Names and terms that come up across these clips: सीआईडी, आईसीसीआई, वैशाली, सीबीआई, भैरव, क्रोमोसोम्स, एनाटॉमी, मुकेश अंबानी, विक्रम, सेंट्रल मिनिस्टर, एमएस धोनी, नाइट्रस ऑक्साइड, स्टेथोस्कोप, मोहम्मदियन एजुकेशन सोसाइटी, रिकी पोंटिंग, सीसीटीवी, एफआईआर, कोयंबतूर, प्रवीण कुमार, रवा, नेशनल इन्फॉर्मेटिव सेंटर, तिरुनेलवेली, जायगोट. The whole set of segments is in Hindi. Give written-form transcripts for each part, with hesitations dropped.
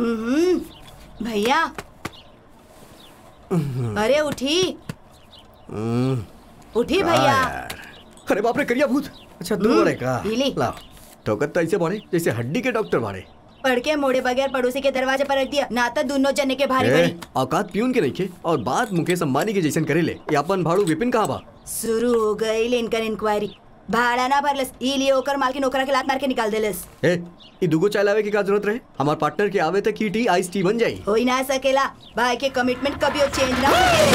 भैया अरे उठी उठी भैया। अरे बाप रे करिया भूत। अच्छा तू अरे का लाओ ठोकत तो ऐसे मारे जैसे हड्डी के डॉक्टर मारे। पढ़ के मोड़े बगैर पड़ोसी के दरवाजे पर रख दिया ना तो दोनों जने के भारी पड़ी। औकात पियून के नहीं के और बात मुकेश अंबानी के जैसन करे ले। यापन भाड़ू विपिन कहाँ बा शुरू हो गई ले इनकर इंक्वायरी। भाड़ा ना भरलस इलिए ओकर माल के नौकरा के लात मार के निकाल देलस। ए ई दुगो चाय लावे की का जरूरत रहे। हमार पार्टनर के आवे तक की टी आइस टी बन जाई। होई ना सकेला भाई के कमिटमेंट कभी चेंज ना होई।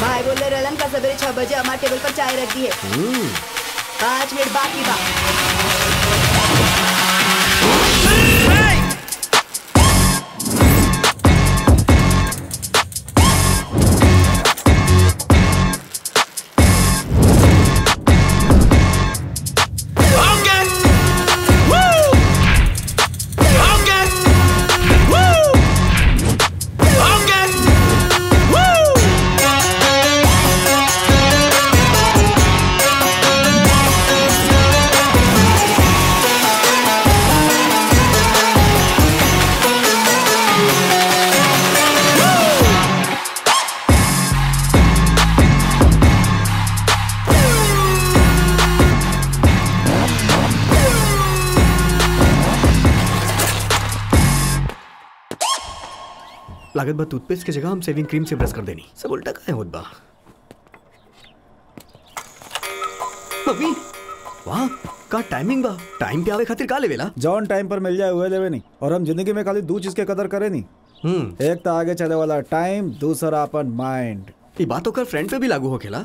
भाई बोल रलन का सवेरे 6 बजे हमारे टेबल पर चाय रख दी है। 5 मिनट बाकी लागत बा टूथपेस्ट की जगह हम सेविंग क्रीम से ब्रश कर देनी। सब उल्टा काहे होत बा। मम्मी वाह का टाइमिंग बा। टाइम पे आवे खातिर का लेवेला जॉन टाइम पर मिल जाए उहे लेवे नहीं। और हम जिंदगी में खाली दो चीज के कदर करे नहीं। एक तो आगे चले वाला टाइम दूसरा अपन माइंड। ई बात ओकर फ्रेंड पे भी लागू होखेला।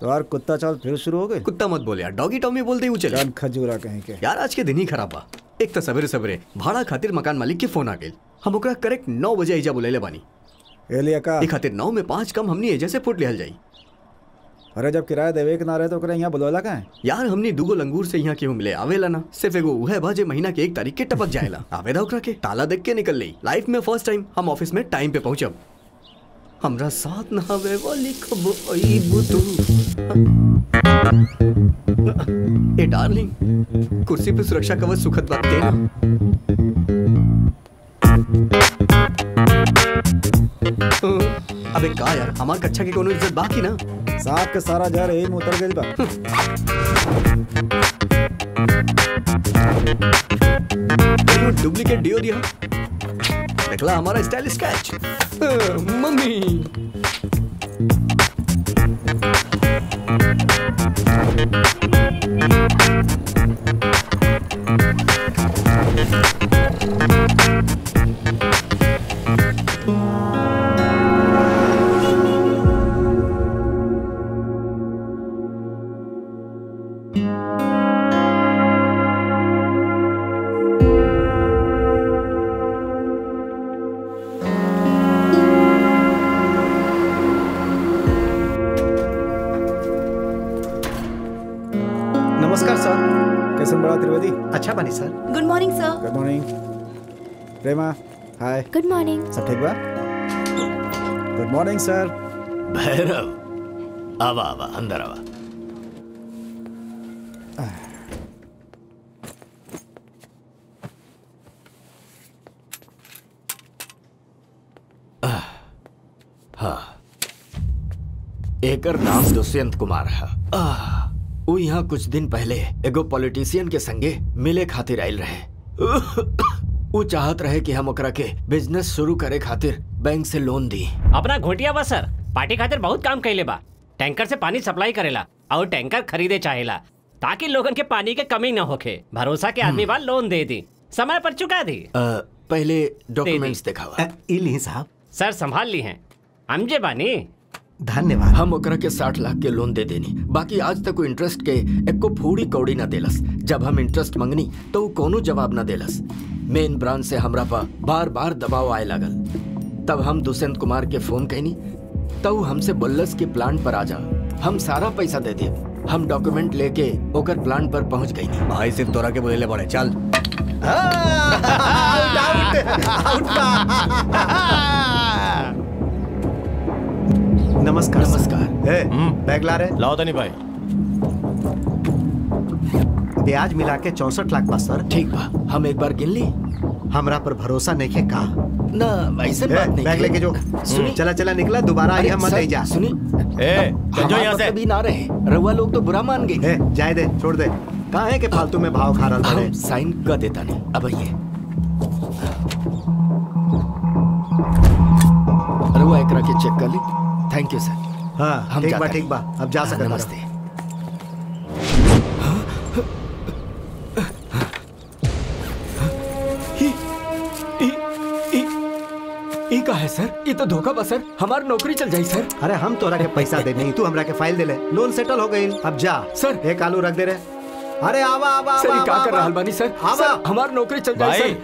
तो यार कुत्ता चाल फिर शुरू हो गए। कुत्ता मत बोल यार डॉगी टॉमी बोलते ही चले। जान खजूरा कहीं के यार आज के दिन ही खराब बा। एक तो सवेरे सवेरे भाड़ा खातिर मकान मालिक के फोन आ गए। हम ओकरा करेक्ट 9 बजे एजा बुले ले बानी। एलिया का खातिर 9 में 5 कम हमनी एजा से फुट लेहल जाई। अरे जब किराया देवे के ना रहे तो ओकरा यहाँ बुलवला का है? यार हमनी दुगो लंगूर से यहाँ केहू मिले आवेला ना। सिर्फ एगो उहे बा जे महीना के 1 तारीख के टपक जाएला। आवेदा ओकरा के ताला देख के निकल लई। लाइफ में फर्स्ट टाइम हम ऑफिस में टाइम पे पहुँचब। हमरा साथ नहावे वाली ए डार्लिंग कुर्सी पे सुरक्षा कवच सुखद बात देना। अबे का यार हमार कक्षा के कोनो इज्जत बाकी ना। साफ के सारा जहर एम उतर गइल बा। डुप्लीकेट डियो दिया देखला हमारा style sketch. Mummy hi good morning. सब ठीक बा? Good morning sir. भैरव आवा आवा अंदर आवा। हाँ एकर नाम दुष्यंत कुमार है। वो यहाँ कुछ दिन पहले एगो पॉलिटिशियन के संगे मिले खातिर आयल रहे। वो चाहत रहे कि हम ओकरा के बिजनेस शुरू करे खातिर बैंक से लोन दी। अपना घोटिया बा सर। पार्टी खातिर बहुत काम कैले बा। टैंकर से पानी सप्लाई करेला और टैंकर खरीदे चाहेला ताकि लोगन के पानी के कमी न होखे। भरोसा के आदमी बा लोन दे दी समय पर चुका दी। पहले डॉक्यूमेंट्स दिखावा। इली साहब सर संभाल ली है हमजे बानी। धन्यवाद। हम ओकरा के 60 लाख के लोन दे देनी। बाकी आज तक वो इंटरेस्ट के एको फूड़ी कौड़ी ना देलस। जब हम इंटरेस्ट मंगनी तो वो कोनो जवाब ना देलस। मेन ब्रांच से हमरा पर बार बार दबाव आए लागल। तब हम दुष्यंत कुमार के फोन कईनी तब हमसे बोललस कि प्लांट पर आ जा हम सारा पैसा दे दे। हम डॉक्यूमेंट लेके ओकर प्लांट पर पहुँच गईनी। भाई सिर्फ तोरा के बोले बड़े चल। नमस्कार नमस्कार। बैग ला रहे? लाओ तो नहीं भाई। ब्याज मिला के 64 लाख बा सर। ठीक बा हम एक बार गिन ली। हमरा पर भरोसा नहीं है का ना ऐसे बात नहीं। बैग लेके जो चला चला निकला दोबारा यहाँ मत आई जा। सुनी यहाँ से भी ना रहे रवा लोग तो बुरा मान गए। जाए दे छोड़ दे कहा है कि फालतू में भाव खा रहा था। साइन कर देता नहीं अब रवा एक रख के चेक कर ली। Thank you sir. हाँ हम ठीक बा अब जा सकते। नमस्ते। का है सर ये तो धोखा बा सर हमारी नौकरी चल जाए सर। अरे हम तोरा के पैसा दे नहीं तू हमरा के फाइल दे ले लोन सेटल हो गई अब जा। सर एक आलू रख दे रहे। अरे आवा आवा सर आवा, आवा, कर रहा बानी सर हमारी नौकरी चल जाए सर।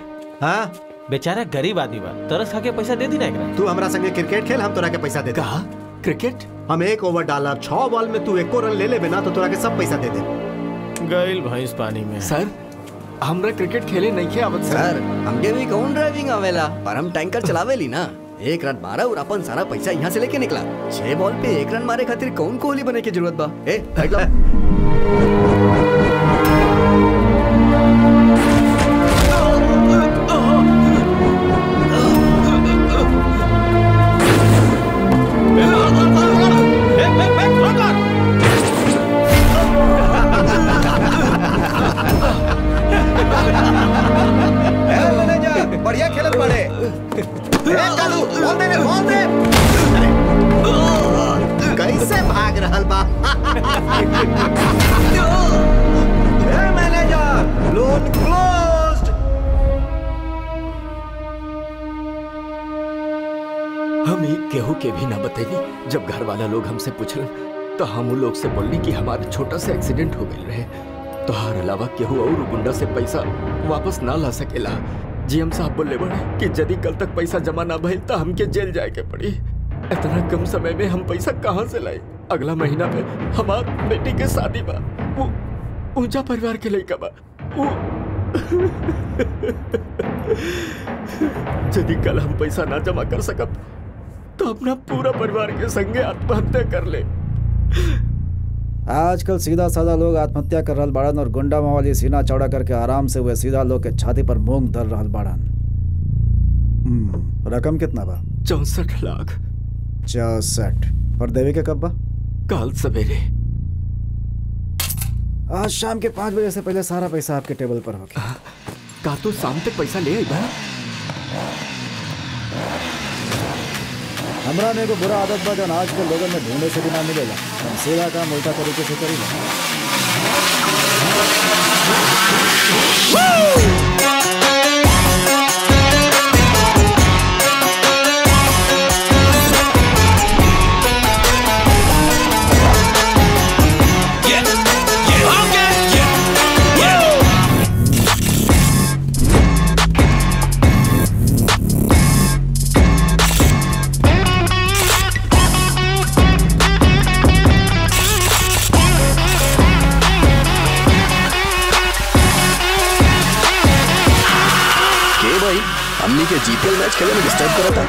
हाँ बेचारा गरीब आदमी बा तरस खा के पैसा दे दी ना। तू हमरा संगे क्रिकेट खेल हम तोरा के पैसा दे। कहा क्रिकेट हम एक ओवर डाला 6 बॉल में तू एको रन ले ले बिना तो तोरा के सब पैसा दे दे। गैल भैंस पानी में। सर हमरा क्रिकेट खेले नहीं के आवत सर। हमके भी कौन ड्राइविंग आवेला पर हम टैंकर चलावेली ना। एक रन मारा और अपन सारा पैसा यहाँ से लेके निकला। 6 बॉल पे 1 रन मारे खातिर कौन कोहली बने की जरूरत बा। ए बैठ ला। बढ़िया खेलत पड़े। बोल दे। कैसे भाग रहल बा। Manager loan closed. हम एक केहू के भी ना बतेली। जब घर वाला लोग हमसे पूछलन तो हम उन लोग से बोलनी कि हमारे छोटा सा एक्सीडेंट हो गए रहे तोहार अलावा केहू और गुंडा से पैसा वापस ना ला सकेला। जीएम साहब बोले बड़े कि यदि कल तक पैसा जमा ना भइल तो हमके जेल जाए के पड़ी। इतना कम समय में हम पैसा कहाँ से लाए। अगला महीना में हमार बेटी के शादी बा वो ऊंचा परिवार के लड़का बा वो। यदि कल हम पैसा ना जमा कर सकब तो अपना पूरा परिवार के संगे आत्महत्या कर ले। आजकल सीधा साधा लोग आत्महत्या कर रहा बाड़न और गुंडा मावाली सीना चौड़ा करके आराम से हुए सीधा लोग के छाती पर मूंग धर रहा बाड़न। रकम कितना बा? 64 लाख। 64 और देवी के कब बा? कल सवेरे। आज शाम के 5 बजे से पहले सारा पैसा आपके टेबल पर होगा। का तो शाम तक पैसा ले आएगा। हमरा ने को बुरा आदत बा जन आज के लोगों में ढूंढने से भी ना मिलेगा। हम सेवा काम उल्टा तरीके से करेंगे। जीपीएल मैच खेलने में डिस्टर्ब कर रहा था।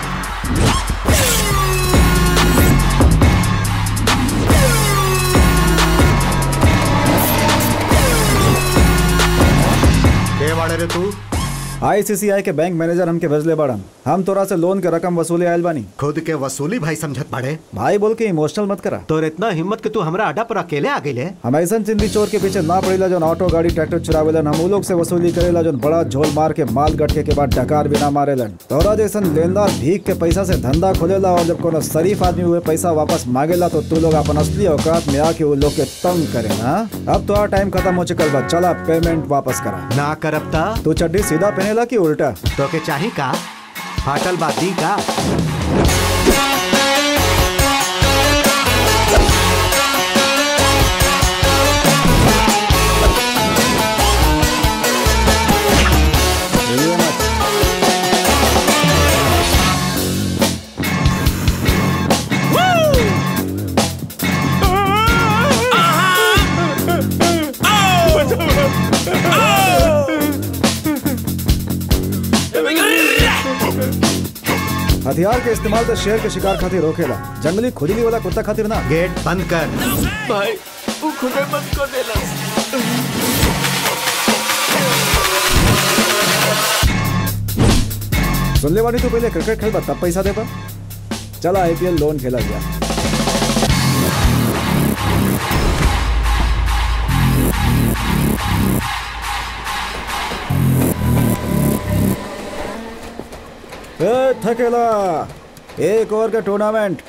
आईसीसीआई के बैंक मैनेजर हमके भेजले बाड़न। हम तोरा से लोन के रकम वसूली आयल बानी। खुद के वसूली भाई समझत बाड़े। भाई बोल के इमोशनल मत करा। तोर इतना हिम्मत कि तू हमरा अड्डा पर अकेले आ गइले। हम ऐसा चिंदी चोर के पीछे ना पड़ेला जो ऑटो गाड़ी ट्रैक्टर चुरावेलन। हम उ लोग से वसूली करेला जो बड़ा झोल मार के माल गटके के बाद डकार बिना मारेलन। तोरा जैसा लेनदार भीख के पैसा से धंधा खोलेला और जब कोनो शरीफ आदमी हुए पैसा वापस मांगेला तो तू लोग अपन असली औकात में आके उ लोग के तंग करेला। अब तोरा टाइम खत्म हो चुकल बा। चला पेमेंट वापस करा। ना करब त तू चड्डी सीधा पहनेला कि उल्टा? तो के चाही का फाटल बादी का। हथियार के इस्तेमाल तो शेर के शिकार खातिर रोकेला। जंगली खुजली वाला कुत्ता खातिर ना। गेट बंद कर भाई। वो खुदे बंद कर देला। सुन ले वाली, तू पहले क्रिकेट खेल तब पैसा दे पा। चला आईपीएल लोन खेला गया। थकेला एक ओवर का टूर्नामेंट,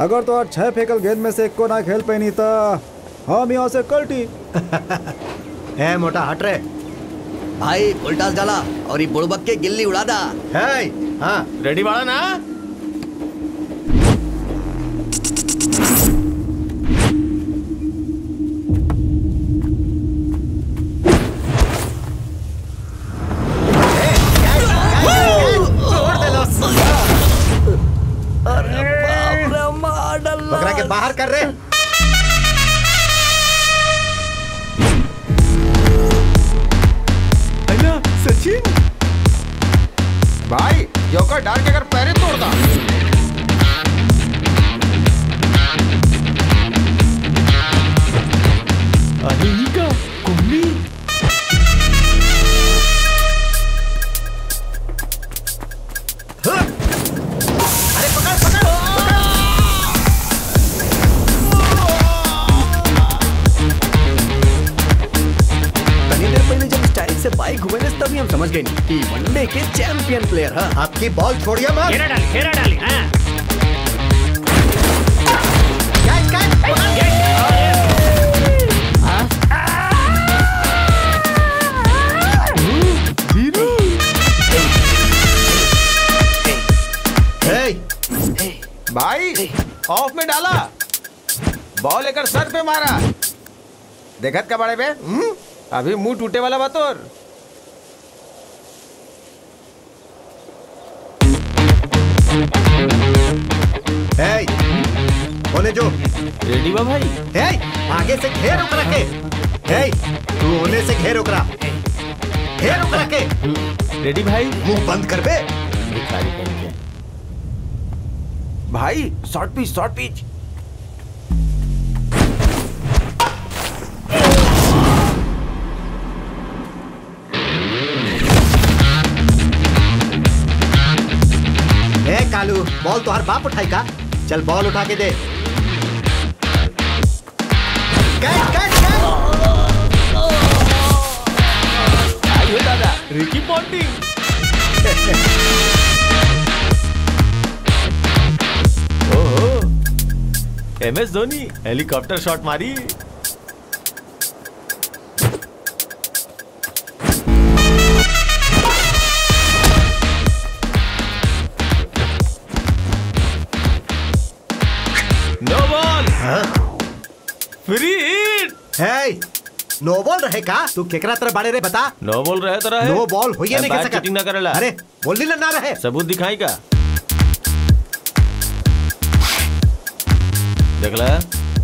अगर तो आज 6 फेकल गेंद में से एक को ना खेल पे नहीं था हम यहाँ से कल्टी। ए मोटा हट रे भाई, उल्टा डाला और ये बुड़बक के गिल्ली उड़ा दा। हाँ रेडी वाला ना, बकरा के बाहर कर रहे। सचिन भाई योकर डाल के अगर पैरे तोड़ता। अरे का कुम्भी समझ गए कि वनडे के चैंपियन प्लेयर है। आपकी बॉल छोड़िए मत। घेरा डाली भाई, ऑफ में डाला, बॉल लेकर सर पे मारा। देखत का बड़े पे अभी मुंह टूटे वाला बात। और होने जो रेडी बा भाई। आगे से घेर उकरा के। तू होने से घेर उकरा के रेडी भाई। मुंह बंद कर बे भाई। शॉर्ट पिच कालू, बॉल तो हर बाप उठाई का। चल बॉल उठा के दे। आइए दादा, रिकी पोंटिंग। ओहो, एमएस धोनी हेलीकॉप्टर शॉट मारी। नो बॉल रहे का? तू केकरा तरह बाड़े रे बता। नो बॉल रहे तो रहे। नो बॉल होइए नहीं कैसे चीटिंग ना करेला। अरे बोलली ना रहे। सबूत दिखाई का। देखला।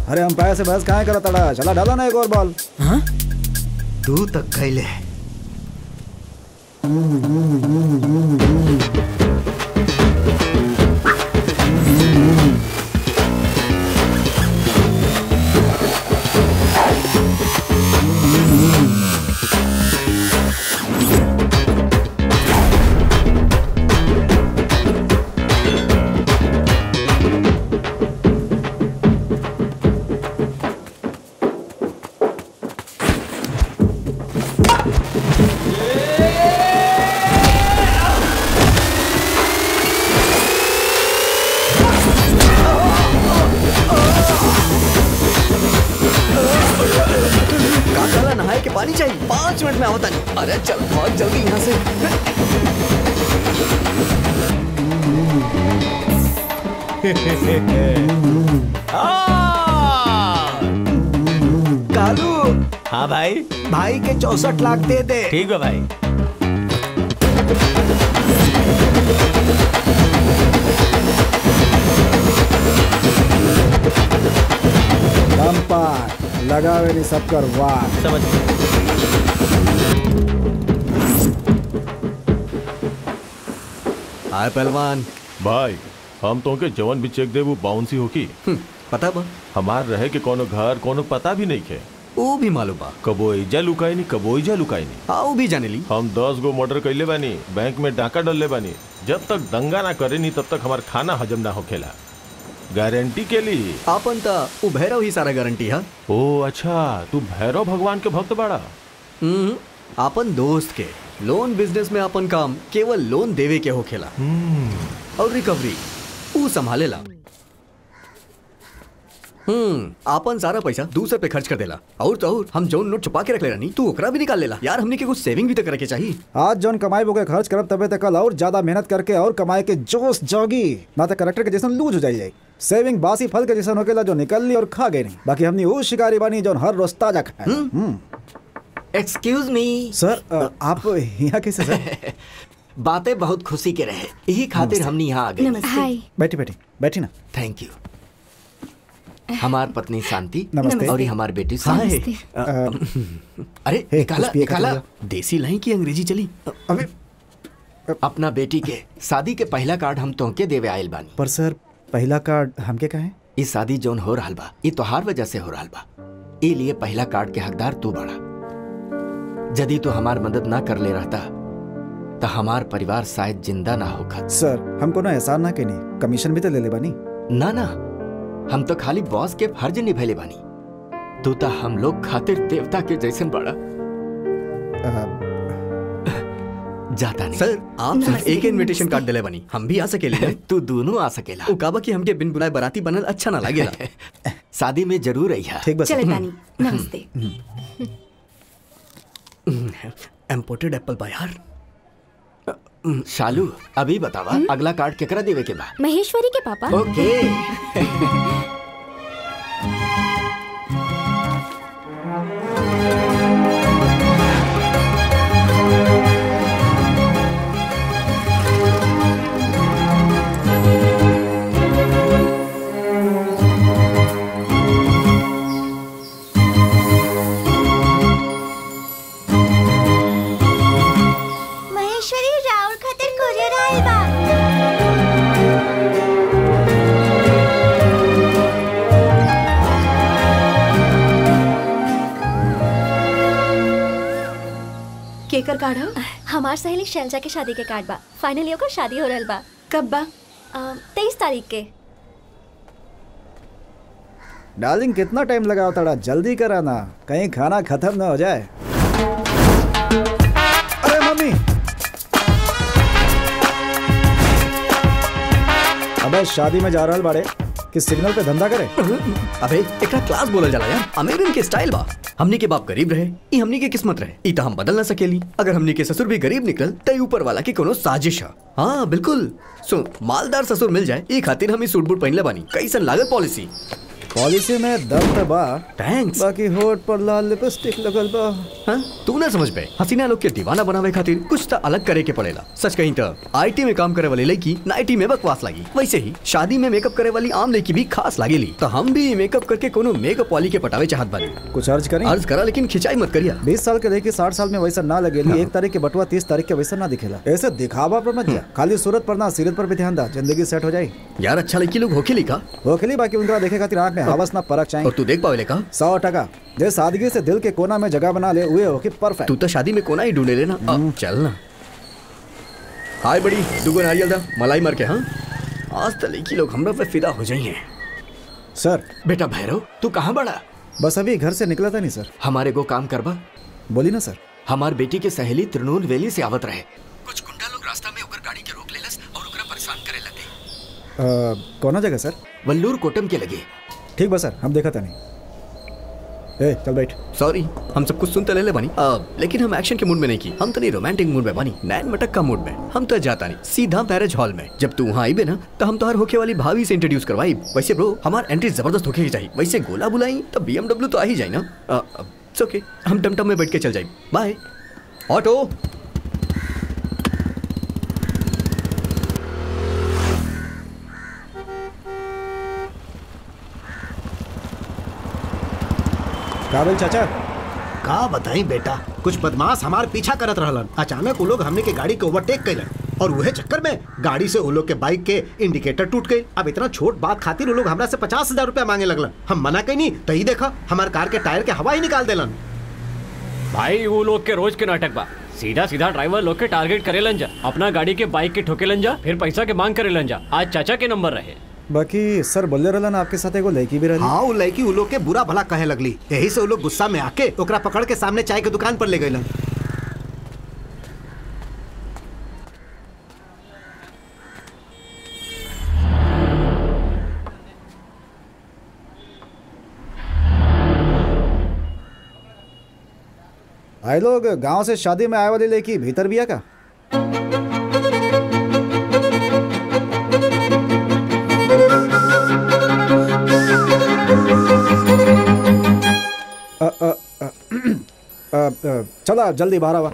अरे अंपायर से बहस कहाँ करा तड़ा। चला डाला ना एक और बॉल। हाँ? तू तक खैले। भाई के 64 लाख दे दे। ठीक है भाई। लगावे नहीं सब कर वाह। समझ आय पहलवान भाई, हम तो के जवन भी चेक दे वो बाउंसी होकी। पता बा हमार रहे के कोनो घर कोनो पता भी नहीं के। वो भी मालूम बा कबो इजा लुकाई नहीं आओ भी जाने ली। हम 10 गो मर्डर कैले बानी, बैंक में डाका डलले बानी। जब तक दंगा ना करे नी तब तक हमार खाना हजम ना होखेला। गारंटी के लिए आपन ता वो भैरव ही सारा गारंटी है। ओ अच्छा, तू भैरव भगवान के भक्त बाड़ा। आपन दोस्त के लोन बिजनेस में आपन काम केवल लोन देवे के होखेला और रिकवरी ऊ संभालेला। आपन सारा पैसा दूसरे पे खर्च कर देला। और तो और हम जौन नोट छुपा के रख ले रही तू ओकरा भी निकाल लेला। यार हमने के कुछ सेविंग भी तो करे के चाहिए। आज जौन कमाई होके खर्च करब तबे तक कल और ज्यादा मेहनत करके और कमाए के जोश जागी ना तो करेक्टर के जैसन लूज हो जाए। सेविंग बासी फल के जैसन होकेला जो निकलनी और खा गई नहीं। बाकी हमने वो शिकारी बानी जौन हर रोज ताजा खाए। एक्सक्यूज मी सर, आप यहाँ कैसे सर? बातें बहुत खुशी के रहे, यही खातिर हमने यहाँ आ गए। बैठी बैठी बैठी ना। Thank you. हमार पत्नी शांति और हमार बेटी शांति। अरे निकाला देसी लाई की अंग्रेजी चली। अपना बेटी के शादी के पहला कार्ड हम तोहके देवे आयल बानी। पर सर पहला कार्ड हमके काहे? ई शादी जोन हो रहल बा ई तोहार वजह से हो रहल बा, इलिए पहला कार्ड के हकदार तू बड़ा। यदि तू हमार मदद ना कर ले रहता तो हमार परिवार शायद जिंदा ना होखत। सर हमको ना एहसान ना कहनी, कमीशन भी तो ले ले बानी। ना ना, हम तो खाली बॉस के फर्ज निभैले बानी। तू तो हम लोग खातिर देवता के जैसन बड़ा। जाता नहीं सर, आप सिर्फ एक इनविटेशन कार्ड दिले बानी, हम भी आ सकेले। तू दोनों आ सकेला। ओ काबा कि हमके बिन बुलाए बराती बनल अच्छा ना लगेला। शादी में जरूर आइहा। चले बानी, नमस्ते। इंपोर्टेड एप्पल बा यार। शालू अभी बतावा अगला कार्ड केकरा देवे के बा? महेश्वरी के पापा। ओके। केकर कार्ड हो? हमार सहेली शैलजा के शादी के कार्ड बा। फाइनली ओकर शादी हो रहल बा। कब बा? 23 तारीख के। डार्लिंग कितना टाइम लगाओ तड़ा, जल्दी कराना कहीं खाना खत्म ना हो जाए। अरे मम्मी, अबे शादी में जा रहल बाड़े कि सिग्नल पे धंधा करे? अबे एकरा क्लास बोलल जाला यार, अमेरिकन के स्टाइल बा। हमनी के बाप गरीब रहे, ई हमनी के किस्मत रहे, ई तो हम बदल ना सकेली। अगर हमनी के ससुर भी गरीब निकल तई ऊपर वाला की कोनो साजिश है। हाँ बिल्कुल, सो मालदार ससुर मिल जाए ई खातिर हम ई सूट बूट पहिनले बानी। कैसन लागल पॉलिसी? पॉलिसी में दम तो बा। थैंक्स। बाकी होठ पर लाल लिपस्टिक लगल बा। हां तू ना समझ बे, हसीना लोग के दीवाना बनावे खातिर कुछ तो अलग करे के पड़ेला। सच कहीं तो आईटी में काम करे वाली लड़की नाइटी में बकवास लागी, वैसे ही शादी में मेकअप करे वाली आम लड़की भी खास लागेली। तो हम भी मेकअप करके कोनो मेकअप वाली के पटावे चाहत बानी। कुछ अर्ज करें? अर्ज करा, लेकिन खिंचाई मत करिया। 20 साल के लेके 60 साल में वैसा ना लगेली। 1 तारीख के बटुआ 30 तारीख के वैसा ना दिखेला। ऐसे दिखावा पर मत जा, खाली सूरत पर ना सीरत पर भी ध्यान दा, जिंदगी सेट हो जाए। यार अच्छा लड़की लोग होखेली का होखेली, बाकी उनका देखे खातिर आंख हवस ना परख चाहिए। और तू देख पावेले का? 100 टका। जे सादगी से दिल के कोना में जगह बना ले हुए हो कि परफेक्ट। तू तो शादी में कोना ही ढूंढे लेना। अब चल ना। हाय बड़ी, दुगो नारियल दा मलाई मार के। हां आज तले की लोग हमरा पे फिदा हो जाएंगे। सर बेटा भैरव तू कहां बड़ा? बस अभी घर से निकला था। नहीं सर हमारे को काम करवा बोली ना सर। हमार बेटी के सहेली तिरुनेलवेली से आवत रहे, कुछ गुंडा लोग रास्ता में ओकर गाड़ी के रोक लेलस और ओकरा परेशान करे लगे। कौन जगह सर? वल्लूर कोटम के लगे। ठीक बा सर, हम देखा था नहीं। ए चल बैठ। सॉरी हम सब कुछ सुनते ले बानी, लेकिन हम एक्शन के मूड में नहीं की। हम तो नहीं रोमांटिक मूड में बानी, नैन मटक का मूड में। हम तो जाता नहीं सीधा मैरिज हॉल में। जब तू वहाँ आईबे ना तो हम तोहर होके वाली भाभी से इंट्रोड्यूस करवाई। वैसे ब्रो हमार एंट्री जबरदस्त होके ही चाहिए। वैसे गोला बुलाई तो BMW तो आ ही जाए ना। इट्स ओके, हम टमटम में बैठ के चल जाए। Bye auto. काबिल चाचा का बताई बेटा, कुछ बदमाश हमार पीछा करत रहलन। अचानक वो लोग हमने के गाड़ी के ओवरटेक कैलन और वह चक्कर में गाड़ी से उन लोग के बाइक के इंडिकेटर टूट गई। अब इतना छोट बात खातिर उन लोग हमरा से 50,000 रुपया मांगे लगलन। हम मना कहीं नहीं तो ही देखा हमारे कार के टायर के हवा ही निकाल देलन। भाई वो लोग के रोज के नाटक बा, सीधा सीधा ड्राइवर लोग के टारगेट करे लन जा, अपना गाड़ी के बाइक के ठोके लन जा, फिर पैसा के मांग करे लन जा। आज चाचा के नंबर रहे। बाकी सर बोले रहलन आपके साथ एगो लड़की भी रहली। हाँ वो लड़की वो लोग के बुरा भला कहे लगली, यही से वो लोग गुस्सा में आके ओकरा पकड़ के सामने चाय के दुकान पर ले गए। भाई लोग गांव से शादी में आए वाले लेकी भीतर बिया का चला जल्दी बाहर आवा।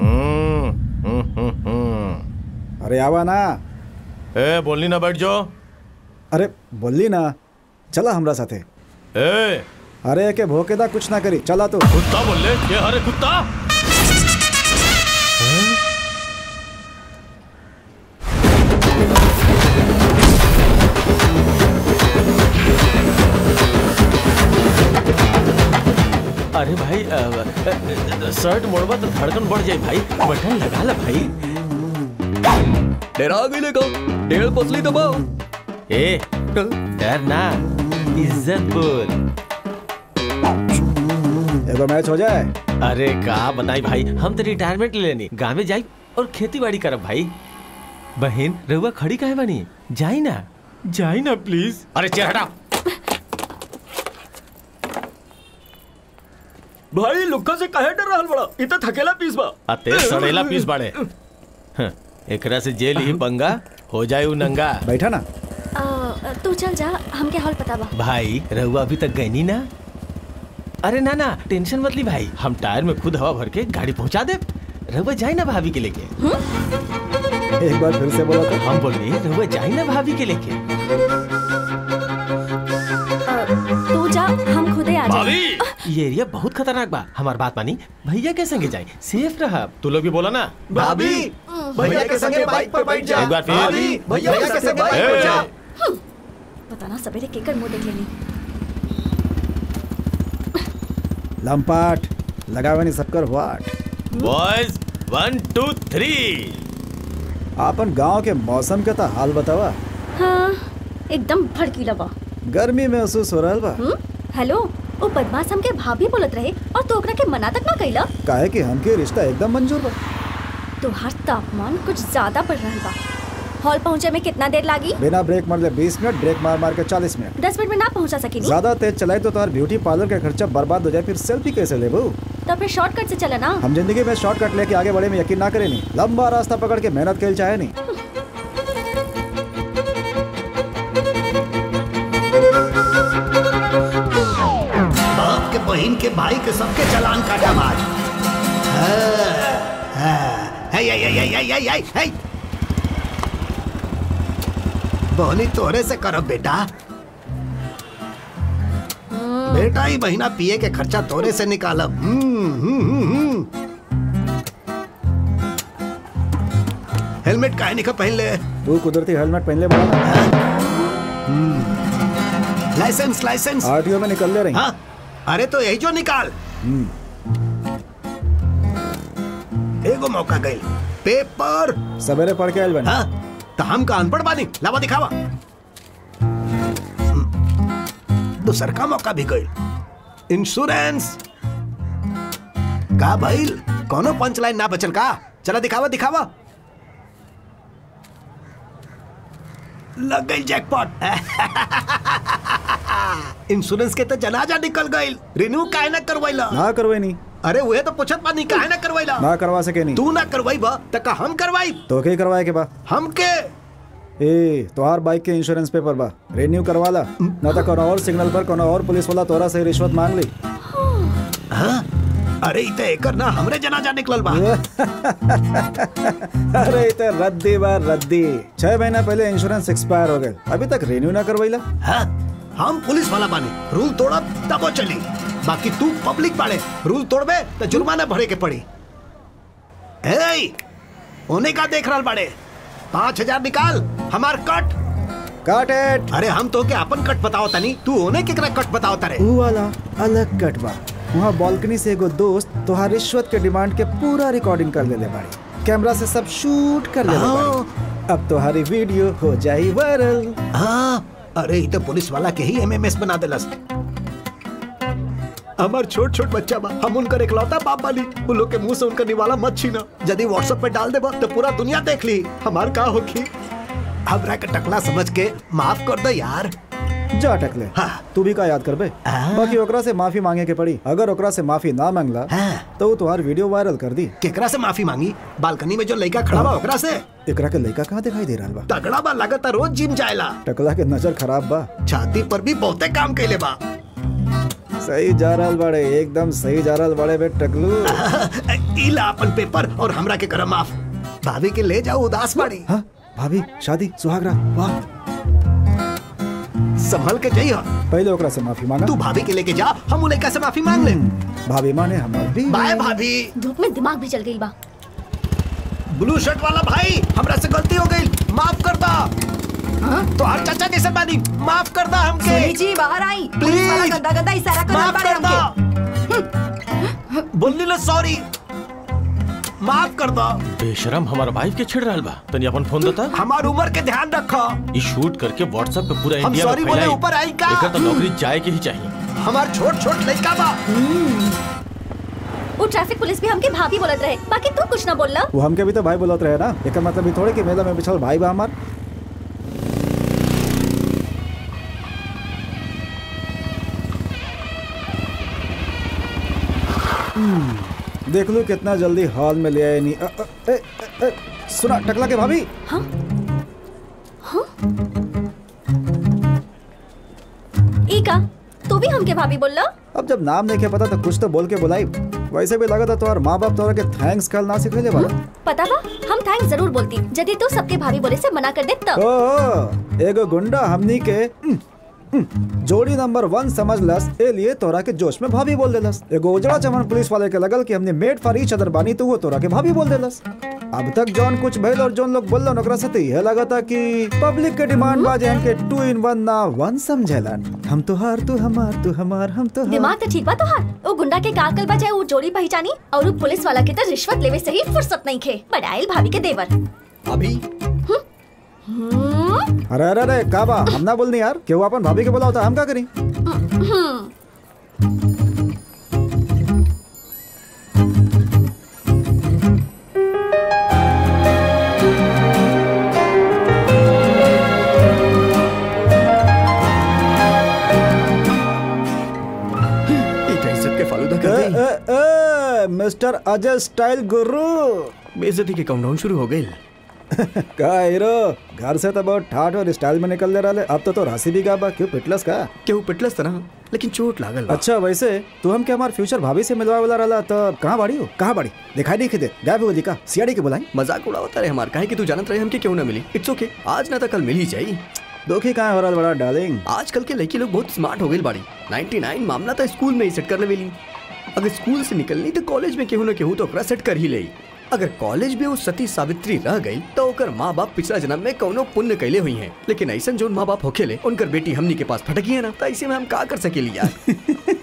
अरे आवा ना। ए बोलली ना बैठ जाओ। अरे बोलली ना चला हमरा साथे। ए अरे के भोकेदा कुछ ना करी चला तो। कुत्ता बोले ये हरे कुत्ता। अरे भाई शर्ट मोड़वा तो धड़कन बढ़ जाए भाई, बटन लगा ला भाई। डरा गई ले कहो डेढ़ पसली दबाओ। ए डर ना इज्जत बोल। एगो मैच हो जाए। अरे का बताई भाई हम तो रिटायरमेंट ले लेनी, गाँव में जाई और खेती बाड़ी करब भाई। बहन रहुआ खड़ी काहे बनी, जाई ना प्लीज। अरे चेहरा हटा भाई, लुक्का से कहे डर रहल बड़ा, इतना थकेला पीस बा। अते सड़ेला पीस बाड़े। एकरा से जेल ही पंगा हो जायू नंगा। बैठा ना तू चल जा, हमके हाल पता बा। भाई रहुआ अभी तक गई ना। अरे ना ना टेंशन मत ली भाई, हम टायर में खुद हवा भर के गाड़ी पहुंचा दे। रहुआ जाए ना भाभी के लेके। एक बार फिर से बोला तो। हम बोल रहे रहुआ जाए ना भाभी के लेके। तू जा हम खुद ही आ जाए। ये एरिया बहुत खतरनाक बा, हमार बात मानी भैया के संगे जाए, सेफ रहा। तू लोग भी बोला ना भाभी भैया के संगे बाइक पर बैठ जा। एक बार फिर भैया के संगे बाइक पर जा। बताना सवेरे केकर मुंह देख लेनी। लंपाट लगावनी सबकर वाट। बॉयज 1 2 3 आपन गांव के मौसम के ता हाल बतावा। हां एकदम भड़कीला बा, गर्मी महसूस हो रहल बा। हेलो ओ बदमाश हमके भाभी बोलत रहे और तो ओकरा के मना तक ना कइला। काहे कि हमके रिश्ता एकदम मंजूर बा। तोहार तापमान कुछ ज्यादा बढ़ रहा बा। हॉल पहुँचे में कितना देर लागी? बिना ब्रेक मारले 20 मिनट, ब्रेक मार मार के 40 मिनट। 10 मिनट में ना पहुँचा सकी। ज्यादा तेज चलाए तो तुम्हारे ब्यूटी पार्लर का खर्चा बर्बाद हो जाए, फिर सेल्फी कैसे ले बहू। तब फिर शॉर्टकट से चला ना। हम जिंदगी में शॉर्टकट लेके आगे बढ़े में यकीन ना करे, नहीं लंबा रास्ता पकड़ के मेहनत कर चाहे नहीं। इनके भाई के सबके चलान काटा मार। बोली तोरे से करो बेटा, बेटा ही महीना पिए के खर्चा तोरे से निकालब। हेलमेट काहे निका पहन ले तू, कुदरती हेलमेट पहन ले बोला। लाइसेंस लाइसेंस आरटीओ में निकल ले रही। हाँ? अरे तो यही जो निकाल। एगो मौका गई, पेपर सवेरे पढ़ के आयल बन। हाँ तो हम का अनपढ़ बानी, लावा दिखावा। दूसर का मौका भी गई, इंश्योरेंस का भाई कोनो पंचलाइन ना बचल का। चला दिखावा दिखावा। लग गई जैकपॉट। इंश्योरेंस के तो जनाजा निकल गई। रिन्यू काहे ना करवाइला? ना करवाई नहीं। अरे वह तो पूछत बानी काहे ना करवाइला? ना करवा सके नहीं। तू ना करवाई बा त का हम करवाई? तो के करवाए के बा हमके। ए तोहार बाइक के इंश्योरेंस पेपर बा, रिन्यू करवाला ना त कोनो और सिग्नल पर कोनो और पुलिस वाला तोरा से रिश्वत मांग ली। हां अरे इत एकर ना हमरे जनाजा निकलल बा। अरे इत रद्दी बा रद्दी, 6 महीना पहले इंश्योरेंस एक्सपायर हो गए, अभी तक रिन्यू ना करवाइला। हां हम पुलिस वाला बानी, रूल तोड़ब तबो चली, बाकी तू पब्लिक बाड़े, रूल तोड़बे तो जुर्माना भरे के पड़ी। ए ओने का देख रहल बाड़े, 5000 निकाल हमार कट कट एट। अरे हम तो के अपन कट बताओ तनी, तू होने केकरा कट बताओ तारे। ऊ वाला अलग कट बा। वहाँ बालकनी से एगो दोस्त तोहार रिश्वत के डिमांड के पूरा रिकॉर्डिंग कर लेले बाड़ी, कैमरा से सब शूट कर लेले बाड़ी। अब तोहारी वीडियो हो जाई वायरल। हाँ, अरे ये तो पुलिस वाला के ही एमएमएस बना देलस। हमार छोट छोट बच्चा बा, हम उनका इकलौता बाप बाली। उन लोग के मुंह से उनका निवाला मत छीना। यदि व्हाट्सएप पे डाल देबा तो पूरा दुनिया देख ली, हमार का होखी। हमरा के टकला समझ के माफ कर दो यार। जा टकले। हाँ। तू भी का याद कर बे। बाकी ओकरा से माफी मांगे के पड़ी। अगर ओकरा से माफी ना मांगला तो तुम्हार वीडियो वायरल कर दी। केकरा से माफी मांगी? बालकनी में जो लड़का खड़ा बा ओकरा से। एकरा के लड़का कहाँ दिखाई दे रहा बा? तगड़ा बा, लगता रोज जिम जाएला। टकला के नजर खराब बा, छाती पर भी बहुते काम कैले बा। सही जा रहा बड़े, एकदम सही जा रहा बड़े बे टकलू। इला अपन पेपर और हमरा के करम माफ। भाभी के ले जाओ उदास बड़ी। हाँ, भाभी शादी सुहागरा, वाह। संभल के जाइए। पहले ओकरा से माफी मांगा। तू भाभी के लेके जा, हम उन लड़का से माफी मांग ले। भाभी माने हमार भी। बाय भाभी। धूप में दिमाग भी चल गई बा। ब्लू शर्ट वाला भाई, हमरा से गलती हो गई, माफ कर दा। हाँ? तो हर चाचा जैसे बानी, माफ कर दा हमके। सोनी जी बाहर आई, पुलिस वाला गंदा गंदा इशारा कर रहा है हमके। बोलनी लो सॉरी, माफ कर दा। बेशरम हमारा भाई के छिड़ रहा बा, तनी अपन फोन देता। हमार उम्र के ध्यान रखा। ये शूट करके व्हाट्सएप पे पूरा इंडिया में फैलाई। हम सॉरी बोले ऊपर आई का। लेकर तो नौकरी जाए के ही चाहिए। हमार छोट छोट लड़का बा। वो ट्रैफिक पुलिस भी हमके भाभी बोलत रहे, बाकी तू कुछ ना बोलला। वो हमके भी तो भाई बोलत रहे ना, एक मतलब थोड़े की मेला में बिछल भाई बा हमार। देख लो कितना जल्दी हॉल में ले आए। नहीं ए, ए, ए, सुना टकला के भाभी। हाँ? हाँ? एका, तो भी हमके भाभी बोल ला? अब जब नाम नहीं के पता तो कुछ तो बोल के बुलाई। वैसे भी लगा था तुम्हारे माँ बाप तुम्हारे के थैंक्स कल ना सिखले वाला। पता बा, हम थैंक्स जरूर बोलती यदि तो सबके भाभी बोले से मना कर देता। ओ एगो गुंडा हमनी के जोड़ी नंबर 1 समझ लस, ए लिए तोरा के जोश में भाभी बोल देलस। एगो उजड़ा चमन पुलिस वाले के लगल कि हमने मेड फॉर ईच अदर बानी, तो वो तोरा के भाभी बोल देलस। अब तक जॉन कुछ भइल और जॉन लोग बोललन ओकरा से यह लगा था कि पब्लिक के डिमांड बाजे के 2 in 1 ना 1 समझलन। हम तो हार तू हमार, तू हमार हम तो हार। दिमाग तो ठीक बा तोहार। ओ गुंडा के काकल बजाए वो जोड़ी पहचानी और पुलिस वाला के त रिश्वत लेवे से ही फुर्सत नहीं खे। बड़ाइल भाभी के देवर। भाभी अरे अरे अरे काबा, हम ना बोलनी यार। क्यों अपन भाभी के बोला होता, हम क्या करें? इज्जत के फालूदा कर दे। मिस्टर अजय स्टाइल गुरु, बेइज्जती के काउंटडाउन शुरू हो गए। घर से तो बहुत ठाठ और स्टाइल में निकल दे रहा है। अब तो राशि भी गाबा। क्यों पिटलस का? क्यों पिटलस था ना, लेकिन चोट लागल। अच्छा वैसे तू हम के हमार फ्यूचर भाभी से मिलवा वाला रहा तो कहाँ बाड़ी हो? कहाँ बाड़ी दिखाई नहीं दे? गायब हो दिखा। सीआईडी के बुलाई। मजाक उड़ाता रहे हमार, काहे कि तू जानत रहे हमके क्यों ना मिली। इट्स ओके, आज ना तो कल मिल ही जाये। दोखी कहाँ हो रहा बड़ा डार्लिंग। आजकल के लड़की लोग बहुत स्मार्ट हो गई बाड़ी। 99 मामला तो स्कूल में ही सेट करने मिली। अगर स्कूल से निकलनी तो कॉलेज में केहू न केहू तो सेट कर ही ले। अगर कॉलेज में वो सती सावित्री रह गई तो ओकर माँ बाप पिछला जन्म में कौनो पुण्य कैले हुई हैं। लेकिन ऐसा जो माँ बाप होखेले उनकर बेटी हमनी के पास फटकी है ना, तो ऐसे में हम का कर सकेली यार।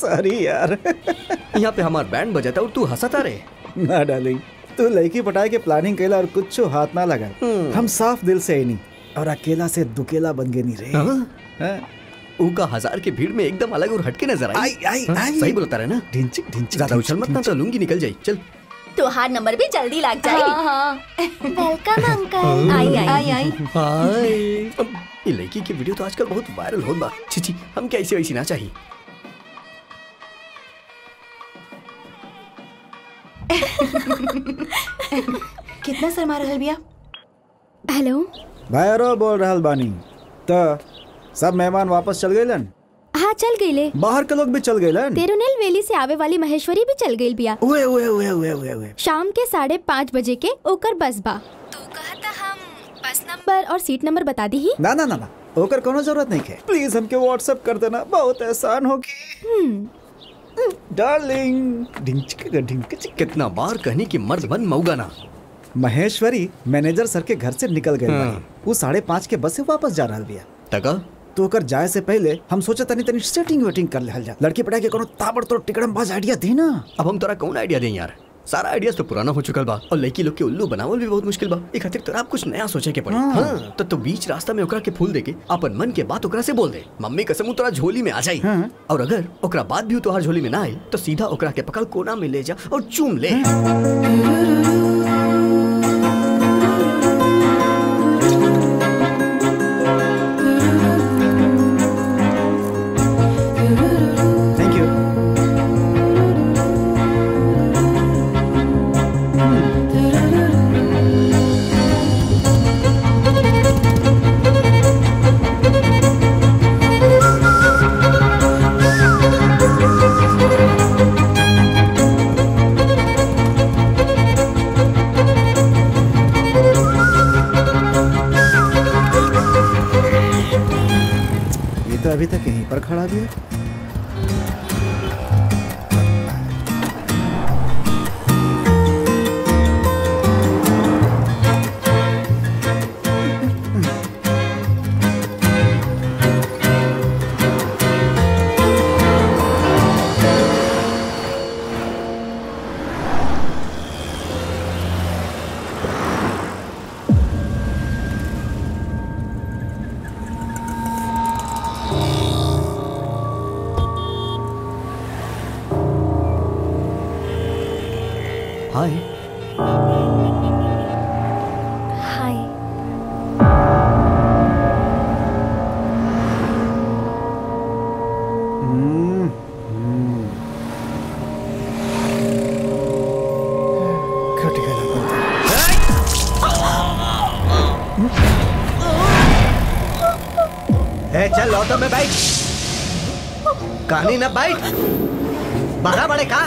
सॉरी यार। यहाँ पे हमार बैंड बजाता और तू हंसता रहे ना डार्लिंग। तू लड़की पटाई के प्लानिंग कैला और कुछ हाथ ना लगा। हम साफ दिल से ही नहीं और अकेला से दुकेला बन गए नहीं रहे। उनका 1000 के भीड़ में एकदम अलग और हटके नजर आई। सही बोलता रहे ना। ज्यादा उछल मत ना तो लूंगी निकल जाये। चल तो हर नंबर भी जल्दी लग जाए। Welcome uncle. आई आई आई ये लड़की की वीडियो तो आजकल बहुत वायरल हो बा। छी हम कैसे वैसी ना चाहिए। कितना शर्मा रहल बिया। हेलो भैरव बोल रहल बानी। तो सब मेहमान वापस चल गए लन? हाँ चल गए। बाहर के लोग भी चल गए। तिरुनेलवेली से आवे वाली महेश्वरी भी चल गई बिया। उए उए उए उए उए उए। शाम के 5:30 बजे के ओकर बस बा। तो कहता हम बस नंबर और सीट नंबर बता दी ही। ना ना ना ना ओकर कोनो जरूरत नहीं है। प्लीज हमके व्हाट्सएप कर देना, बहुत आसान होगी डार्लिंग। कितना बार कहने की मर्द बन मऊगा ना। महेश्वरी मैनेजर सर के घर से निकल गए। वो 5:30 के बस से वापस जा रहा भैया। तका तो कर जाए से पहले हम सोचा तनी तनी सेटिंग वेटिंग कर ले जा। लड़की पढ़ाई के कोनो ताबड़तोड़ टिकड़मबाज आइडिया दे ना। अब हम तोरा कौन आइडिया दें यार, सारा आइडिया तो पुराना हो चुका बा और लड़की लोग के उल्लू बनावल भी बहुत मुश्किल बा। एक खातिर तोरा आप कुछ नया सोचे के पड़े। हाँ। तो बीच रास्ता में ओकरा के फूल देके अपन मन के बात ओकरा से बोल दे। मम्मी कसम तोरा झोली में आ जाई। हाँ। और अगर ओकरा बात भी तोहार झोली में ना आये तो सीधा ओकरा के पकड़ कोना में ले जा और चूम ले। अभी तक यहीं पर खड़ा भी है। कहानी ना बाइट बाहर बड़े का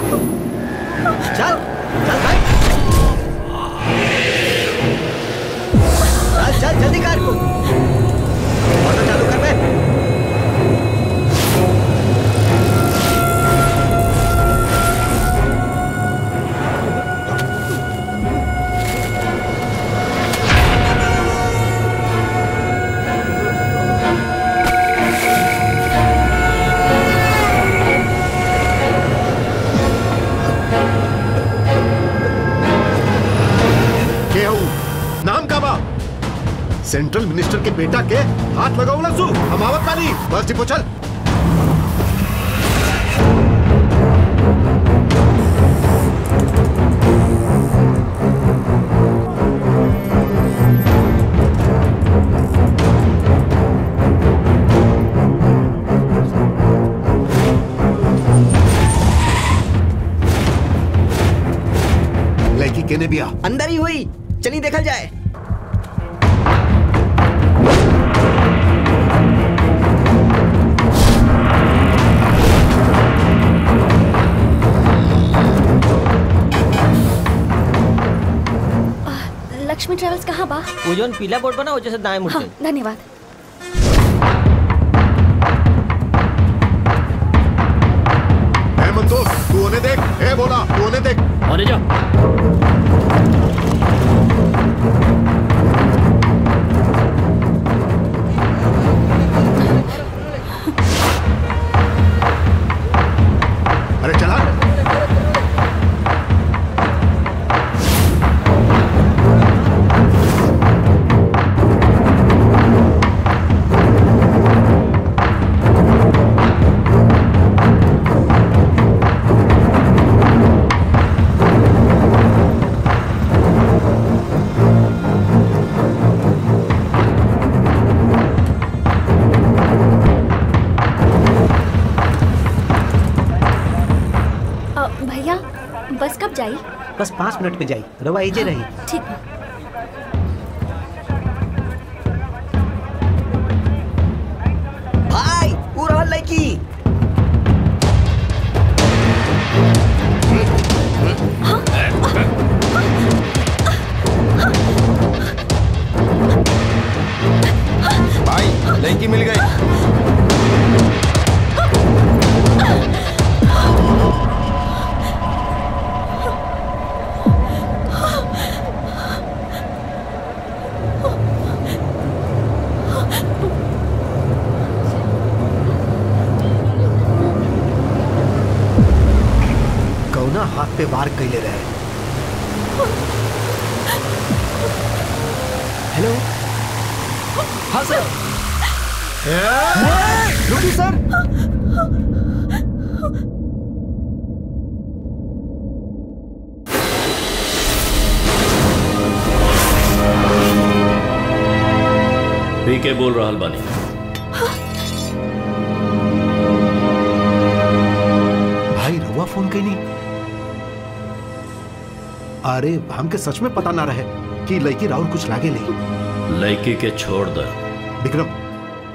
चल चल बाइट चल चल जल्दी कार को ऑटो चालू कर बे। सेंट्रल मिनिस्टर के बेटा के हाथ लगाओ लसू हम आवत पानी बस जी पोछल। लड़की केने बिया अंदर ही हुई चली देखल जाए। ट्रेवल्स कहाँ बा? वो जोन पीला बोर्ड बना जैसे दाएं मुड़ते। हाँ, धन्यवाद। मंतोष, तू उन्हें देख, ए बोला, तू उन्हें देख। आने जा। अरे चला। जाई बस 5 मिनट में जाई रवा इजे रही। ठीक है भाई पूरा लड़की भाई लड़की मिल गई। हाथ पे वार कैले रहे। हेलो, हाँ सर। रुकिए सर। पीके बोल रहा बानी। भाई रवा फोन कहीं नहीं। अरे हमके सच में पता ना रहे कि लड़की राहुल कुछ लागे नहीं। लड़की के छोड़ दे विक्रम,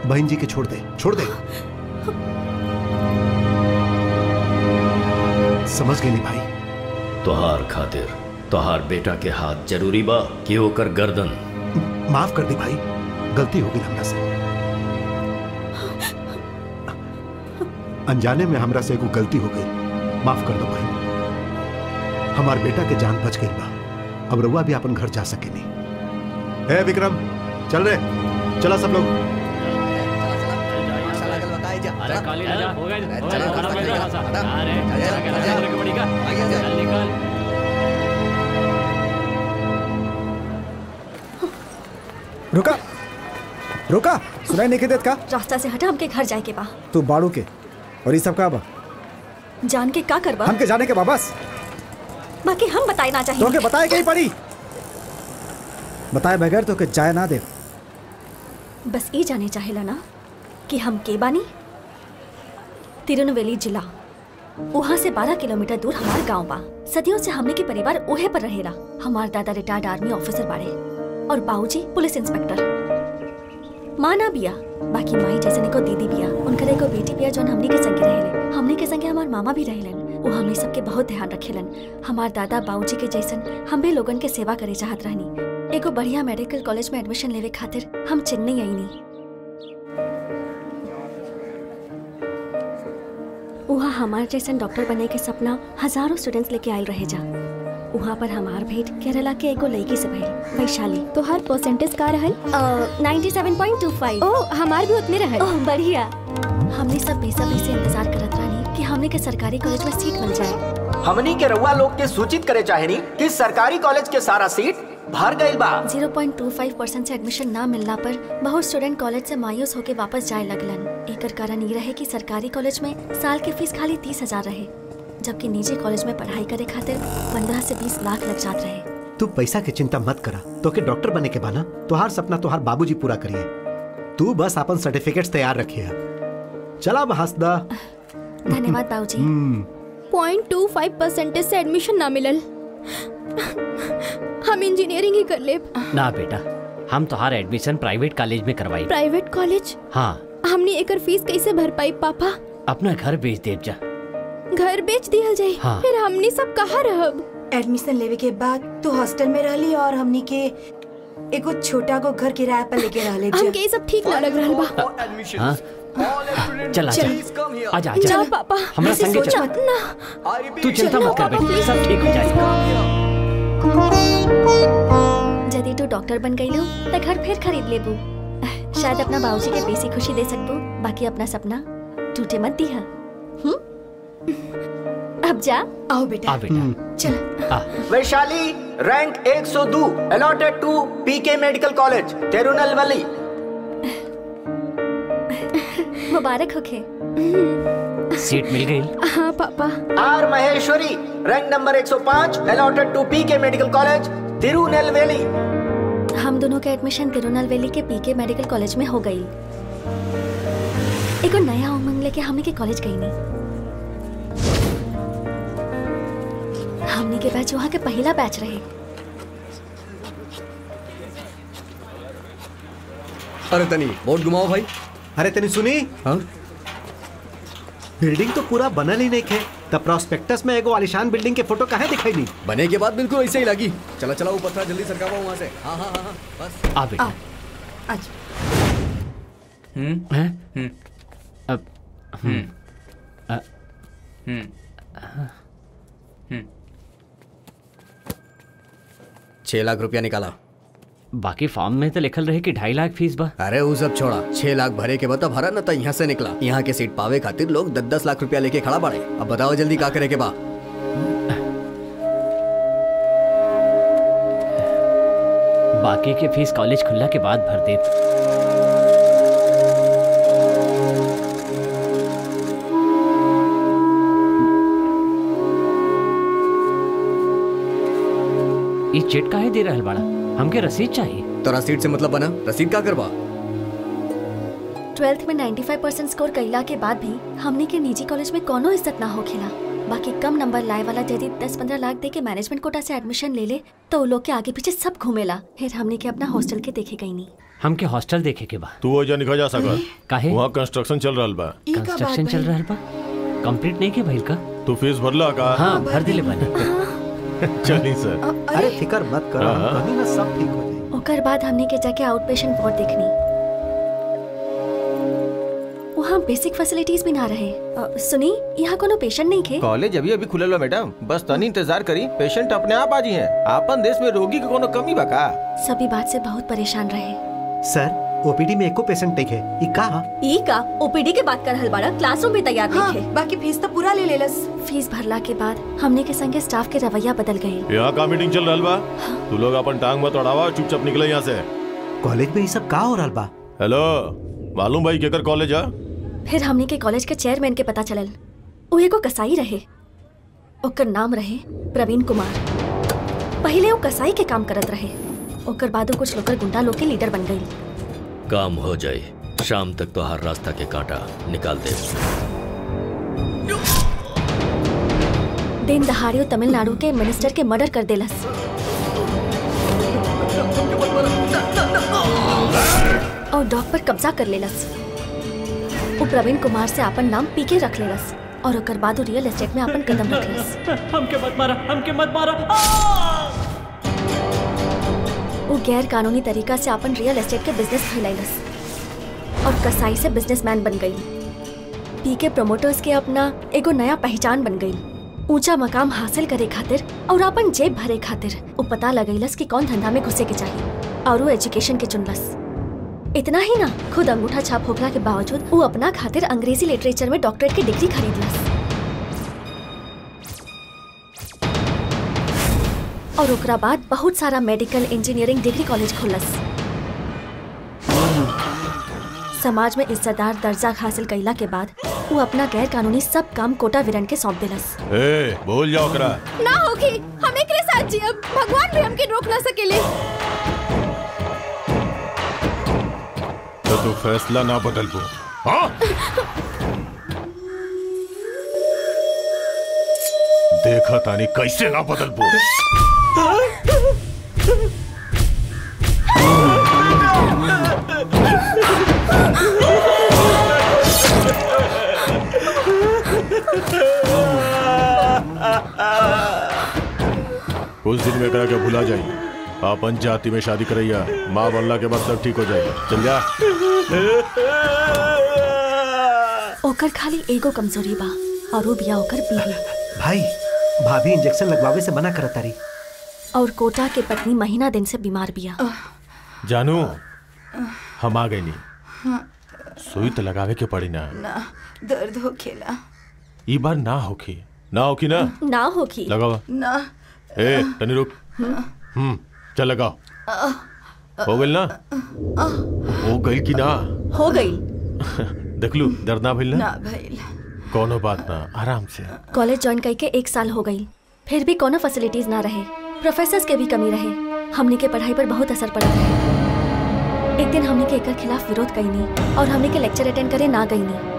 बहन जी के छोड़ दे, छोड़ दे। समझ गई भाई। तोहार खातिर तोहार बेटा के हाथ जरूरी बा कि होकर गर्दन। माफ कर दी भाई, गलती होगी हमरा से। अनजाने में हमरा से एगो गलती हो गई, माफ कर दो भाई। हमारे बेटा के जान बच गई बा, अब रवा भी अपन घर जा सके नहीं। ए विक्रम चल रे, चला सब लोग। रुका रुका, सुनाई नहीं के देत का? रास्ता से हटा, हमके घर जाए के बा। तू बाड़ू के और ये सब का बा? जान के का करबा? हमके जाने के बा बस। बाकी हम बताए ना चाहिए। तोके बताए के ही पड़ी, बताए बगैर तोके जाए ना दे। बस ये जाने चाहेला ना कि हम के बानी। तिरुनेलवेली जिला, वहाँ से 12 किलोमीटर दूर हमार गाँव बा। सदियों से हमने के परिवार उहे पर रहेला। हमार दादा रिटायर्ड आर्मी ऑफिसर बाड़े और बाबूजी पुलिस इंस्पेक्टर। माना बिया, बाकी माई जैसे ने को दीदी बिया, उनकर एको बेटी बिया जोन हमनी के संगे रहेले। हमनी के संगे हमार मामा भी रहेलन। वो हमनी सबके बहुत ध्यान रखेलन। हमार दादा बाबूजी के जैसन हम भी लोगन के सेवा करे चाहत रहनी। एको बढ़िया मेडिकल कॉलेज में एडमिशन लेवे खातिर हम चेन्नई आईनी। वहाँ हमार जैसन डॉक्टर बने के सपना हजारों स्टूडेंट्स लेके आयल रहे जा। वहाँ पर हमार भेंट केरला के एगो लड़की से भइल, वैशाली। तो हर परसेंटेज का रहल? 97.25। ओ हमार भी उतने रहल। ओह बढ़िया। हमने सब बेसब्री से इंतजार करत रहनी कि हमने के सरकारी कॉलेज में सीट मिल जाए। हमने के रउआ लोग के सूचित करे चाहेनी कि सरकारी कॉलेज के सारा सीट भर गइल बा। 0.25% से एडमिशन ना मिलना पर बहुत स्टूडेंट कॉलेज से मायूस होके वापस जाए लगलन। एकर कारण ये रहे कि सरकारी कॉलेज में साल के फीस खाली 30,000 रहे, जबकि निजी कॉलेज में पढ़ाई करे खातिर 15 से 20 लाख लग जात रहे। तू पैसा की चिंता मत करा, तोके डॉक्टर बने के बाना। तोहार सपना तोहार बाबूजी पूरा करिए। तू बस अपन सर्टिफिकेट्स तैयार रखिए। चला बहसदा। धन्यवाद बाबूजी। 0.25% से एडमिशन ना मिलल, हम इंजीनियरिंग ही कर लेब। ना बेटा, हम तोहार एडमिशन प्राइवेट कॉलेज में करवाई। Private college? हाँ। हमने एकर फीस कैसे भर पाई पापा? अपना घर बेच दे जा। घर बेच दिया जाए? हाँ। फिर हमने सब कहाँ रहब? एडमिशन लेवे के बाद तो हॉस्टल में रहली और हमने के एगो छोटा को घर किराया पर लेके रहले। हमके ये सब ठीक ना लग रहा बा। चला आजा आजा पापा, हमरा संगे चल। तू चिंता मत कर बेटी, सब ठीक हो जाएगा। जदी तू डॉक्टर बन गई लो तो घर फिर खरीद लेबू। शायद अपना बाबूजी के बेसी खुशी दे सकबू। बाकी अपना सपना टूटे मत दिहा। अब जा। आओ बेटा, चलो। वैशाली rank 102 allotted to PK medical college तिरुनेलवेली। मुबारक होखे, सीट मिल गई। हाँ पापा। R Maheshwari rank number 105 allotted to PK medical college तिरुनेलवेली। हम दोनों का एडमिशन तिरुनेलवेली के पीके मेडिकल कॉलेज में हो गई। एक नया उमंग लेके हमने के कॉलेज गई नहीं। हमने के बैच वहाँ के पहला बैच रहे। अरे तनी बोर्ड घुमाओ भाई। अरे तनी सुनी। हाँ? बिल्डिंग तो पूरा बनल ही नहीं है, तब प्रोस्पेक्टस में एगो आलिशान बिल्डिंग के फोटो कहाँ दिखाई नहीं? बने के बाद बिल्कुल ऐसे ही लगी। चला चला वो पत्थर जल्दी सरकावा वहाँ से। हाँ हाँ हाँ बस। आ बेटा। आज 6 लाख रुपया निकाला। बाकी फॉर्म में तो लिखल रहे कि 2.5 लाख फीस बा। अरे वो सब छोड़ा, 6 लाख भरे के बता भरा ना तो यहाँ से निकला। यहाँ के सीट पावे खातिर लोग 10-10 लाख रुपया लेके खड़ा बाड़े। अब बताओ जल्दी का करे के बा। बाकी की फीस कॉलेज खुलने के बाद भर दे। ये चेट काहे दे रहल बाड़ा? हमके रसीद चाहिए। तो रसीद से मतलब बना? रसीद का करवा? 12th में 95% स्कोर कइला के बाद भी हमने के निजी कॉलेज में कोनो इज्जत ना हो खेला। बाकी कम नंबर लाए वाला यदि 10-15 लाख दे के मैनेजमेंट कोटा से एडमिशन ले ले तो वो लोग के आगे पीछे सब घूमेला। फिर हमने के अपना हॉस्टल के देखे गई नहीं। हमके हॉस्टल देखे के बा। तू ओजा निकल जा सकत काहे? वहां कंस्ट्रक्शन चल रहल बा। कंस्ट्रक्शन चल रहल बा। कंप्लीट नहीं के भइल का? तू फीस भरला का? हां भर देले बानी। चलिए सर। अरे फिकर मत करो, कभी ना सब ठीक हो जाए। ओकर बाद हमने के जाके आउटपेशेंट वार्ड देखनी। वहाँ बेसिक फैसिलिटीज भी ना रहे। सुनी, यहाँ कोनो पेशेंट नहीं खे। कॉलेज अभी अभी खुलल बा मैडम, बस तनी इंतजार करी, पेशेंट अपने आप आजी हैं। आपन देश में रोगी के कोनो कमी बा का? सभी बात से बहुत परेशान रहे। सर ओपीडी में एको पेशेंट देखे। ई का ओपीडी के बात कर हल बाड़ा, क्लासरूम भी तैयार नहीं थे। बाकी फीस तो पूरा ले लेलस। फीस भरला के बाद हमने के संगे स्टाफ के रवैया बदल गए। यहाँ का मीटिंग चल रहल बा। तू लोग अपन टांग मत अड़ावा, चुपचाप निकले यहाँ से। कॉलेज में ये सब का हो रहल बा? हेलो, मालूम भाई केकर कॉलेज है? फिर हमने के कॉलेज के चेयरमैन के पता चलल, वो एगो कसाई रहे। ओकर नाम रहे प्रवीण कुमार। पहले वो कसाई के काम करत रहे, ओकर बाद कुछ लोकर गुंडा लोग के लीडर बन गई। काम हो जाए, शाम तक तो हर रास्ता के कांटा निकाल दे। दिन दहाड़ियों तमिलनाडु के मिनिस्टर के मर्डर कर देलस। और डॉग पर कब्जा कर लेलस। वो प्रवीण कुमार से अपन नाम पीके रख लेलस और ओकर बाद वो रियल एस्टेट में अपन कदम रख लेलस। हमके मत मारा। वो गैर कानूनी तरीका से अपन रियल एस्टेट के बिजनेस फैलाइलस और कसाई से बिजनेसमैन बन गई। पीके प्रमोटर्स के अपना एगो नया पहचान बन गई। ऊंचा मकाम हासिल करे खातिर और अपन जेब भरे खातिर वो पता लगैलस कि कौन धंधा में घुसे के चाहिए और वो एजुकेशन के चुनलस। इतना ही ना, खुद अंगूठा छाप होखला के बावजूद वो अपना खातिर अंग्रेजी लिटरेचर में डॉक्टरेट की डिग्री खरीदलस और ओकरा बाद बहुत सारा मेडिकल इंजीनियरिंग डिग्री कॉलेज खोलस। समाज में इज्जतदार दर्जा हासिल कइला के बाद वो अपना गैर कानूनी सब काम कोटा वीरन के सौंप देलस। ए, भूल जाओ ओकरा। ना होगी, हम एकरे साथ जियब, भगवान भी हमके रोक ना सकेले। तो तू फैसला ना बदलबो। हां? देखा तानी कैसे ना बदलबो। उस दिन में करा के भुला जाइए। आपन जाति में शादी करैया, माँ बनला के बाद सब ठीक हो जाएगा। चल जा। ओकर खाली एगो कमजोरी बा और वो बिया ओकर बीवी। भाई भाभी इंजेक्शन लगवावे से मना करत तारी और कोटा के पत्नी महीना दिन से बीमार बिया। जानू, हम आ गए नी। सुई तो लगावे के पड़ी ना। ना, दर्द हो खेला। ई बार ना होखी। लगावा। ना। ए, तनी रुक। चल लगाओ। हो गई ना? हो गई कि ना? हो गई। देखलू दर्द ना भइल ना? ना भइल। कोनो बात ना, आराम से। कॉलेज ज्वाइन करके 1 साल हो गई, फिर भी कोनो फैसिलिटीज ना रहे, प्रोफेसर्स के भी कमी रहे। हमने के पढ़ाई पर बहुत असर पड़ा है। एक दिन हमने के एकर खिलाफ विरोध कईनी और हमने के लेक्चर अटेंड करे ना गईनी।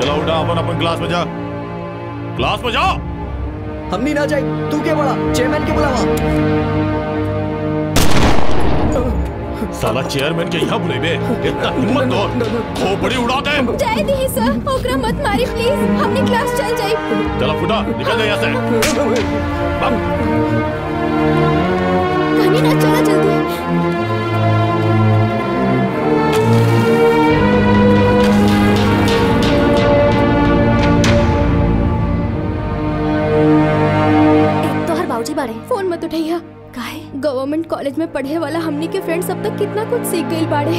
चला उठा, अपन क्लास में जा। हम नहीं ना जाए, तू क्या बड़ा चेयरमैन के बुलावा। साला चेयरमैन के यहाँ बुलेबे, इतना हिम्मत दो, खोपड़ी उड़ा दे। जाए दी सर, ओकरा मत मारी प्लीज, हमने क्लास चल जाए। चला फुटा, निकल जा यहाँ से। कहीं ना चला जल्दी। फोन मत उठाइया। काहे? गवर्नमेंट कॉलेज में पढ़े वाला हमनी के फ्रेंड्स अब तक कितना कुछ सीख गए बाड़े।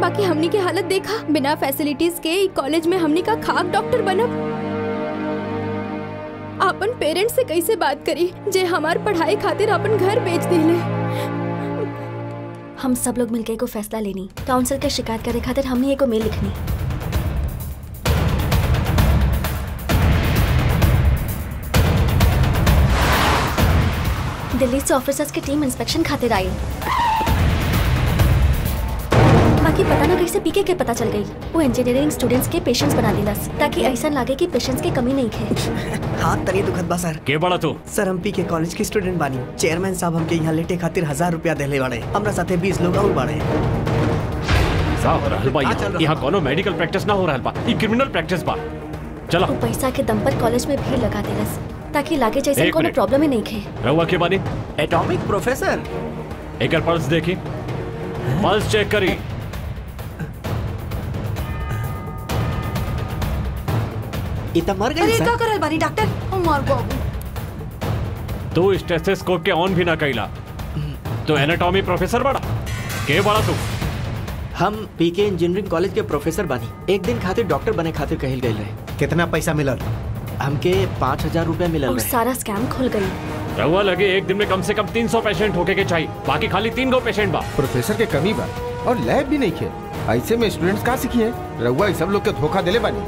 बाकी हमनी के हालत देखा, बिना फैसिलिटीज के कॉलेज में हमनी का खाक डॉक्टर बनब। अपन पेरेंट्स से कैसे बात करी जे हमार पढ़ाई खातिर अपन घर बेच दिले। हम सब लोग मिलके एको फैसला लेनी, काउंसिल के शिकायत करे खातिर हमने एको मेल लिखनी। दिल्ली से ऑफिसर्स की टीम इंस्पेक्शन खातिर आई, बाकी पता ना कैसे पीके के पता चल गई। वो इंजीनियरिंग स्टूडेंट्स के पेशेंट्स बना दिलस ताकि ऐसा लगे कि पेशेंट्स के कमी नहीं है। हाथ तनी दुखत बा सर। के बड़ा तू? सर हम पीके कॉलेज की स्टूडेंट बानी। चेयरमैन साहब हमके यहाँ लेटे खातिर 1000 रुपया देले बाड़े, हमरा साथे 20 लोग और बाड़े। साहब रहल बा यहाँ कोनो मेडिकल प्रैक्टिस ना हो रहल बा, ई क्रिमिनल प्रैक्टिस बा। चलो पैसा के दम पर कॉलेज में भीड़ लगा दिलस ताकि लागे जैसे कोनो प्रॉब्लम ही नहीं है। रवा के बानी एटॉमिक प्रोफेसर एकर पल्स देखी, पल्स चेक करी। मर गई क्या करल बानी डॉक्टर? मर बाबू तू स्टेथोस्कोप के ऑन भी ना कैला तो एनाटॉमी प्रोफेसर बड़ा। के बड़ा तू? हम पीके इंजीनियरिंग कॉलेज के प्रोफेसर बानी। एक दिन खातिर डॉक्टर बने खातिर कहल गई रहे। कितना पैसा मिलल? हमके 5000 रुपया मिलल। और सारा स्कैम खुल गई। रवा लगे एक दिन में कम से कम 300 पेशेंट होके के चाहिए, बाकी खाली 3 गो पेशेंट बा। प्रोफेसर के कमी बा और लैब भी नहीं है, ऐसे में स्टूडेंट्स कहाँ सीखिए। रवा सब लोग के धोखा दिले बानी।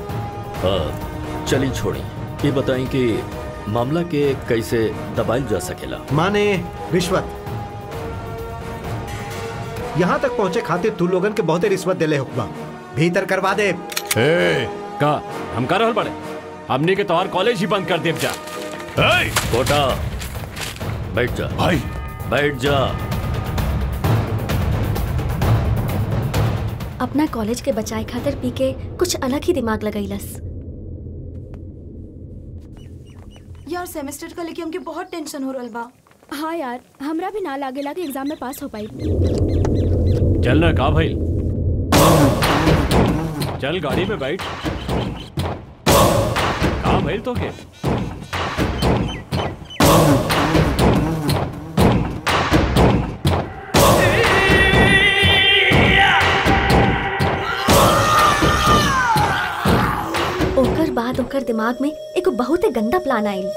चली छोड़ी, ये बताएं कि मामला के कैसे दबाइल जा सकेला। माने रिश्वत यहाँ तक पहुँचे खातिर तू लोगन के बहुते रिश्वत देले हुक्मा। भीतर करवा दे। का हम कर रहल बड़े, हमने के तोहर कॉलेज ही बंद कर देब। जा कोटा बैठ जा भाई, बैठ जा। अपना कॉलेज के बचाए खातिर पीके कुछ अलग ही दिमाग लगैलस। यार सेमेस्टर का लेके हमके बहुत टेंशन हो रहल बा। हाँ यार हमरा भी ना लागेला कि एग्जाम में पास हो पाई। चल ना का भाई, चल गाड़ी में बैठ। का भाई तो के ओकर बाद ओकर दिमाग में एक बहुत गंदा प्लान आयल।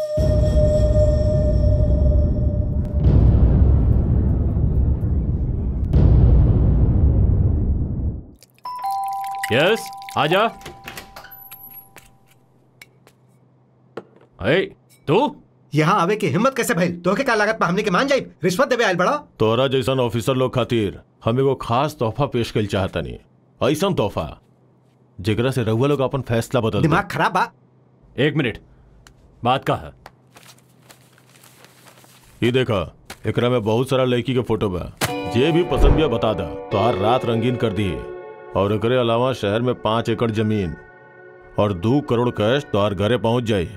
यस आजा। तू यहाँ आवे की हिम्मत कैसे भइल? तोहके का लागत पर हमने के मान जाई? रिश्वत देवे आयल बड़ा? तोरा जैसन ऑफिसर लोग खातिर हम एगो खास तोहफा पेश कर चाहता नहीं। ऐसा तोहफा जिगरा से रहुआ लोग अपन फैसला बदल। दिमाग खराब बा। एक मिनट बात का है। ये देखा एकरा में बहुत सारा लड़की के फोटो बा, जे भी पसंद भी बता दा। तो हर रात रंगीन कर दिए और एकरे अलावा शहर में 5 एकड़ जमीन और 2 करोड़ कैश तो हर घरे पहुंच जाए।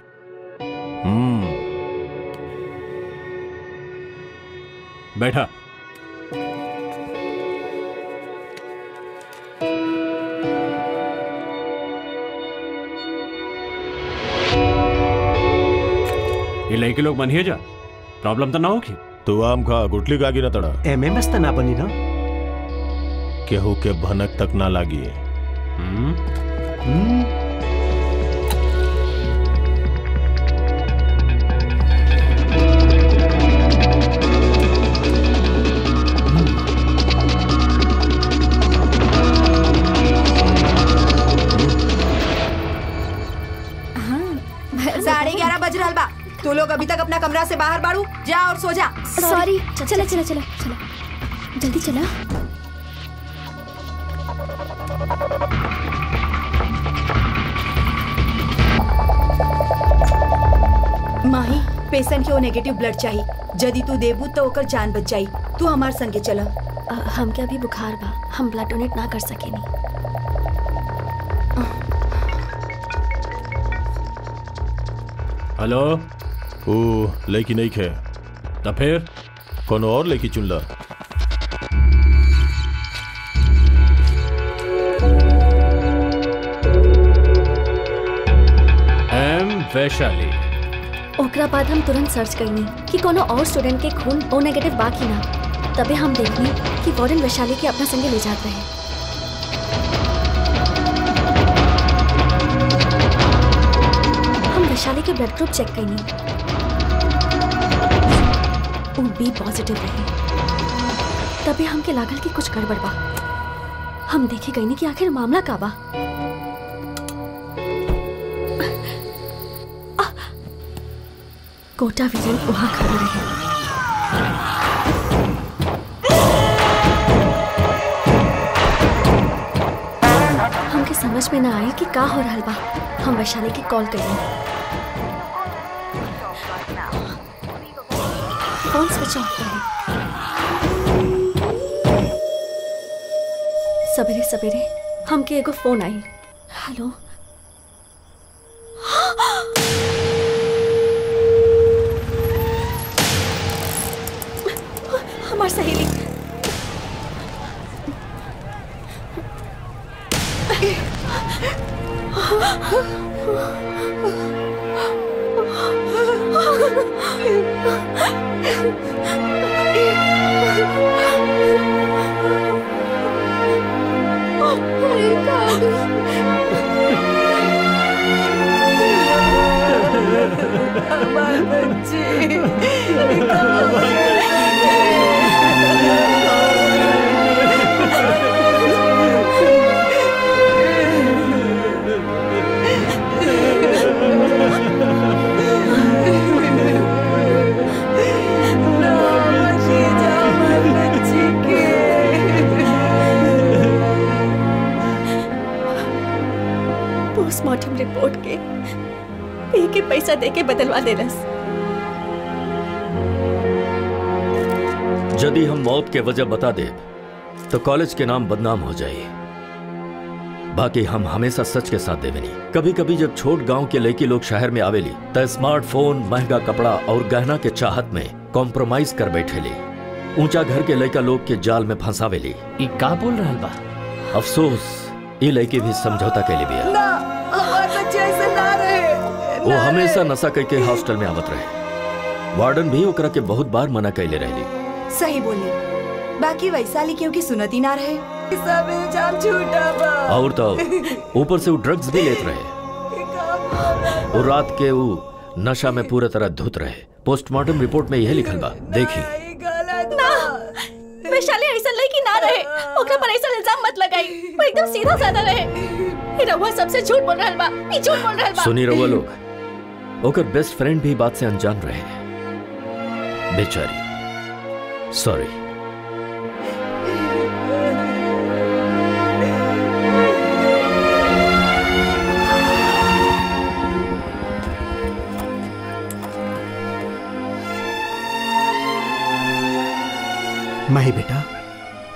बैठा लड़के लोग बनिए जा, प्रॉब्लम तो ना होगी। तू आम खा गुटली कागी ना तड़ा। एमएमएस तो ना बनी ना, केहू के भनक तक ना लागी। तो लोग अभी तक अपना कमरा से बाहर बाड़ू, जा और सो जा। सॉरी चला चला चला चला जल्दी चला। माही पेशेंट के नेगेटिव ब्लड चाहिए, यदि तू देबू तो ओकर जान बच जाई। तू हमार संग के चला। हम क्या अभी बुखार बा, हम ब्लड डोनेट ना कर सकेनी। हेलो ओ लड़की नहीं खे तो फिर कोनो और लड़की चुन ला। एम वैशाली। ओकरा बाद हम तुरंत सर्च करनी कि कोनो और स्टूडेंट के खून ओ नेगेटिव बाकी ना। तभी हम देखने कि वार्डन वैशाली के अपना संगे ले जाते हैं। हम वैशाली के ब्लड ग्रुप चेक करेंगे, वो बी पॉजिटिव रहे, तभी हमके लागल कि कुछ गड़बड़ बा। हम देखे गए नहीं कि आखिर मामला का बा। कोटा विजन वहां खड़ा रहे। हमके समझ में ना आये कि का हो रहा बा। हम वैशाली के कॉल करें। फोन स्विच ऑफ करें। सवेरे सवेरे हमके एगो फोन आई। हेलो, सहेली हमारे बच्चे पोस्टमार्टम रिपोर्ट के पैसा देके बदलवा देलस। यदि हम मौत के वजह बता दे तो कॉलेज के नाम बदनाम हो जाए। बाकी हम हमेशा सच के साथ देवेनी। कभी कभी जब छोट गांव के लड़की लोग शहर में आवेली तो स्मार्टफोन, महंगा कपड़ा और गहना के चाहत में कॉम्प्रोमाइज कर बैठेली। ऊंचा घर के लड़का लोग के जाल में फंसावेली। ई का बोल रहल बा? अफसोस ये लड़की भी समझौता के लिए भी ना, ना रहे। वो हमेशा नशा करके हॉस्टल में आवत रहे। वार्डन भी ओकरा के बहुत बार मना कैले रहे। सही बोली। बाकी वैशाली क्योंकि सुनती ना रहे। सब इल्जाम झूठा बा। और तो ऊपर से वो ड्रग्स भी लेते रहे। वो रात के वो नशा में पूरा तरह धुत रहे। पोस्टमार्टम रिपोर्ट में यह लिखल बा। देखी वैशाली ऐसा लड़की ना रहे, ओकरा पर ऐसा इल्जाम मत लगाई। वो एकदम सीधा साधा रहे। रवा सबसे झूठ बोल रहल बा। ई झूठ बोल रहल बा। सुनी रवा लोग, ओकर बेस्ट फ्रेंड भी बात से अनजान रहे। बेचारी सॉरी। माही बेटा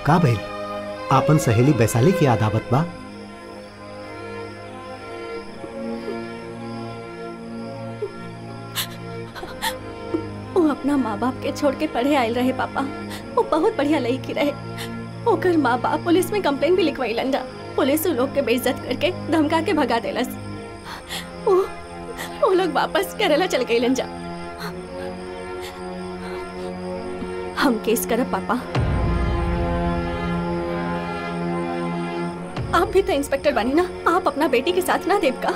का भइल? आपन सहेली वैशाली की अदावत बा। वो अपना माँ बाप के छोड़ के पढ़े आयल रहे पापा। वो बहुत बढ़िया लड़की रहे। ओकर माँ बाप पुलिस में कंप्लेन भी लिखवाइलन दा। पुलिस वो लोग के बेइज्जत करके धमका के भगा देलस। वो लोग वापस केरला चल गइलन जा। हम केस करब पापा। आप भी तो इंस्पेक्टर बनी ना, आप अपना बेटी के साथ ना देव का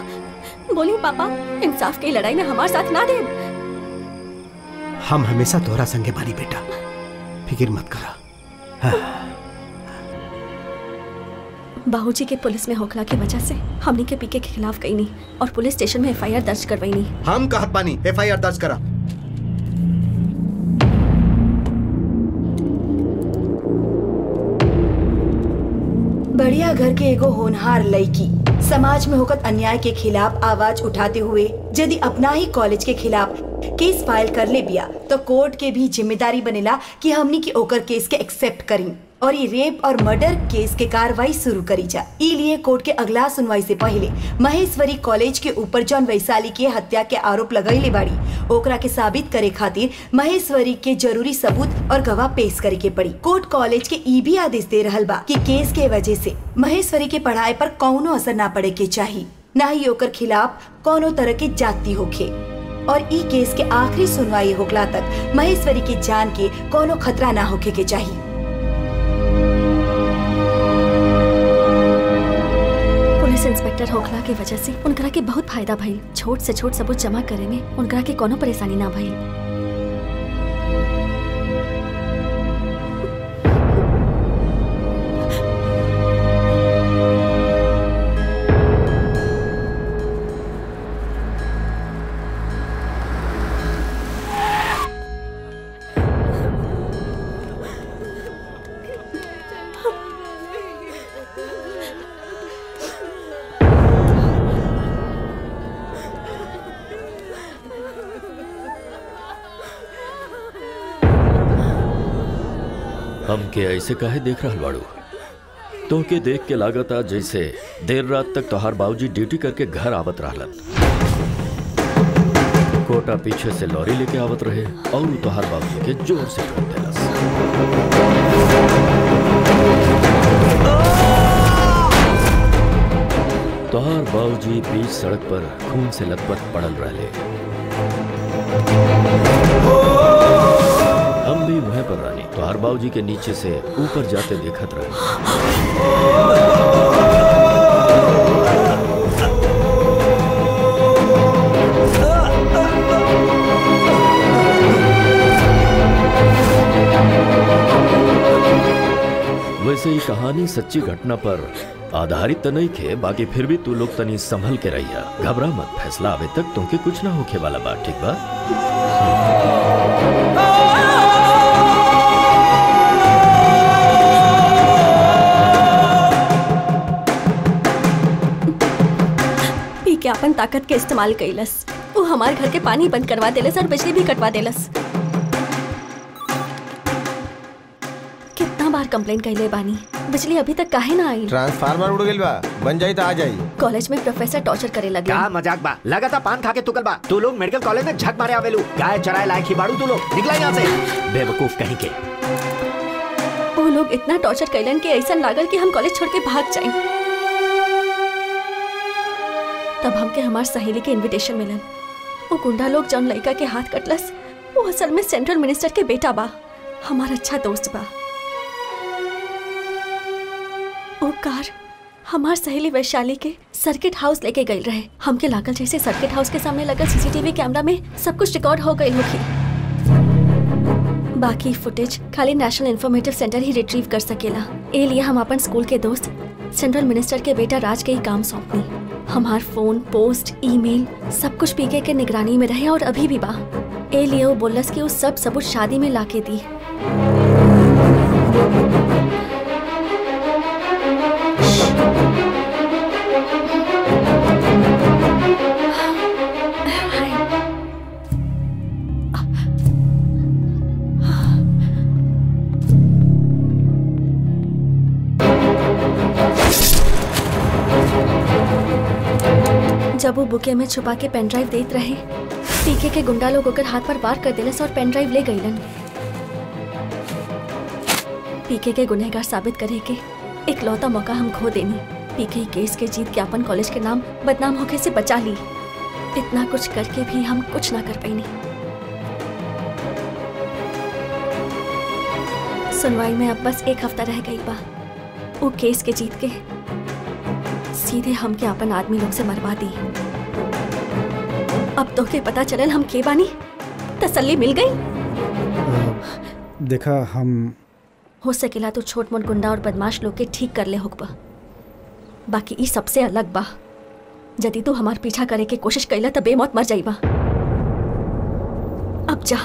बोली पापा। इंसाफ की लड़ाई में हमारे साथ ना देव। हम हमेशा तोहरा संगे बानी बेटा, फिक्र मत करा। बाबूजी के पुलिस में होखला की वजह से हमने के पीके के खिलाफ गई नहीं और पुलिस स्टेशन में एफआईआर दर्ज करवाई नहीं। हम कहत बानी एफआईआर दर्ज करा। बढ़िया घर के एगो होनहार लड़की समाज में होकर अन्याय के खिलाफ आवाज उठाते हुए यदि अपना ही कॉलेज के खिलाफ केस फाइल कर ले बिया तो कोर्ट के भी जिम्मेदारी बनेला कि हमनी के ओकर केस के एक्सेप्ट करी और ये रेप और मर्डर केस के कार्रवाई शुरू करी जा। इसलिए कोर्ट के अगला सुनवाई से पहले महेश्वरी कॉलेज के ऊपर जौन वैशाली के हत्या के आरोप लगैले बाड़ी ओकरा के साबित करे खातिर महेश्वरी के जरूरी सबूत और गवाह पेश करे के पड़ी। कोर्ट कॉलेज के ई भी आदेश दे रहल बा कि केस के वजह से महेश्वरी के पढ़ाई पर कौनो असर न पड़े के चाहिए, न ही ओकर खिलाफ कोनो तरह के जाति होके। और ई केस के आखिरी सुनवाई होगला तक महेश्वरी की जान के कोनो खतरा ना होके के चाहिए। पुलिस इंस्पेक्टर होखला के वजह से उनकरा के बहुत फायदा भइल। छोट से छोट सबूत जमा करे में उनकरा के कोनो परेशानी ना भइल। हम के ऐसे काहे देख रहा बाड़ू, तो के देख के लागता जैसे देर रात तक तोहार बाबूजी ड्यूटी करके घर आवत रहलन। कोटा पीछे से लॉरी लेके आवत रहे और तोहार बाबूजी के जोर से ठोक देलस। तोहार बाबूजी बीच सड़क पर खून से लथपथ पड़ल रहले। हम भी वहाँ पर रानी तोहार बाबूजी के नीचे से ऊपर जाते देखत रहे। वैसे ही कहानी सच्ची घटना पर आधारित नहीं खे, बाकी फिर भी तू लोग तनी संभल के रहिया, घबरा मत। फैसला आवे तक तुमके कुछ ना होके वाला बात, ठीक बा? के अपन ताकत के इस्तेमाल कइलस, वो हमारे घर के पानी बंद करवा देलस और बिजली भी कटवा देलस। कितना बार कंप्लेन कइले बानी, बिजली अभी तक काहे ना आई? ट्रांसफार्मर उड़ गइल बा, बन जाई त आ जाई। कॉलेज में प्रोफेसर टॉर्चर करे लगे। का मजाक बा, लगातार पान खा के तुकल बा। तू लोग मेडिकल कॉलेज में झक मारे आवेलू, गाय चराए लायक ही बाड़ू तू लोग, निकला यहां से। बेवकूफ कहीं के। वो लोग इतना टॉर्चर कइलन कि ऐसा लागल कि हम कॉलेज छोड़ के भाग जाएं। तब हमके हमार सहेली के इनविटेशन मिलन। वो गुंडा लोग जौन लड़का के हाथ कटलस, वो असल में सेंट्रल मिनिस्टर के बेटा बा, हमार अच्छा दोस्त बा। वो कार हमार सहेली वैशाली के सर्किट हाउस लेके गई रहे। हमके लागल जैसे सर्किट हाउस के सामने लगल सीसीटीवी कैमरा में सब कुछ रिकॉर्ड हो गई होगी। बाकी फुटेज खाली नेशनल इन्फॉर्मेटिव सेंटर ही रिट्रीव कर सकेला। ए लिए हम अपन स्कूल के दोस्त सेंट्रल मिनिस्टर के बेटा राज के ही काम सौंपनी। हमार फोन, पोस्ट, ईमेल सब कुछ पीके के निगरानी में रहे और अभी भी बा। ए लिए वो बोलस कि वो सब सबूत शादी में लाके दी। जब वो बुके में छुपा के पेन ड्राइव देते रहे, पीके के गुंडा लोग होकर हाथ पर वार कर देलस और पेन ड्राइव ले गईलन। पीके के गुनहगार साबित करे के इकलौता मौका हम खो देनी। पीके केस के जीत के अपन कॉलेज के नाम बदनाम होके से बचा ली। इतना कुछ करके भी हम कुछ ना कर पाईनी। सुनवाई में अब बस एक हफ्ता रह गई बा। वो केस के जीत के सीधे हमके अपन आदमी लोग से मरवा दी। अब तो के पता चलन हम के बानी, तसल्ली मिल गई। देखा हम हो सकेला तो छोट मोट गुंडा और बदमाश लोग के ठीक कर ले हुक्बा। बाकी ये सबसे अलग बा, यदि तू हमार पीछा करे के कोशिश कइला तो बेमौत मर जाइबा। अब जा।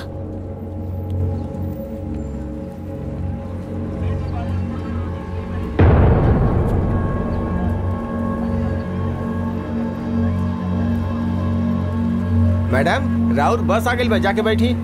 मैडम, राउर बस आ गई, जाके बैठी।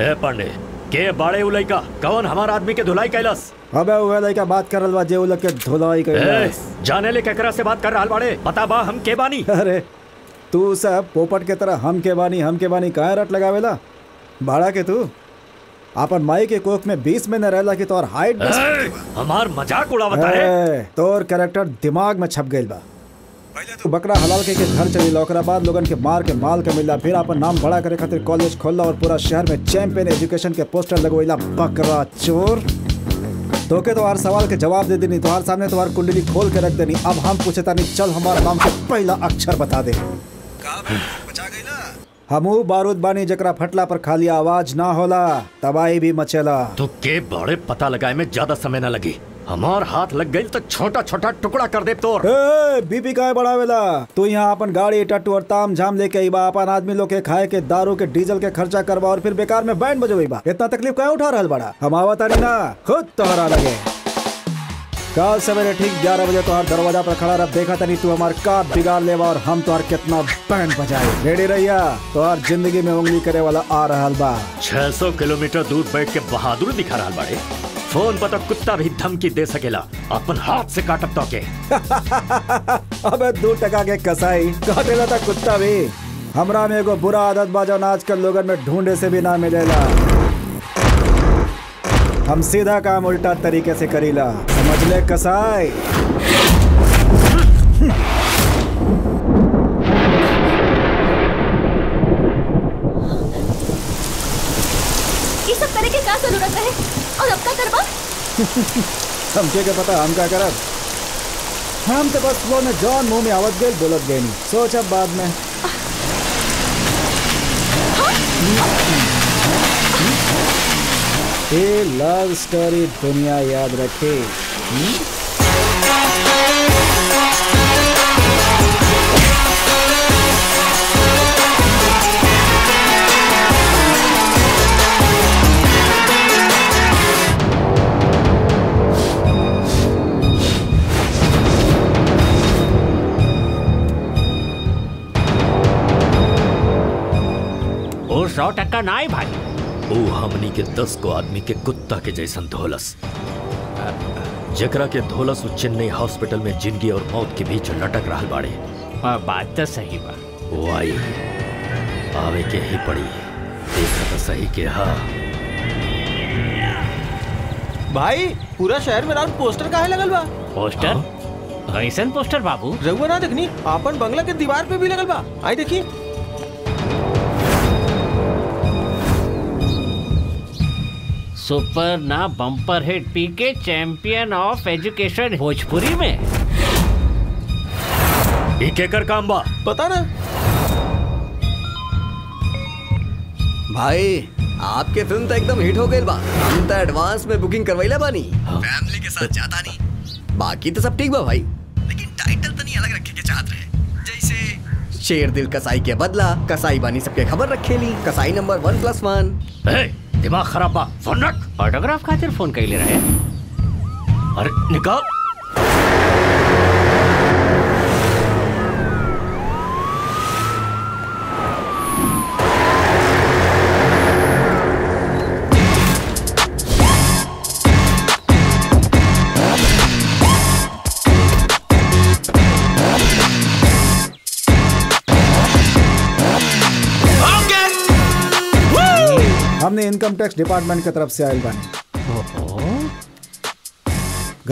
ए पांडे के बाड़े उलई का कौन हमारा आदमी के धुलाई कैलस? अबे उलई का बात कर रहा जे उलई के धुलाई कैलस जाने ले केकरा से बात कर रहल बाड़े पता बा हम के बानी। अरे तू सब पोपट के तरह हम के बानी काहे रट लगावेला भाड़ा के तू अपन माई के कोख में 20 में न रहला की तोर हाइट हमार मजाक उड़ावता है। तोर कैरेक्टर दिमाग में छप गइल बा। तो बकरा हलाल के घर चली लौकरा बाद लोगन के मार के माल के मिला फिर अपन नाम बड़ा करे खातिर कॉलेज खोलला और पूरा शहर में चैंपियन एजुकेशन के पोस्टर लगवैला बकरा चोर। तोके तो हर सवाल के जवाब दे देनी तोहार सामने तोहार कुंडली खोल के रख देनी। अब हम पूछे तानी चल हमारा नाम से पहला अक्षर बता दे। हमू बारूद बानी जकरा फटला पर खाली आवाज ना होला तबाही भी मचेला। तो के बड़े पता लगाए में ज्यादा समय ना लगी हमार हाथ लग गई तो छोटा छोटा टुकड़ा कर दे तोर। ए, बीपी का बढ़ावेला तू यहाँ अपन गाड़ी टट्टू और ताम झाम लेके आईबा अपन आदमी लोग के खाए के दारू के डीजल के खर्चा करवा और फिर बेकार में बैंड बजवेबा। इतना तकलीफ क्या उठा रहल बड़ा हम आवता नहीं ना खुद तोहरा लगे। कल सवेरे ठीक 11 बजे तोहर दरवाजा पर खड़ा रह देखा तनी तू हमार का बिगाड़ लेवा और हम तोहर कितना बैंड बजाए। रेडी रहिया तोहर जिंदगी में उंगली करे वाला आ रहल बा। 600 किलोमीटर दूर बैठ के बहादुर दिखा रहल बाड़े। फोन पर तो कुत्ता भी धमकी दे सकेला अपन हाथ से काटब तो के। अबे 2 टका के कसाई काटेला था कुत्ता भी। हमरा में एगो बुरा आदत बा जौन आजकल लोगन में ढूंढे से भी ना मिलेला। हम सीधा काम उल्टा तरीके से करीला समझ ले कसाई। ये सब करे के का जरूरत है और अब करबा? हमके क्या पता हम क्या करब। हम तो बस वो न जॉन मुंह में आवत गए बोलत गए नहीं सोच अब बाद में। ये लव स्टोरी दुनिया याद रखे। वो 100 टक्का ना है भाई वो हमनी के 10 को आदमी के कुत्ता के जैसन धोलस जकरा के धोलस वो चेन्नई हॉस्पिटल में जिंदगी और मौत के बीच लटक रहल बाड़े। बात तो सही बा वो आई आवे के ही पड़ी देखा तो सही के। हाँ भाई पूरा शहर में राउंड पोस्टर काहे लगल बा? पोस्टर कैसा पोस्टर बाबू रघुआ ना देखनी अपन बंगला के दीवार पे भी लगल बा आई देखी। सुपर ना bumper hit PK champion of education Bhojpuri में कर काम बा पता ना। भाई आपके फिल्म तो एकदम हिट हो गई बा हम तो एडवांस में बुकिंग करवाइला बानी। फैमिली के साथ जाता नहीं बाकी तो सब ठीक बा भाई लेकिन टाइटल तो नहीं अलग रखे के चाहत रहे जैसे शेर दिल कसाई के बदला कसाई बानी सबके खबर रखेली कसाई नंबर 1+1। दिमाग खराब बा फोन रख। ऑटोग्राफ खातिर फोन कैले रहे। अरे निकाल। हमने इनकम टैक्स डिपार्टमेंट की तरफ से आयल बने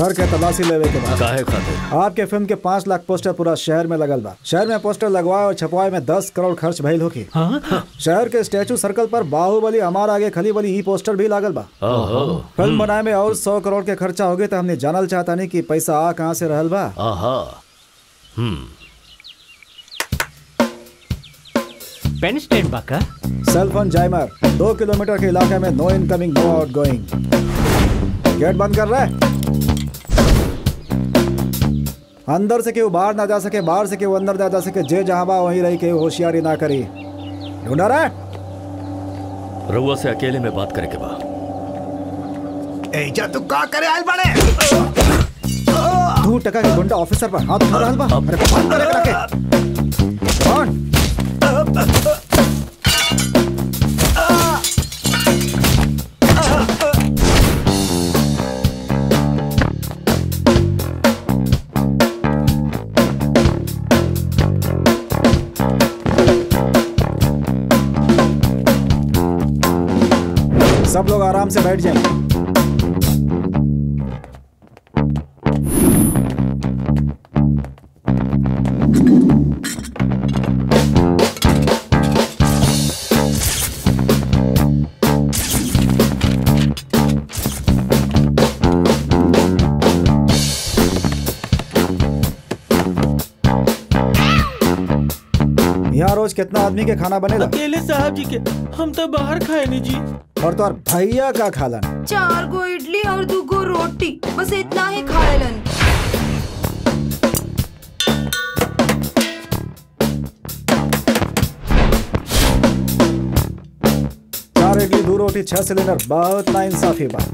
घर के तलाशी लेवे के बाद आपके फिल्म के 5 लाख पोस्टर पूरा शहर में लगल बा। शहर में पोस्टर लगवाए और छपवाए में 10 करोड़ खर्च भइल होगी। शहर के स्टैचू सर्कल पर बाहुबली हमार आगे खली बली ई पोस्टर भी लागल बा। फिल्म बनाए में और 100 करोड़ के खर्चा हो गए तो हमने जानल चाहता नहीं की पैसा आ कहाँ से रहल बा। पेन स्टैंड बाका सेल फोन जाइमर 2 किलोमीटर के इलाके में no incoming no outgoing. Gate बंद कर रहा है अंदर से क्यों बाहर ना जा सके बाहर से क्यों अंदर ना जा सके जे जहाँ बा वहीं रही के होशियारी ना करी ढूंढा रहा है। रुआ से अकेले में बात करे के बाद एजा तू का करे आल बड़े 2 टका के गुंडा ऑफिसर पर हाथ उठा रहल बा। अरे बंद करे रखे कौन आराम से बैठ जाएंगे। रोज कितना आदमी के खाना बनेगा? अकेले साहब जी के, हम तो बाहर खाए नहीं जी। और तो भैया का खालन 4 गो इडली और 2 गो रोटी, बस इतना ही खालन। चार इडली 2 रोटी 6 सिलेंडर, बहुत नाइंसाफी बात।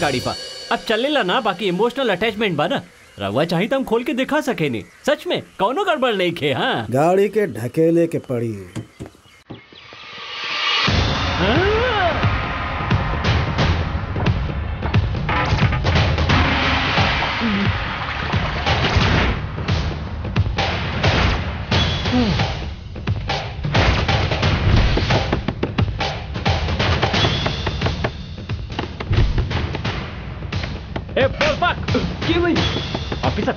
गाड़ी पा अब चलेला ना, बाकी इमोशनल अटैचमेंट बा ना। रवा चाहिए तो हम खोल के दिखा सके नहीं, सच में कौनो गड़बड़ नहीं खे। हाँ, गाड़ी के ढकेले के पड़ी।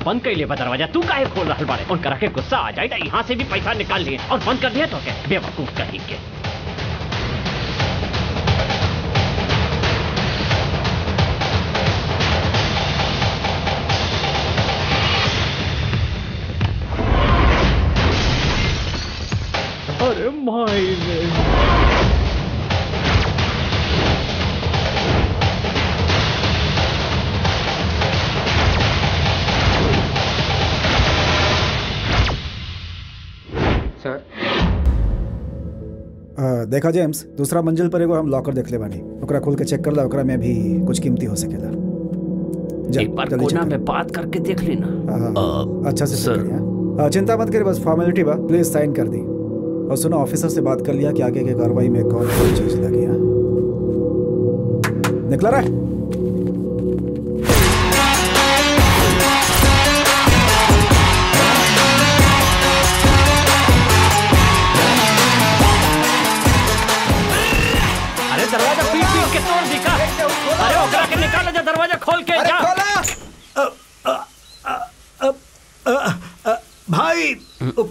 बंद कर लिए दरवाजा, तू काहे खोल रहा बारे? उनका रखे गुस्सा आ जाएगा, यहाँ से भी पैसा निकाल लिए और बंद कर दिया तो क्या बेवकूफ कहेंगे। अरे माय देखा जेम्स, दूसरा मंजिल पर एगो हम लॉकर देख ले बानी, ओकरा खोल के चेक कर ला, ओकरा में भी कुछ कीमती हो सकेला। एक बार कोना में बात करके देख लेना। अच्छा से सर, चिंता मत करिए, बस फॉर्मेलिटी बा, प्लीज साइन कर दी। और सुनो, ऑफिसर से बात कर लिया कि आगे के कार्रवाई में कौन कौन चीज लगी। निकला रहा दरवाजा पीट के तोड़ दिखा। अरे ओकरा के निकाल जा, दरवाजा खोल के जा। भाई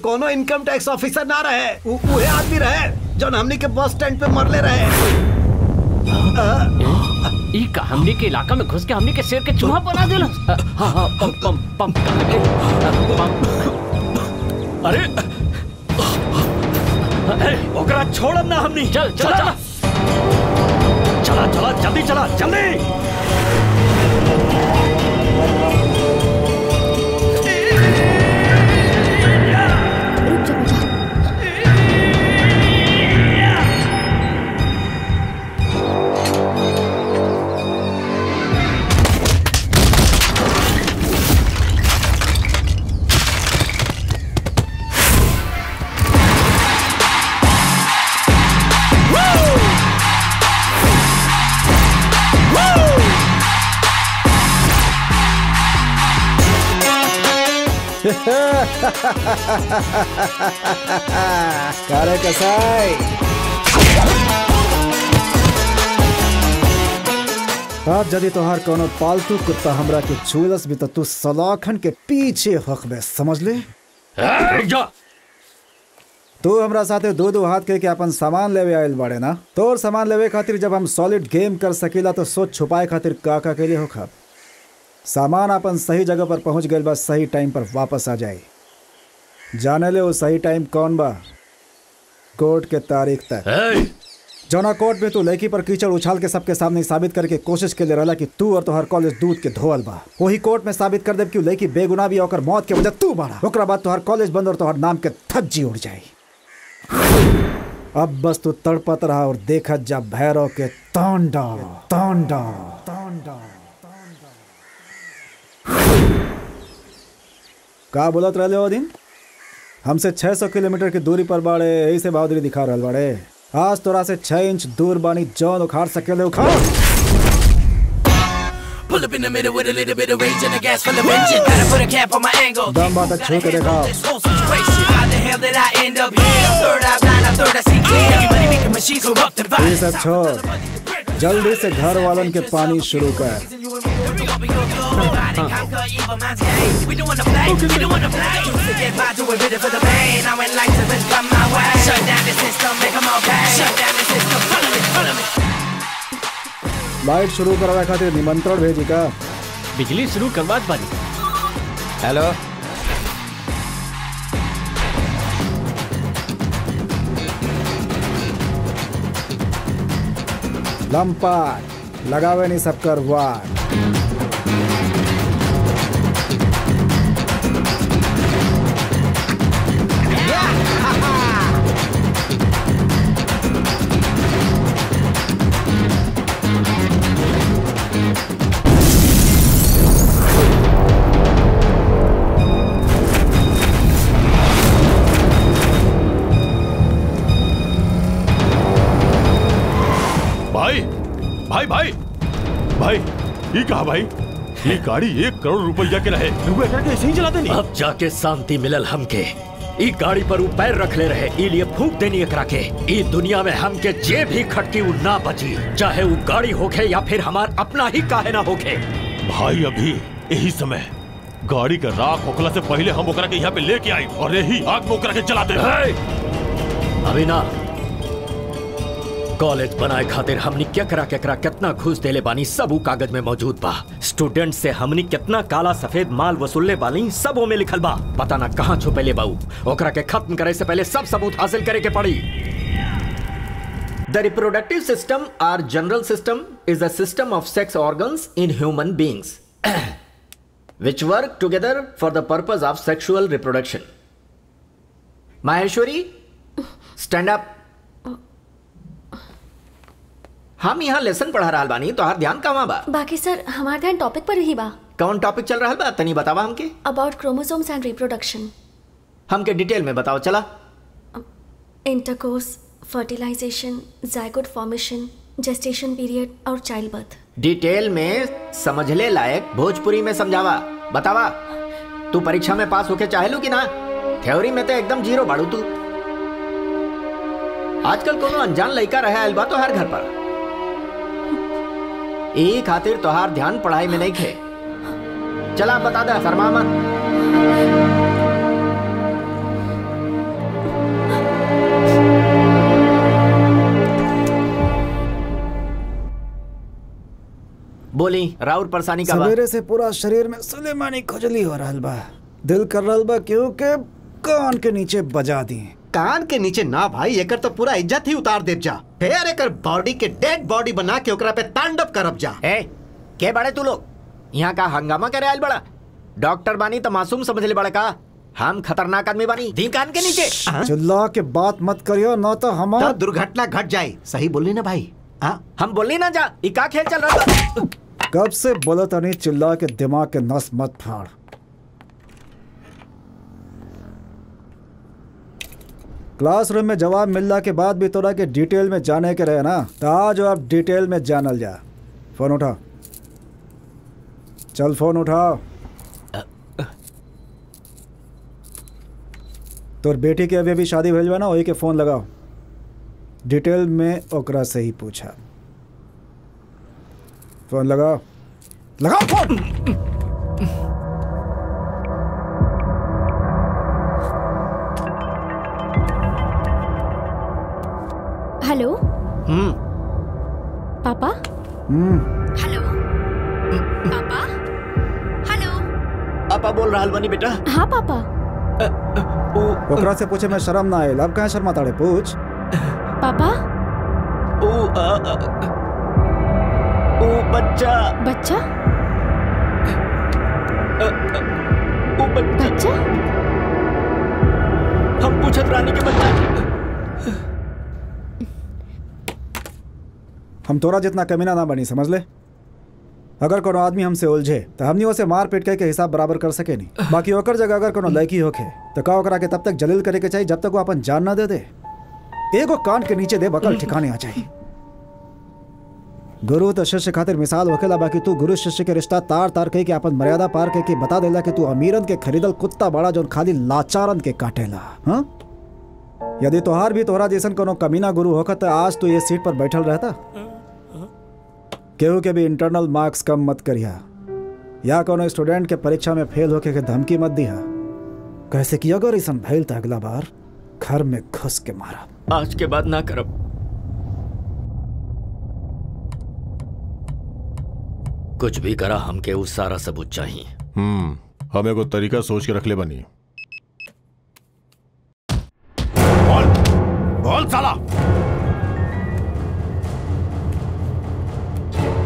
कोनो इनकम टैक्स ऑफिसर ना रहे, उहे आदमी रहे जो हमनी के बस स्टैंड पे मरले रहे। ई का हमनी के इलाका में घुस के हमनी के शेर के चूहा बना देला। अरे ओकरा छोड़म ना हमनी, चल चल चला चला जल्दी, चला जल्दी। कारे कसाई। आप जदी तोहार कोनो पालतू कुत्ता हमरा के छुलस भी तो तू सलाखन के पीछे हक में समझ ले। जा तू हमरा साथे दो दो हाथ करके अपन सामान लेवे आयल बाड़े ना। तोर सामान लेवे खातिर जब हम सॉलिड गेम कर सकीला तो सोच छुपाए खातिर काका के लिए हो खा। सामान अपन सही जगह पर पहुंच गए बस सही टाइम पर वापस आ जाए। जाने ले वो सही टाइम कौन बा? कोर्ट के तारीख तक जौना कोर्ट में तू लड़की पर कीचड़ उछाल के सबके सामने साबित करके कोशिश के ले रहा कि तू और तोहर कॉलेज दूध के धोअल बा, वही कोर्ट में साबित कर दे कि लड़की बेगुनाह भी और मौत के वजह तू बाड़ा। ओकरा बाद तोहर कॉलेज बंद और तोहर नाम के धज्जी उड़ जाए। अब बस तू तड़पत रहा और देखा जा भैरव के तांडा तांडा तांडा। का बोलत रहे हो दिन? हमसे 600 किलोमीटर की दूरी पर बाड़े, यही से बहादुरी दिखा रहा बाड़े। आज तोरा से 6 इंच दूर बानी, जौन उखाड़ सकेले उखाड़। दम बात अच्छो के दिखाओ। ये सब छोड़, जल्दी से घर वालन के पानी शुरू कर। लाइट शुरू करवा खातिर निमंत्रण भेजी का? बिजली शुरू करवा बानी। हेलो, लंपा लगावे नहीं सब कर वार। भाई ये गाड़ी 1 करोड़ रुपया के रहे, ऐसे ही चलाते नहीं। अब जाके शांति मिलल हमके। ई गाड़ी पर पैर रख ले रहे, इलिए फूक देनी एकरा के। ई दुनिया में हमके जे भी खटकी उ ना बची, चाहे वो गाड़ी होखे या फिर हमार अपना ही काहे ना होखे। भाई अभी यही समय गाड़ी का राख होखला से पहले हम ओकरा के यहाँ पे लेके आए और यही आग में ओकरा के चलाते। अभी ना कॉलेज बनाए खातिर हमनी केकरा केकरा कितना घूस देले बानी, सब कागज में मौजूद बा। स्टूडेंट से हमनी कितना काला सफेद माल वसूलने बानी, सब में लिखल बा। पता ना कहाँ छुपेले बाऊ। ओकरा के खत्म करे से पहले सब सबूत हासिल करे के पड़ी। The reproductive system or general system is a system of sex organs in human beings which work together for the purpose of sexual reproduction. Maheshwari, stand up. हम यहाँ लेसन पढ़ा रहा बानी, तोहार ध्यान कहाँ बा? बाकी सर हमार ध्यान टॉपिक पर ही बा। कौन टॉपिक चल रहा बा तनी बतावा हमके? About क्रोमोसोम्स and reproduction. हमके डिटेल में बताओ चला। Intercourse, fertilisation, जायगोट formation, gestation period और चाइल्ड बर्थ। डिटेल में समझले लायक भोजपुरी में समझावा। बतावा तू परीक्षा में पास होके चाहेलू की ना? थ्योरी में तो एकदम जीरो बाड़ू तू। आजकल कोनो अनजान लड़का रहे अलबा तो हर घर पर। एक खातिर तोहार ध्यान पढ़ाई में नहीं खे। चला बता दे, शर्मा मत। बोली राउर परेशानी का बात। सवेरे से पूरा शरीर में सुलेमानी खुजली हो रहल बा, दिल कर रहल बा क्योंकि कान के नीचे बजा दी। कान के नीचे ना भाई, एकर तो पूरा इज्जत ही उतार देव जा। फिर एकर बॉडी के डेड बॉडी बना के ओकरा पे तांडव करब जा। ए, के बड़े तू लोग यहाँ का हंगामा करे आयल बड़ा? डॉक्टर बानी तो मासूम समझ ले बड़ा का? हम खतरनाक आदमी बानी। दी कान के नीचे चिल्ला के बात मत करियो ना तो हमारा दुर्घटना घट जाये। सही बोली ना भाई? हम बोली ना जा, इका खेल चल रहा। कब से बोला था नहीं चिल्ला के दिमाग के नस मत फाड़। क्लासरूम में जवाब मिलला के बाद भी तोरा के डिटेल में जाने के रहे ना, तो आज आप डिटेल में जानल जा। फोन उठा, चल फोन उठा। तोर बेटी के अभी अभी शादी भेजवा ना, वही के फोन लगाओ। डिटेल में ओकरा से ही पूछा। फोन लगाओ, लगाओ फोन। हेलो पापा, हेलो पापा, हेलो पापा बोल रहा हलवानी बेटा। हाँ पापा। ओकरा से पूछे में शर्म ना आए, अब कहाँ शर्माता है, पूछ पापा। ओ बच्चा बच्चा ओ बच्चा, हम पूछत रानी के बच्चा, हम तोरा जितना कमीना ना बनी समझ ले। अगर कोनो आदमी हमसे उलझे तो हमनी उसे मार पीट करके हिसाब बराबर कर सके नहीं। बाकी ओकर जगह अगर कोनो लड़की होके तो का ओकरा के तब तक जलील करे के चाहिए जब तक वो अपन जान ना दे दे। एगो कान के नीचे दे, बकल ठिकाने आ चाहिए। गुरु तो शिष्य खातिर मिसाल होकेला, बाकी तू गुरु शिष्य के रिश्ता तार तार कही के अपन मर्यादा पार करके बता देला कि तू अमीरन के खरीदल कुत्ता बड़ा जो खाली लाचारन के काटेला। हाँ, यदि तोहार भी तोहरा जैसन कोनो कमीना गुरु होकर तो आज तू ये सीट पर बैठल रहता। केहू के भी इंटरनल मार्क्स कम मत करिया या कोनो स्टूडेंट के परीक्षा में फेल होके के धमकी मत दिया। कैसे कि अगर ऐसा भइल त अगला बार घर में घुस के मारा। आज के बाद ना करब। कुछ भी करा हमके उस सारा सबूत चाहिए। हम एगो तरीका सोच के रख ले बनी। बोल, बोल साला।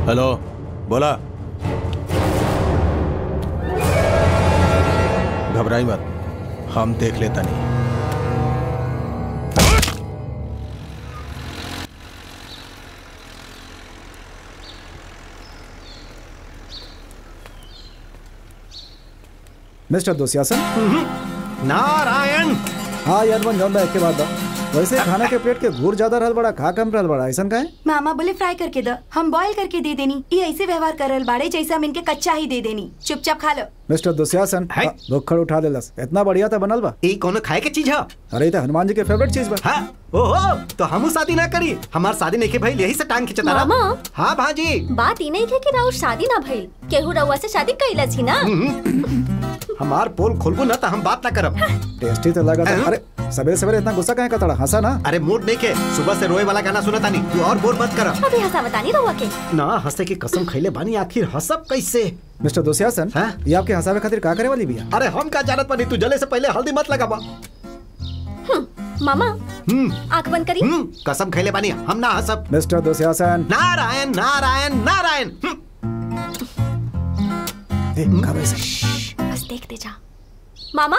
हेलो बोला, घबराई मत, हम देख लेता नहीं। मिस्टर दोस्यासन। नारायण। हाँ यार बन जाऊंगा एक बार। वैसे खाना के प्लेट के घूर ज्यादा रहल बड़ा, खा कम रहल बड़ा, ऐसा का है? मामा बोले फ्राई करके दो, हम बॉईल करके दे देनी। ये ऐसे व्यवहार कर रहल बाड़े जैसे हम इनके कच्चा ही दे देनी। चुपचाप खा लो। मिस्टर दुष्यंत भूखड़ उठा देलस, इतना बढ़िया था बनल बा। ई कौन खाए के चीज है? अरे तो हनुमान जी के फेवरेट चीज बा। हां ओहो, तो हम शादी ना करी, हमार शादी नहीं के भइल, यही से टांग खिंचता रहा। मामा हां भाजी, बात ई नहीं है कि राव शादी ना भइल, केहू रवा से शादी कइला छी ना। हमार पोल खोलबो ना तो हम बात ना करब। टेस्टी तो लगा था। अरे सबेरे सबेरे इतना गुस्सा काहे करता? हंसा ना। अरे मूड नहीं के, सुबह से रोए वाला गाना सुनता नहीं तू, और बोर मत कर। अबे हंसा बतानी रवा के ना, हंसे की कसम खइले बानी, आखिर हंसब कैसे? मिस्टर दोस्यासन ये आपके हंसावे खातिर का करे वाली बिया? अरे हम का जानत बानी, तू जले से पहले हल्दी मत लगाबा। मामा आंख बंद करी, कसम खइले बानी हम ना हंसब। मिस्टर दोस्यासन। नारायण नारायण नारायण। देख का वैसे बस देखते जा मामा।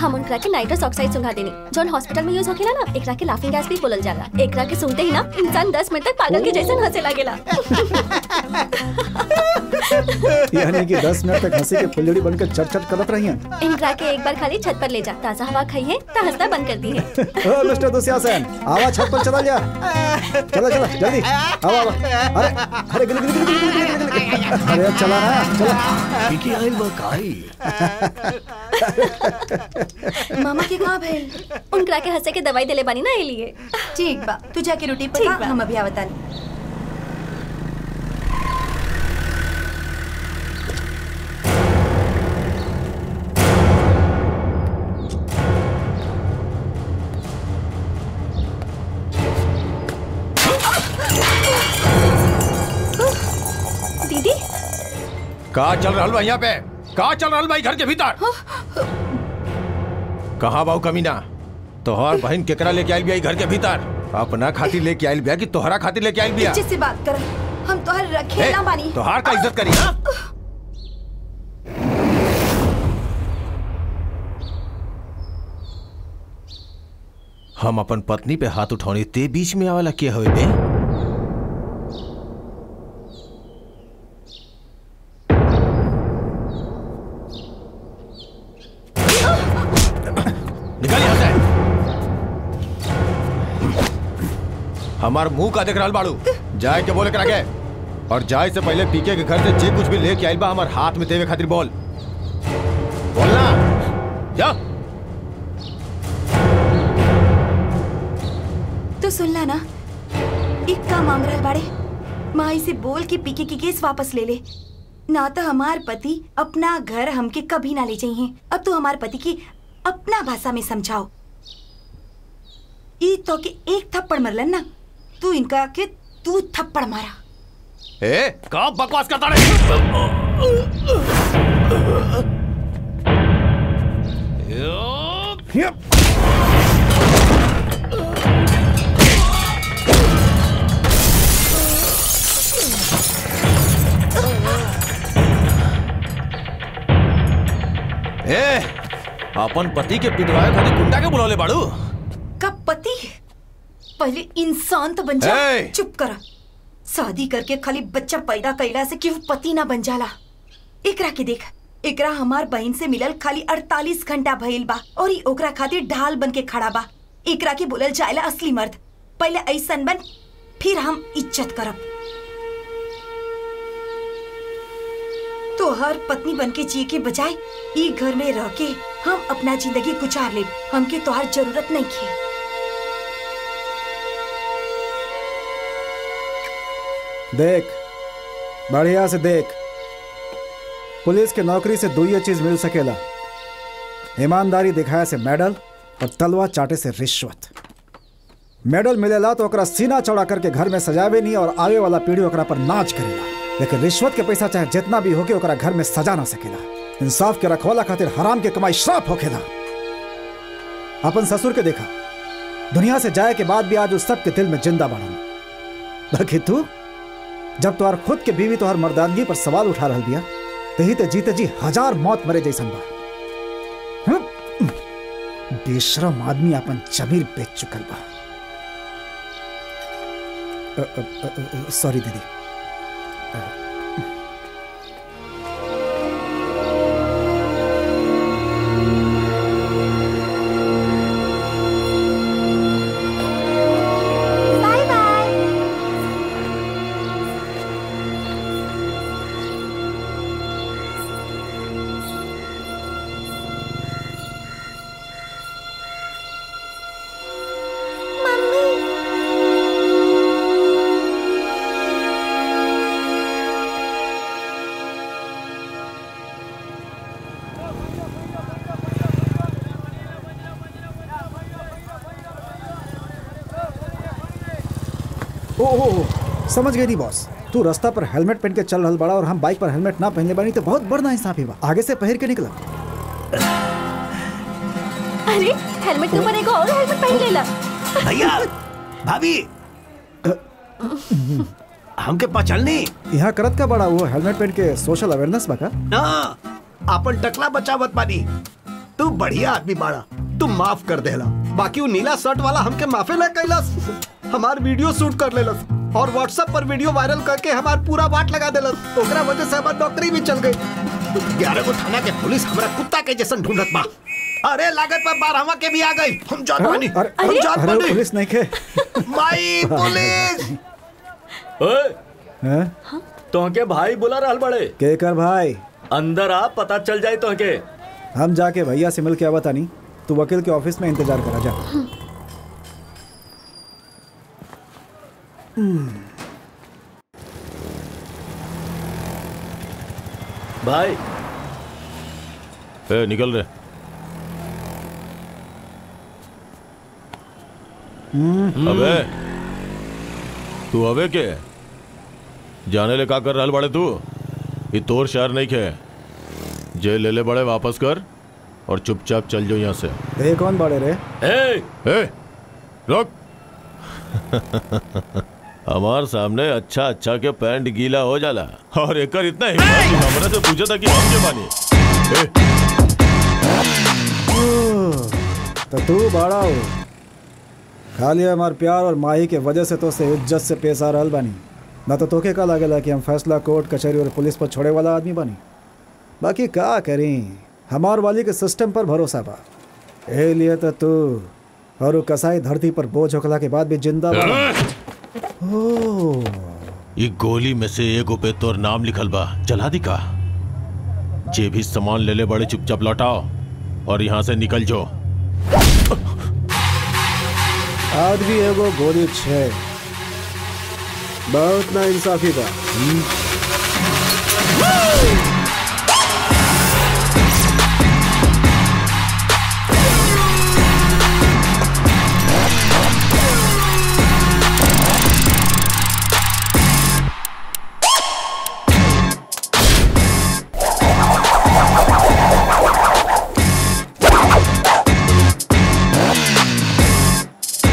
हम उनका के नाइट्रस ऑक्साइड सुंघा देनी जोन हॉस्पिटल में यूज होखेला ना, एकरा के लाफिंग गैस भी बोलल जाला। एकरा के सुनते ही ना इंसान 10 मिनट तक पागल के जैसा हंसे लागेला। यानी कि 10 मिनट तक हंसी के फुलझड़ी बनकर चट-चट करत रही हैं। इनका के एक बार खाली छत पर ले जा, ताजा हवा खाई है तो हंसना बंद कर दी है। ओ मिस्टर दुष्यंत आवा छत पर चला जा, चला चला जल्दी आवा आवा। अरे अरे गिल गिल गिल, अरे चला ना चला। पीके आइल बकाई। मामा के कहाँ भेल? उनकरा के हंसे के दवाई देले बानी ना, लिए ठीक बा। तू जाके रोटी पका, हम अभी आवतन। दीदी कहाँ चल रहल बा? यहाँ पे कहाँ चल रहल बा? घर के भीतर कहा बाऊ कमीना? तोहर बहन केकरा लेके आइल बिया घर के भीतर? अपना खातिर लेके आइल बिया कि तोहरा खातिर लेके आइल बिया? से बात कर, हम तोहर रखे ना बानी। तोहर का इज्जत करी ना? हम अपन पत्नी पे हाथ उठाने ते बीच में आवाला के हुए बे? हमार मुंह का देख रहा बाड़ू, जाए के बोले करा के, और जाए से पहले पीके के घर से जे कुछ भी लेके आइल बा हमार हाथ में देवे खातिर बोल, बोलना जा। तो सुनला ना, इक्का मांग रहा बाड़े, माई से बोल के पीके की केस वापस ले ले, ना तो हमार पति अपना घर हमके कभी ना ले चाहिए। अब तो हमार पति की अपना भाषा में समझाओ। ई तो के एक थप्पड़ मरलन ना, तू इनका के तू थप्पड़ मारा। ए का बकवास करता रे? ए अपन पति के पिटवाए खातिर गुंडा के बुला ले बाड़ू का पति? पहले इंसान तो बन जा। चुप करा, शादी करके खाली बच्चा पैदा कैला से क्यों पति ना बन जाला? एकरा के देख, एकरा हमार बहन से मिलल खाली 48 घंटा भइल बा और ये ओकरा खातिर ढाल बन के खड़ा बा। एकरा के बोलल जायला असली मर्द। पहले ऐसन बन फिर हम इज्जत करब। तो हर पत्नी बन के जिये के बजाय ई घर में रह के हम अपना जिंदगी गुजार ले, हमके तोहार जरूरत नहीं है। देख, बढ़िया से देख, पुलिस के नौकरी से दुइये चीज मिल सकेला, ईमानदारी दिखाए से मेडल और तलवा चाटे से रिश्वत। मेडल मिलेला तो ओकरा सीना चौड़ा करके घर में सजावे नहीं और आगे वाला पीढ़ी ओकरा पर नाच करेला, लेकिन रिश्वत के पैसा चाहे जितना भी होके ओकरा घर में सजा ना सकेला। इंसाफ के रखवाला खातिर हराम के कमाई श्राप होखेला। अपन ससुर के देखा, दुनिया से जाए के बाद भी आज उस सबके दिल में जिंदा बना, बाकी तू जब तुहार खुद के बीवी तुहार मर्दानगी पर सवाल उठा रहा बिया, तही ते जीते जी हजार मौत मरे जैसन बा। बेशरम आदमी अपन जमीर बेच चुकल बा। सॉरी दीदी। समझ गई थी बॉस, तू रास्ता पर हेलमेट पहन के चल रहा बड़ा और हम बाइक पर हेलमेट ना पहनने बनी तो बहुत बड़ा इंसाफ ही बा। आगे से पहर के निकला। अरे हेलमेट के ऊपर एक और हेलमेट पहन लेला। भैया, भाभी, हमके पचलनी। यहाँ करत का बड़ा वो हेलमेट पहन के सोशल अवेयरनेस बका। ना, अपन टकला बचावत पानी। तू बढ़िया आदमी बाड़ा, तू माफ कर देला। बाकी वो नीला शर्ट वाला हमके माफे ना कैलस, हमार वीडियो शूट कर लेलस और व्हाट्सएप पर वीडियो वायरल करके हमार पूरा वाट लगा देला। ओकरा वजह से हमार नौकरी भी चल गई। 11 गो थाना के पुलिस हमरा कुत्ता के जैसन ढूंढत बा। अरे लागत पर बारहवा के भी आ गई। हम जात बानी, हम जात बानी। पुलिस नहीं के माई पुलिस। ओए हैं तोहके भाई बुला रहल बड़े। के कर भाई अंदर आ, पता चल जाए तोहके। हम जाके भैया से मिल के आवत आनी, तू वकील के ऑफिस में इंतजार करा जा। भाई ए, निकल रहे। अबे तू अबे के जाने ले का कर रहल बड़े? तू ये तोर शहर नहीं के। जे ले ले बड़े वापस कर और चुपचाप चल जाओ यहाँ से। ए कौन बड़े रे? ए ए रुक। हमार सामने अच्छा अच्छा के पैंट गीला हो जाला और एकर इतना हिम्मत हमरा से पूछा था कि हम के बानी। तो तू बड़ा हो, खाली हमार प्यार और माही के वजह से तो से इज्जत से पेश आ रहल बानी, ना तो तोके का लागेला कि हम फैसला कोर्ट कचहरी और पुलिस पर छोड़े वाला आदमी बानी। बाकी का करें, हमार वाली के सिस्टम पर भरोसा बा, ए लिए तो तू और वो कसाई धरती पर बोझ होखला के बाद भी जिंदा। ये गोली में से एगो पे तोर नाम लिखल बा, जला दी का? जे भी सामान ले ले बड़े चुपचाप लौटाओ और यहाँ से निकल जो। आदमी एगो गोली छे, बहुत ना इंसाफी बा।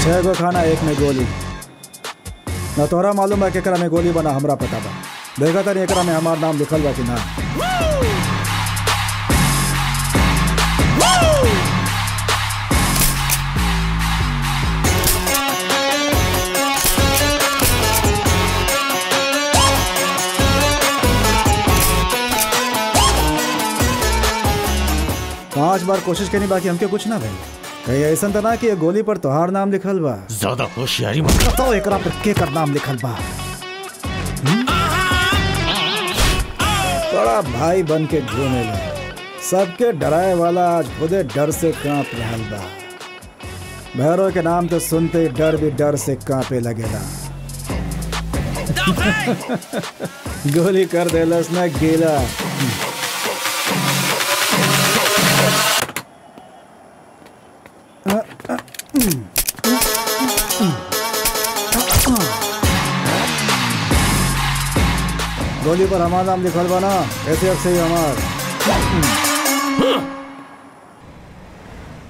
छह गो खाना एक में गोली न तोरा मालूम है कि एकरा में गोली बना हमरा पता बा। देखा तरी एकरा में हमार नाम लिखल बा कि ना। पांच बार कोशिश करनी बाकी हमके कुछ ना भाई। कहीं ऐसा तो ना कि ये गोली पर तोहार नाम लिखल बा। ज्यादा होशियारी मत बताओ, एकरा पर केकर नाम लिखल बा। बड़ा भाई बन के घूमेला, सबके डराए वाला आज खुदे डर से कांप रहा बा। भैरव के नाम तो सुनते ही डर भी डर से कांपे लगेला। गोली कर देलस ना गीला। गोली पर हमारा नाम लिखल बना, ऐसे अब से ही हमार।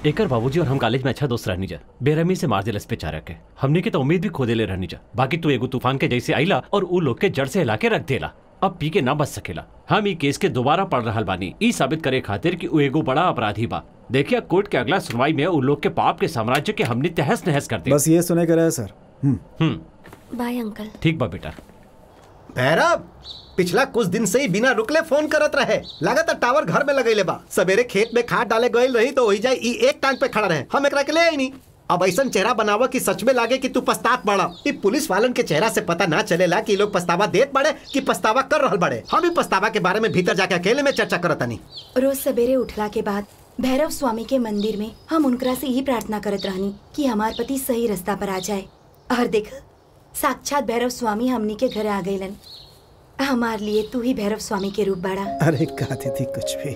एकर बाबूजी और हम कॉलेज में अच्छा दोस्त रहनी जा, बेरहमी से मार दिलस पे चारा के। हमने के तो उम्मीद भी खो देले रहनी जा। बाकी तू एगो तूफान के जैसे आइला और ऊ लोग के जड़ से हिला के रख देला। अब पी के ना बच सकेला। हम ई केस के दोबारा पढ़ रहल बानी, ई साबित करे खातिर कि ऊ एगो बड़ा अपराधी बा। देखिए कोर्ट के अगला सुनवाई में ऊ लोग के पाप के साम्राज्य के हमने तहस नहस कर दिया। बस ये सुने के रहे सर। Bye uncle. ठीक बा बेटा। भैरव पिछला कुछ दिन से ही बिना रुकले फोन करत रहे, लगातार टावर घर में लगेले बा। सवेरे खेत में खाद डाले गए रही तो वही जाए ई एक टांग पे खड़ा रहे, हम एकरा के ले आई नहीं। अब ऐसा चेहरा बनावा कि सच में लागे कि तू पछतावत बड़ा। ई पुलिस वालन के चेहरा से पता ना चलेला कि लोग पछतावा देत बड़े कि पछतावा कर रहल बड़े। हम भी पछतावा के बारे में भीतर जाके अकेले में चर्चा करतनी। रोज सवेरे उठला के बाद भैरव स्वामी के मंदिर में हम उनकरा से यही प्रार्थना करत रहनी कि हमार पति सही रास्ता पर आ जाए। और देख साक्षात भैरव स्वामी हमनी के घर आ गए। हमार लिए तू ही भैरव स्वामी के रूप बाड़ा। अरे कहती थी कुछ भी।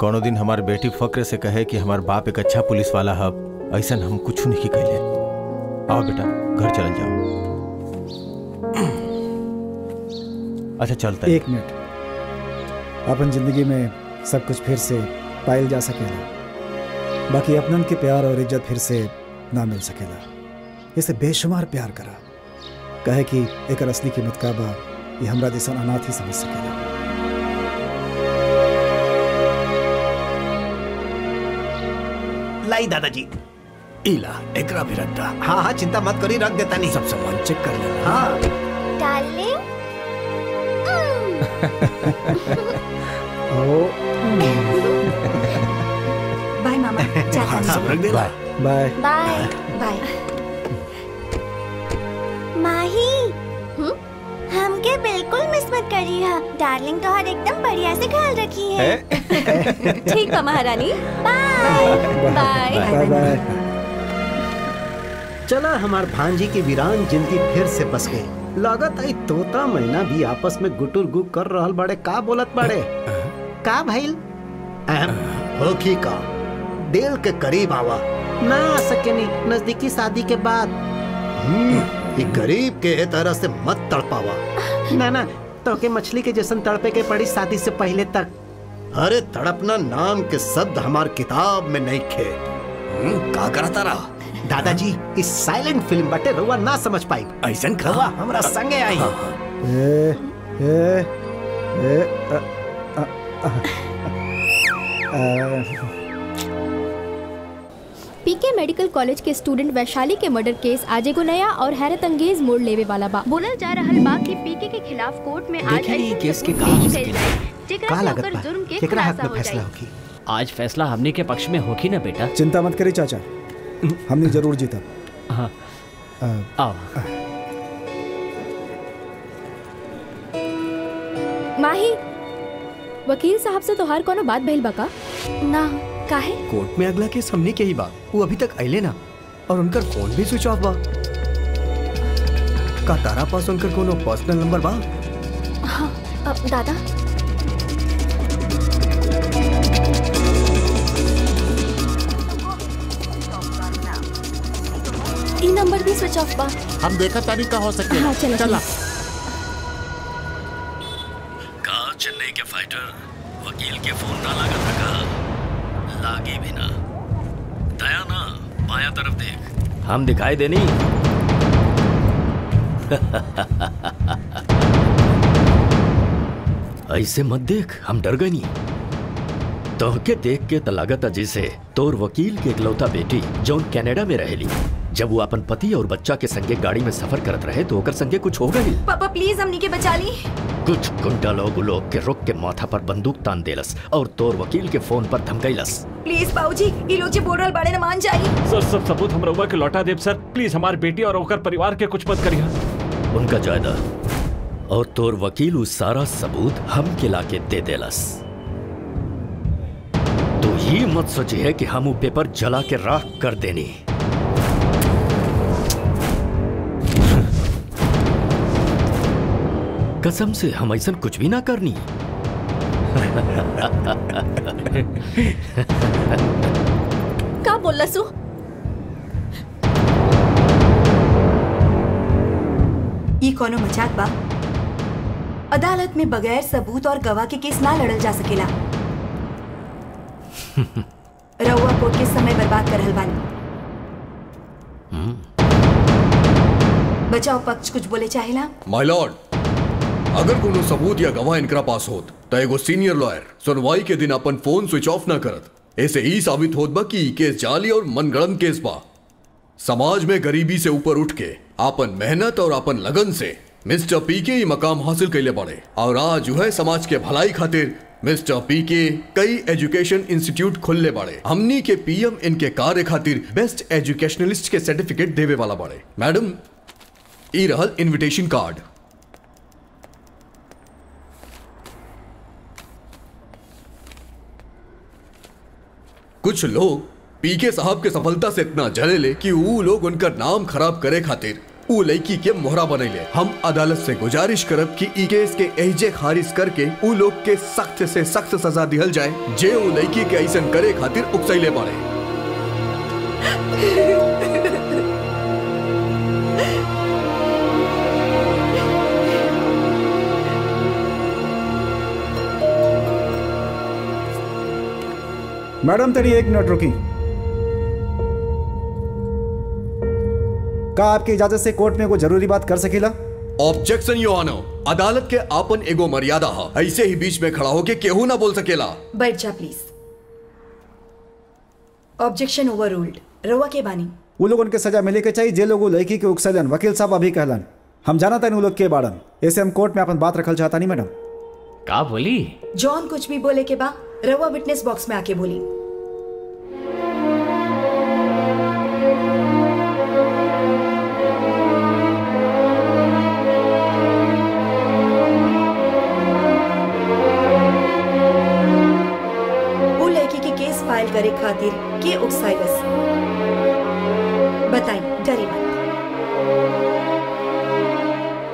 कोनो दिन हमार बेटी फक्र से कहे कि हमार बाप एक अच्छा पुलिस वाला है, ऐसा हम कुछ नहीं कहले। आओ बेटा घर चल जाओ। अच्छा चलता है। एक मिनट, अपन जिंदगी में सब कुछ फिर से पायल जा सकेला, बाकी अपनन के प्यार और इज्जत फिर से ना मिल सकेला। इसे बेशुमार प्यार करा, कहे कि एक असली कीमत का बा, ये हमरा देशन अनाथ ही समझ सकेला। लाई दादाजी इला एकरा भी रख दा। हाँ हाँ चिंता मत करी, रख देता नहीं। सब सामान चेक कर लेना। हाँ डार्लिंग। बाय मामा। हाँ सब रख दे। Bye bye bye bye. Mahi हमके बिल्कुल मिस मत करी। हाँ डार्लिंग तो हर एकदम बढ़िया से ख्याल रखी है। ठीक है महारानी, बाय बाय बाय। चला हमार भांजी की वीरान जिंदगी फिर से बस गई। लागत आई तोता महीना भी आपस में गुटुर गु कर रहल बड़े। का बोलत बड़े का भाईल होखी का दिल के करीब आवा ना आ सकेनी नजदीकी शादी के बाद। गरीब के तरह से मत तड़पावा। ना ना तो के मछली के जैसन तड़पे के पड़ी शादी से पहले तक। अरे तड़पना नाम के शब्द हमार किताब में नहीं खे। का करता रहा दादाजी, इस साइलेंट फिल्म बटे रवा ना समझ पाई। ऐसा रवा हमरा संगे आई। पीके मेडिकल कॉलेज के स्टूडेंट वैशाली के मर्डर केस आज एगो नया और हैरत अंगेज मोड़ लेवे वाला बा। बोलल जा रहल बा कि पीके के खिलाफ कोर्ट में आज ऐसे केस के पेश कइल जाए जेकरा से ओकर जुर्म के खुलासा हो जाए। आज फैसला हमनी के पक्ष में होखी ना बेटा। चिंता मत करी चाचा, हमनी जरूर जीतब। आओ। माही, वकील साहब से तोहार कोनो बात भइल बा का? ना, काहे? कोर्ट में अगला केस हमने के ही बा, वो अभी तक आइले ना, और उनका फोन भी स्विच ऑफ बा। का तारा पास उनका कोनो पर्सनल नंबर बा? हाँ, दादा। ई नंबर भी स्विच ऑफ बा। हम देखा तारीख का हो सके। हाँ, चला। चेन्नई के फाइटर वकील के फोन ना लगा था का लागी भी ना। दया ना बाया तरफ देख। हम दिखाई देनी। ऐसे मत देख, हम डर गए नहीं। तो के देख के तलागत जी से तोर वकील के एकलौता बेटी जौन कनाडा में रहेली, जब वो अपन पति और बच्चा के संगे गाड़ी में सफर करत रहे तो ओकर संगे कुछ हो गई। पापा प्लीज हमनी के बचा ली। कुछ गुंडा लोग उलोग के रुक के माथा पर बंदूक तान देलस और तोर वकील के फोन पर धमकाइलस। प्लीज बाबूजी, ये लोग जो बोल रहे बाड़े न मान जाई। सर सब सबूत हम रवा के लौटा देव सर। प्लीज हमारे बेटी और ओकर परिवार के कुछ मत करिए। उनका जायदा और तोर वकील उस सारा सबूत हम के लाके दे देलस। तो ये मत सोची है कि हम वो पेपर जला के राख कर देनी। कसम से हम ऐसा कुछ भी ना करनी। का बोल लसू? ये कोनो मजाक बा? अदालत में बगैर सबूत और गवाह के केस ना लड़ल जा सकेला। रउआ कोर्ट के समय बर्बाद करल बानी। बचाओ पक्ष कुछ बोले चाहेला? माय लॉर्ड, अगर कोनो सबूत या गवाह इनकरा पास होत तो एगो सीनियर लॉयर सुनवाई के दिन अपन फोन स्विच ऑफ ना करत। ऐसे ही साबित होत बा कि केस जाली और मनगढ़ंत केस बा। समाज में गरीबी से ऊपर उठ के आपन मेहनत और आपन लगन से मिस्टर पीके ये मकाम हासिल कैले पड़े और आज जो है समाज के भलाई खातिर मिस्टर पीके कई एजुकेशन इंस्टीट्यूट खुलले बाड़े। हमनी के पीएम इनके कार्य खातिर बेस्ट एजुकेशनलिस्ट के सर्टिफिकेट देवे वाला बाड़े। मैडम, ई रहल इन्विटेशन कार्ड। कुछ लोग पीके साहब के सफलता से इतना जले ले कि वो लोग उनका नाम खराब करे खातिर वो लड़की के मोहरा बनैले। हम अदालत से गुजारिश करब कि ई केस के एजे खारिज करके वो लोग के सख्त से सख्त सजा दिहल जाए जे वो लड़की के ऐसा करे खातिर उकसैले बाड़े। मैडम तेरी एक मिनट रुकी। का आपकी इजाजत से कोर्ट में कोई जरूरी बात कर सकेला? Objection your honour. अदालत के आपन एगो मर्यादा है, ऐसे ही बीच में खड़ा होके केहू ना बोल सकेला। बैठ जा प्लीज। Objection overruled. रवा के बानी। वो लोग उनके सजा मिले के चाहिए जे लोग लड़की के उकसलन वकील साहब अभी कहलन। हम जाना था उन लोग के बारन, ऐसे हम कोर्ट में अपन बात रखल चाहता नहीं। मैडम का बोली? जॉन कुछ भी बोले के बा रवा विटनेस बॉक्स में आके बोली। वो लड़की के केस फाइल करे खातिर के उकसाइलस। बताई डरी मत।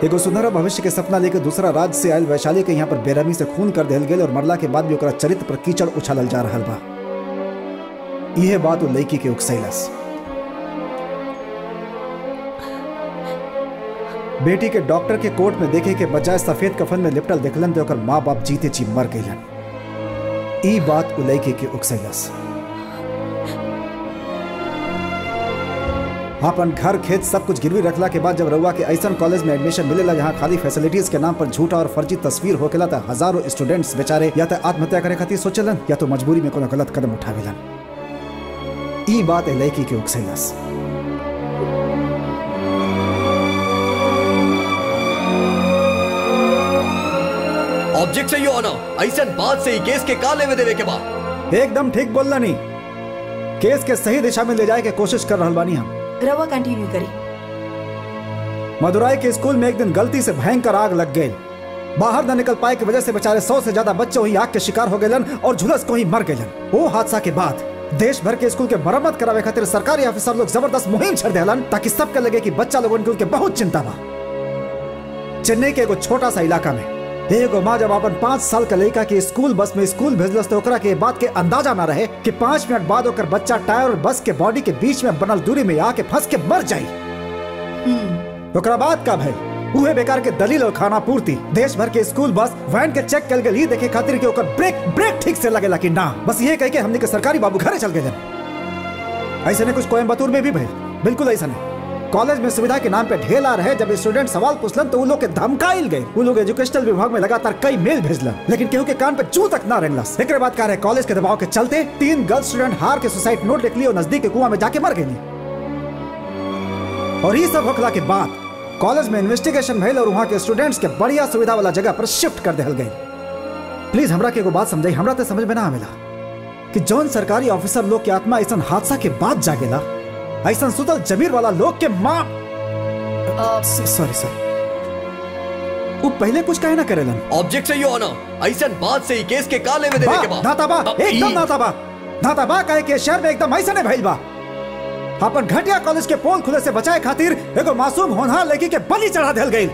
एगो सुनहरा भविष्य के सपना लेकर दूसरा राज्य से आयल वैशाली के यहाँ पर बेरहमी से खून कर दिहल गेल और मरला के बाद भी ओकरा चरित्र पर कीचड़ उछालल जा रहल बा। यह बात वो लड़की के उकसैलस। बेटी के डॉक्टर के कोर्ट में देखे के बजाय सफेद कफन में लिपटल देखलन तो ओकर माँ बाप जीते जी मर गईलन। ई बात वो लड़की के उकसैलस। अपन घर खेत सब कुछ गिरवी रखला के बाद जब रवा के ऐसा कॉलेज में एडमिशन मिलेला जहाँ खाली फैसिलिटीज के नाम पर झूठा और फर्जी तस्वीर होकेला तो हजारों स्टूडेंट्स बेचारे या तो आत्महत्या करे खातिर सोचलन या तो मजबूरी में कोनो गलत कदम उठावेलन। ई बात है लड़की के उकसैलस। Objection your honour. ऐसा बात से ही केस के काले में देवे के बाद। एकदम ठीक बोलना। नहीं, केस के सही दिशा में ले जाए के कोशिश कर रहल बानी हम। रवा कंटिन्यू करी। मदुराई के स्कूल में एक दिन गलती से भयंकर आग लग गई। बाहर न निकल पाए की वजह से बेचारे 100 से ज्यादा बच्चे वही आग के शिकार हो गए और झुलस को ही मर गए। वो हादसा के बाद देश भर के स्कूल के मरम्मत करावे खातिर सरकारी अफसर लोग जबरदस्त मुहिम छड़ देलन ताकि सबके लगे कि बच्चा लोगों के बहुत चिंता बा। चेन्नई के एगो छोटा सा इलाका में एगो माँ जब अपन 5 साल का लड़का के स्कूल बस में स्कूल भेजलस तो ओकरा के बात के अंदाजा ना रहे कि 5 मिनट बाद ओकर बच्चा टायर और बस के बॉडी के बीच में बनल दूरी में आके फंस के मर जाये। ओकरा बाद का भय उहे बेकार के दलील और खाना पूर्ति देश भर के स्कूल बस वैन के चेक कल गई देखे खातिर के ओकर ब्रेक ठीक से लगे लेकिन ना बस ये कह के हमने के सरकारी बाबू घरे चल गए। ऐसे ने कुछ कोयंबतूर में भी भइल, बिल्कुल ऐसा नहीं। कॉलेज में सुविधा के नाम पे ढेला रहे, जब स्टूडेंट सवाल पूछलन तो उन लोग के धमकाइल गए। उन लोग एजुकेशनल विभाग में लगातार कई मेल भेजलन लेकिन केहू के कान पे जू तक ना रहलस। एकरे बाद कार्य कॉलेज के दबाव के चलते 3 गर्ल स्टूडेंट हार के सुसाइड नोट लिख ली और नजदीक के कुआं में जाके मर गई। और ये सब होखला के बाद कॉलेज में इन्वेस्टिगेशन भइल और वहाँ के स्टूडेंट्स के बढ़िया सुविधा वाला जगह पर शिफ्ट कर देहल गई। प्लीज हमरा के एगो बात समझाई, हमरा तो समझ में ना आवेला कि जौन सरकारी ऑफिसर लोग के आत्मा ऐसा हादसा के बाद जागेला, ऐसा सुतल जमीर वाला लोग के माँ सॉरी वो पहले कुछ कहे ना करेलन। ऑब्जेक्ट सही हो ना, ऐसा बात से ही केस के काले में देने के बाद धाताबा एकदम धाताबा कहे के शहर में एकदम ऐसा नहीं भइल बा। अपन घटिया कॉलेज के पोल खुले से बचाए खातिर एगो मासूम होनहार लड़की के बलि चढ़ा देल गई।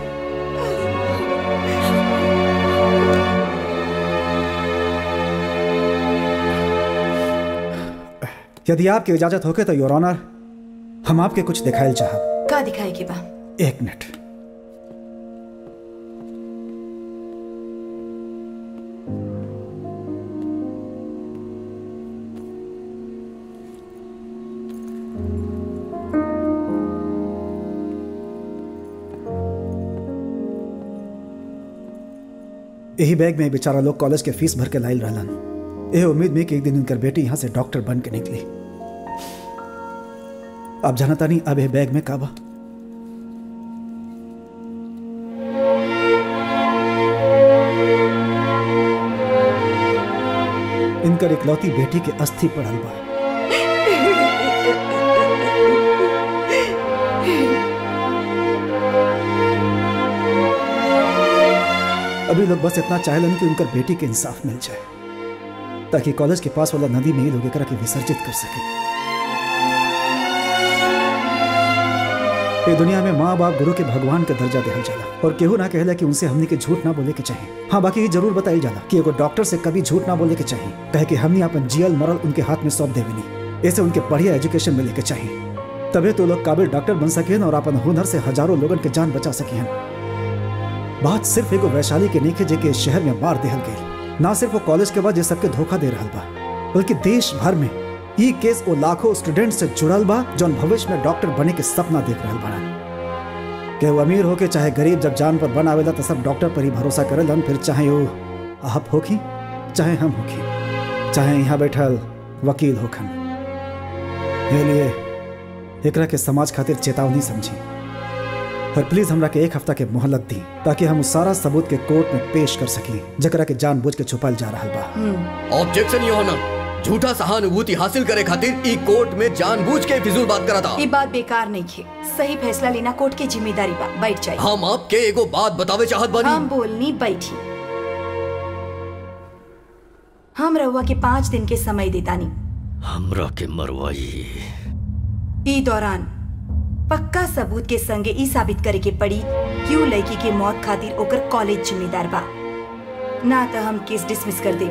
यदि आपकी इजाजत होके तो योर ऑनर हम आपके कुछ दिखाएल चाहब। का दिखाई के बा? 1 मिनट। यही बैग में बेचारा लोग कॉलेज के फीस भर के लाइल रहलन, यह उम्मीद में कि एक दिन इनकर बेटी यहाँ से डॉक्टर बन के निकली। अब जानता नहीं अब यह बैग में का बा। इनकर इकलौती बेटी के अस्थि पड़ल बा। अभी लोग बस इतना चाहलन कि उनकर बेटी के इंसाफ मिल जाए ताकि कॉलेज के पास वाला नदी में ही लोग एकरा के विसर्जित कर सके। ये दुनिया में माँ बाप गुरु के भगवान का दर्जा देहल जाला और केहू ना कहला कि उनसे हमने के झूठ ना बोले के चाहिए। हाँ बाकी ये जरूर बताई जाला कि एगो डॉक्टर से कभी झूठ ना बोले के चाहिए, कहे कि हमने अपन जियल मरल उनके हाथ में सौंप देवेनी। ऐसे उनके बढ़िया एजुकेशन मिले के चाहिए तभी तो लोग काबिल डॉक्टर बन सकें और अपन हुनर से हजारों लोगन के जान बचा सकें। बात सिर्फ एगो वैशाली के नेखे जे के शहर में मार देहल गई, ना सिर्फ वो कॉलेज के बाद जे सबके धोखा दे रहल बा बल्कि देश भर में ये केस वो लाखों स्टूडेंट से जुड़ल बा जौन भविष्य में डॉक्टर बने के सपना देख रहल बा। के वो अमीर होके चाहे गरीब जब जान पर बन आवेला तो सब डॉक्टर पर ही भरोसा करेलन, फिर चाहे वो आप होखी चाहे हम होखी चाहे यहाँ बैठल वकील होखन। ये लिए एकरा के समाज खातिर चेतावनी समझी और प्लीज हमरा के 1 हफ्ता के मोहलत दी ताकि हम उस सारा सबूत के कोर्ट में पेश कर सकी जकरा के जानबूझ के छुपाल जा रहा बा। ऑब्जेक्शन यो होना झूठा सहानुभूति हासिल करे खातिर ई कोर्ट में जानबूझ के फिजूल बात कराता। ई बात बेकार नहीं खे, सही फैसला लेना कोर्ट की जिम्मेदारी बा। बैठ जाइए। हम आपके एगो बात बतावे चाहत बानी। हम बोलनी बैठी। हम रवा के 5 दिन के समय देतानी। हमरा के मरवाई ई दौरान पक्का सबूत के संगे ई साबित करे के पड़ी क्यों लड़की के मौत खातिर ओकर कॉलेज जिम्मेदार बा, ना तो हम केस डिसमिस कर दे।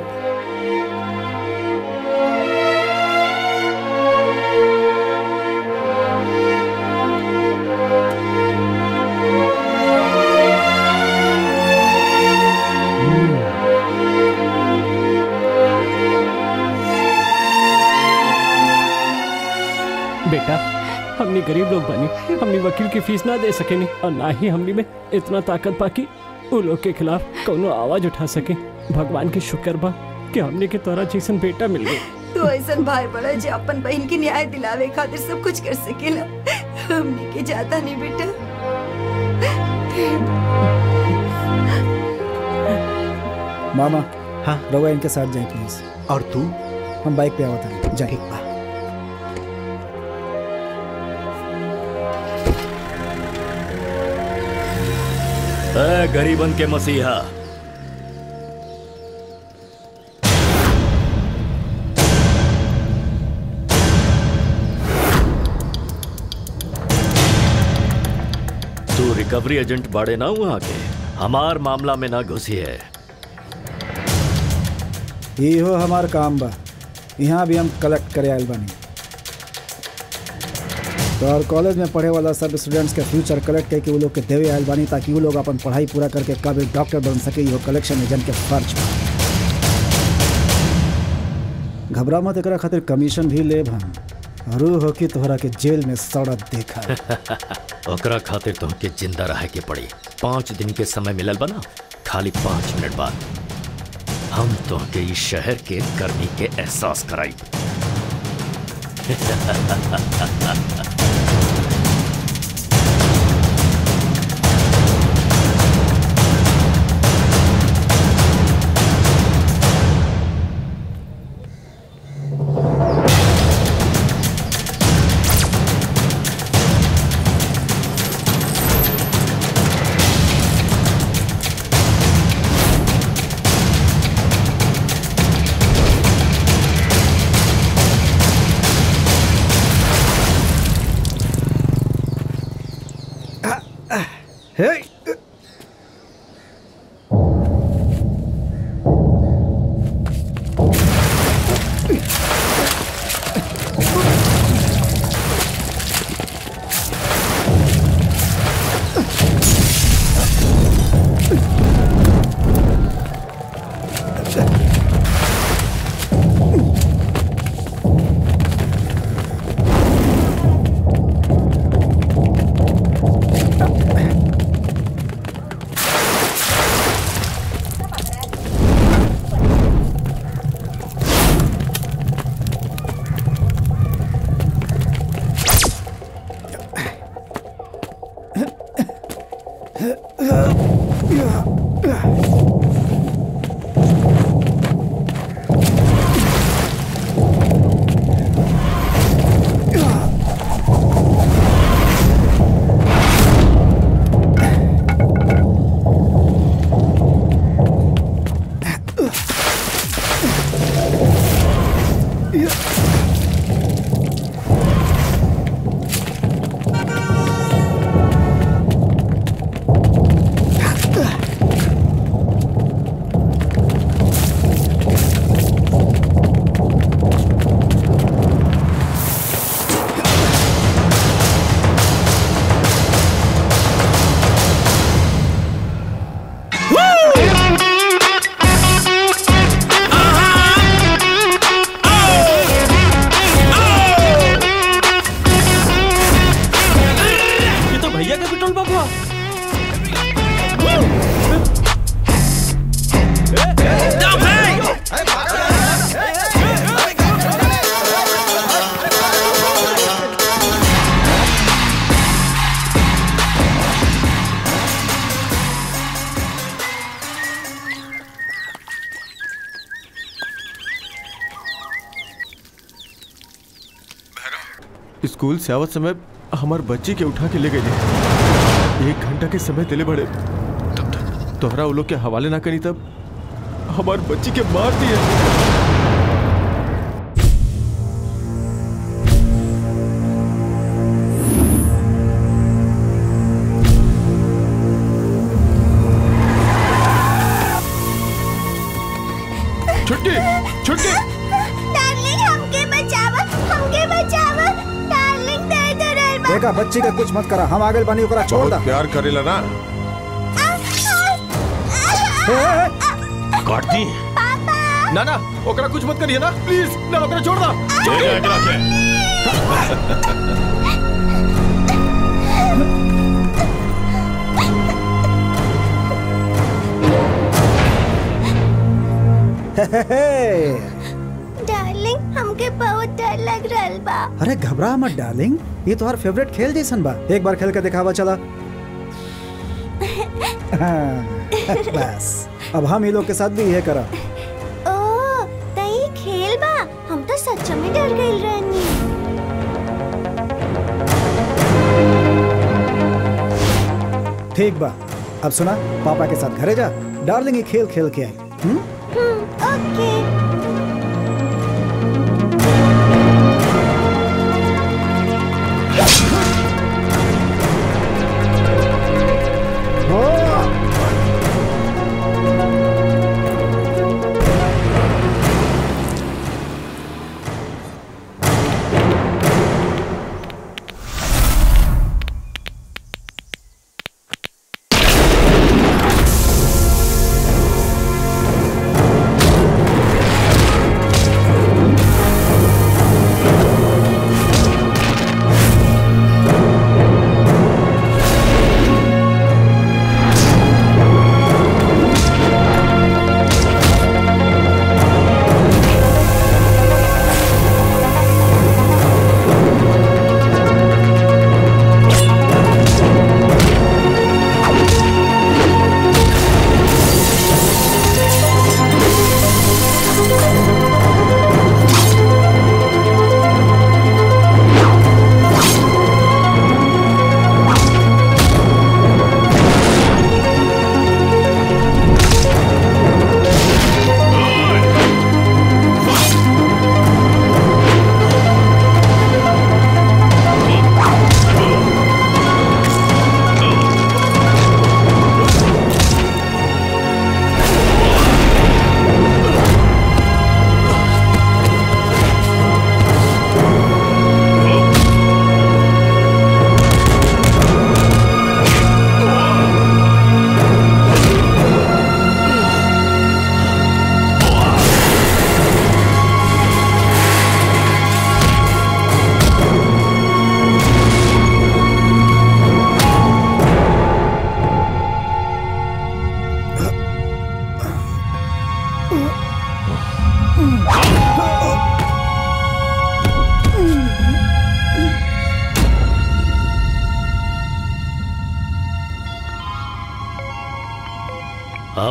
बेटा हमने गरीब लोग बने, हमने वकील की फीस ना दे सके और ना ही हमने में इतना ताकत पाकी उन लोग के खिलाफ कोनो आवाज उठा सके। भगवान की शुक्र बा कि हमने के तोरा जैसन बेटा मिल गए। तो ऐसा भाई बड़ा जे अपन बहन की न्याय दिलावे खातिर सब कुछ कर सकेला, हमने के जाता नहीं बेटा। मामा हाँ रवा इनके साथ जाए प्लीज, और तू हम बाइक पे आवत जाए। गरीबन के मसीहा। तू रिकवरी एजेंट बाड़े ना हुआ आगे, हमार मामला में ना घुसी है। ये हो हमार काम बा, यहाँ भी हम कलेक्ट करे आयल बानी। तो और कॉलेज में पढ़े वाला सब स्टूडेंट्स के फ्यूचर कलेक्ट करके वो लोग के देवे आयल बानी, ताकि वो लोग अपन पढ़ाई पूरा करके काबिल डॉक्टर बन सके। ये कलेक्शन एजेंट के फर्ज बा। घबरा मत, एकरा खातिर कमीशन भी लेब हम। रूह होके तोहरा के जेल में सड़क देखा। ओकरा खातिर तोहके जिंदा रहे के पड़ी। 5 दिन के समय मिलल बना, खाली 5 मिनट बाद हम तोहके इस शहर के गर्मी के एहसास कराई। स्कूल से आवत समय हमार बच्ची के उठा के ले गए। 1 घंटा के समय दिले बड़े, तब तक तोहरा वो लोग के हवाले ना करी, तब हमार बच्ची के मार दिए। छुट्टी छुट्टी, डार्लिंग हमके बचावा, हमके बचावा। देखा बच्ची का कुछ मत करा, हम आगे बनी करा, छोड़ प्यार करेला ना। काटती ना ना, ओकरा कुछ मत करिए ना प्लीज ना, ओकरा छोड़ दा। डार्लिंग हमके बहुत डर लग रहा बा। अरे घबरा मत डार्लिंग, ये तो हर फेवरेट खेल जैसन बा, एक बार खेल के दिखावा चला। बस अब हम ये लोग के साथ भी ये करा। ओ तई खेल बा, हम तो सच में डर गए रहनी। ठीक बा, अब सुना, पापा के साथ घरे जा, डार्लिंग खेल खेल के आई। ओके।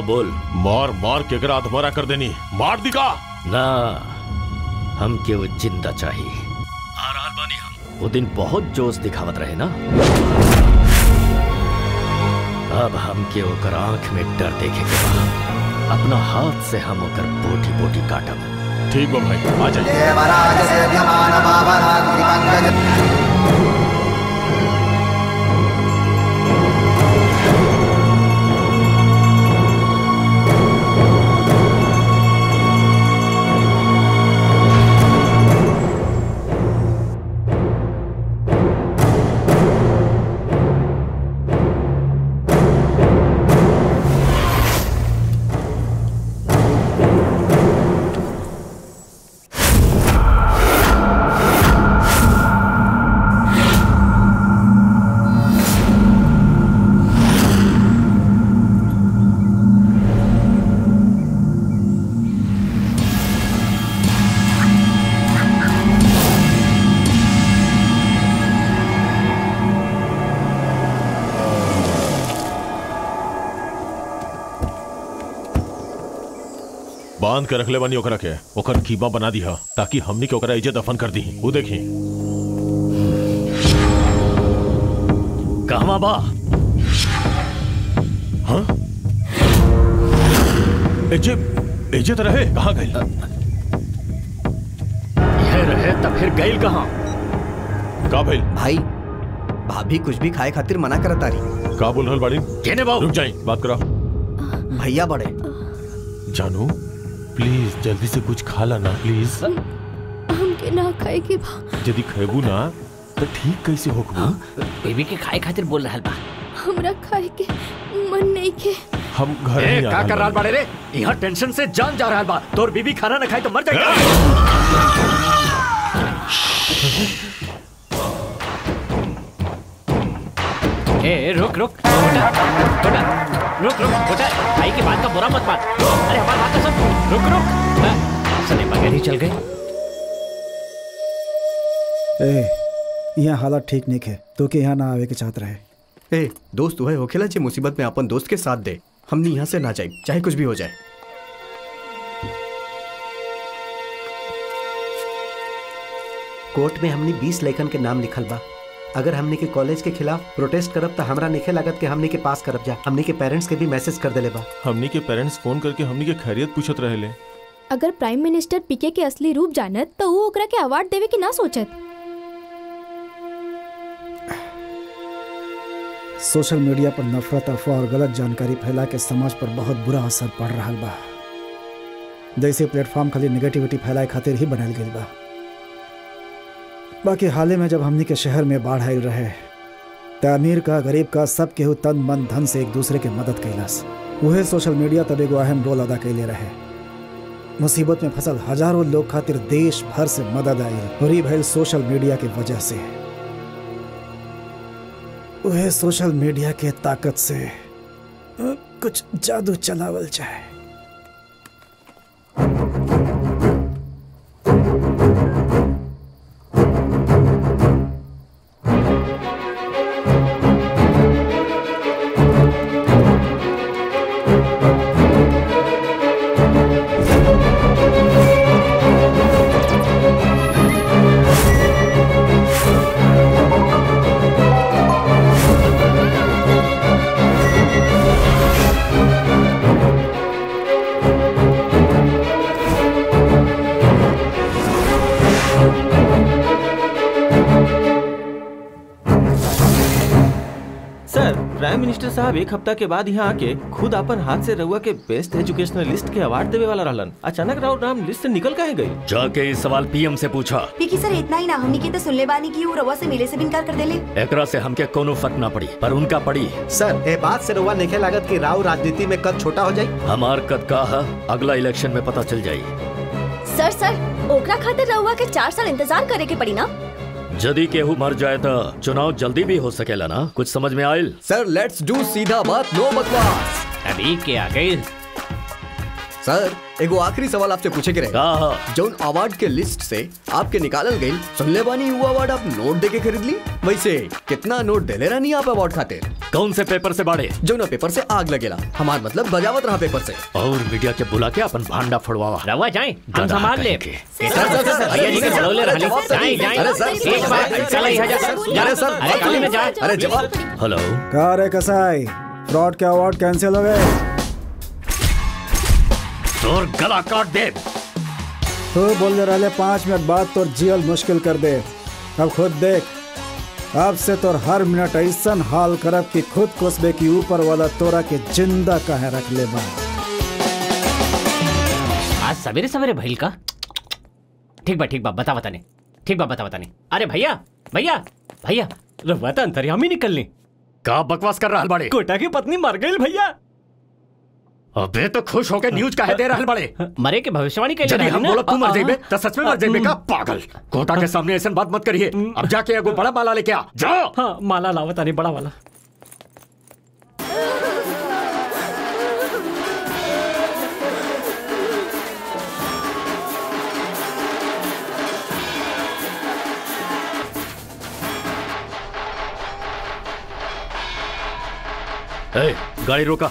बोल मार मार के अगर आधमरा कर देनी मार दिखा ना, हम केवल जिंदा चाहिए। आ रहा बानी हम। वो दिन बहुत जोश दिखावत रहे ना, अब हम के ओकर आंख में डर देखे के बाद अपना हाथ से हम ओकर बोटी बोटी काटब। ठीक बा भाई, आ जाइए। बांध के रखले बानी ओकरा के, ओकर कीबा बना दिया ताकि हमनी के ओकरा इज्जत दफन कर दी। वो देखी कहवा बा। हाँ इज्जत रहे कहाँ गई? यह रहे तब फिर गई कहाँ? का भइल? भाई भाभी कुछ भी खाए खातिर मना करता रही। का बोल रहल बाड़ी? केने बाबू रुक जाई, बात करा। भैया बड़े जानू प्लीज जल्दी से कुछ खा ला ना प्लीज। हमके ना खाए के बा। यदि खेबू ना तो ठीक कैसे होगू? हाँ? बेबी के खाए खातिर बोल रहल बा। हमरा खाए के मन नहीं के। हम घर ए का कर रहल बाड़े रे? यहाँ टेंशन से जान जा रहल बा। तोर बीबी खाना ना खाए तो मर जाएगी। ए रुक रुक थोड़ा रुक रुक बेटा, भाई की बात का बुरा मत बात। अरे हमारी बात का सब रुक रुक सने बगैर ही चल गए। ए यहाँ हालत ठीक नहीं है तो के यहाँ ना आवे के चाहत रहे। ए दोस्त तू है होखेला जे मुसीबत में अपन दोस्त के साथ दे। हमने यहाँ से ना जाए चाहे कुछ भी हो जाए। कोर्ट में हमने 20 लड़कन के नाम लिखल बा अगर हमने के कॉलेज के खिलाफ प्रोटेस्ट करब तो हमरा निखे लागत के हमने के पास करब जा। हमने के पेरेंट्स के भी मैसेज कर देले बा। हमने के पेरेंट्स फोन करके हमने के खैरियत पूछत रहले। अगर प्राइम मिनिस्टर पीके के असली रूप जानत तो वो ओकरा के अवार्ड देवे की ना सोचत। सोशल मीडिया पर नफरत, अफवाह और गलत जानकारी फैला के समाज पर बहुत बुरा असर पड़ रहा बा। जैसे प्लेटफॉर्म खाली नेगेटिविटी फैलाए खातिर ही बनाल गई बा। बाकी हाल ही में जब हमनी के शहर में बाढ़ आयल रहे, अमीर का गरीब का सब केहू तन मन धन से एक दूसरे के मदद कैलस। वह सोशल मीडिया तब एगो अहम रोल अदा कैले रहे। मुसीबत में फंसल हजारों लोग खातिर देश भर से मदद आयल और भैल सोशल मीडिया के वजह से। वह सोशल मीडिया के ताकत से कुछ जादू चलावल चाहे। साहब एक हफ्ता के बाद यहाँ आके खुद अपन हाथ से रवा के बेस्ट एजुकेशनल लिस्ट के अवार्ड देवे वाला रहलन। अचानक राव नाम लिस्ट से निकल काहे गई? जाके इस सवाल पीएम से पूछा। पीके सर इतना ही ना हमनी के तो सुनले बानी कि वो रवा से मिले से भी इनकार कर देले। एकरा से हमके कोनो फर्क ना पड़ी पर उनका पड़ी। सर ए बात से रवा नेखे लागत कि राव राजनीति में कद छोटा हो जाये। हमार कद का अगला इलेक्शन में पता चल जाये। सर ओकरा खातिर रवा के 4 साल इंतजार करे के पड़ी ना। यदि केहू मर जाए तो चुनाव जल्दी भी हो सकेला ना। कुछ समझ में आयल? सर लेट्स डू सीधा बात, नो बकवास। अभी क्या गए? सर एगो आखिरी सवाल आपसे पूछे के रहे। जौन अवार्ड के लिस्ट से आपके निकालल गई सुनले बानी वो अवार्ड आप नोट दे के खरीद ली। वैसे कितना नोट देले रहनी आप अवार्ड खातिर? कौन से पेपर से बाड़े? जौन पेपर से आग लगेला। हमार मतलब बजावत रहा पेपर से। और मीडिया के बुला के अपन भांडा फड़वावा। रवा जाए हम संभाल ले। हेलो का रे कसाई, फ्रॉड के अवार्ड कैंसिल हो गए। तोर गला काट दे। तू बोलने वाले 5 मिनट बाद तोर जीवन मुश्किल कर दे। अब खुद देख, अब से तोर हर मिनट ऐसा हाल करब कि खुद कोसबे की ऊपर वाला तोरा के जिंदा कहे रख ले बा। आज सवेरे सवेरे भइल का? ठीक बा बता नहीं। ठीक बा बता नहीं। अरे भैया रवा तो अंतर्यामी निकलनी। का बकवास कर रहा बाड़े? कोटा की पत्नी मर गई भैया। अबे तो खुश होकर न्यूज काहे दे रहल बड़े? मरे के भविष्यवाणी के लिए हम बोला तू मर जाइबे तो सच में मर जाइबे का पागल। कोटा के सामने ऐसा बात मत करिए। अब जाके एगो बड़ा माला लेके आ जाओ। हाँ, माला लावत आनी बड़ा वाला। ए, गाड़ी रोक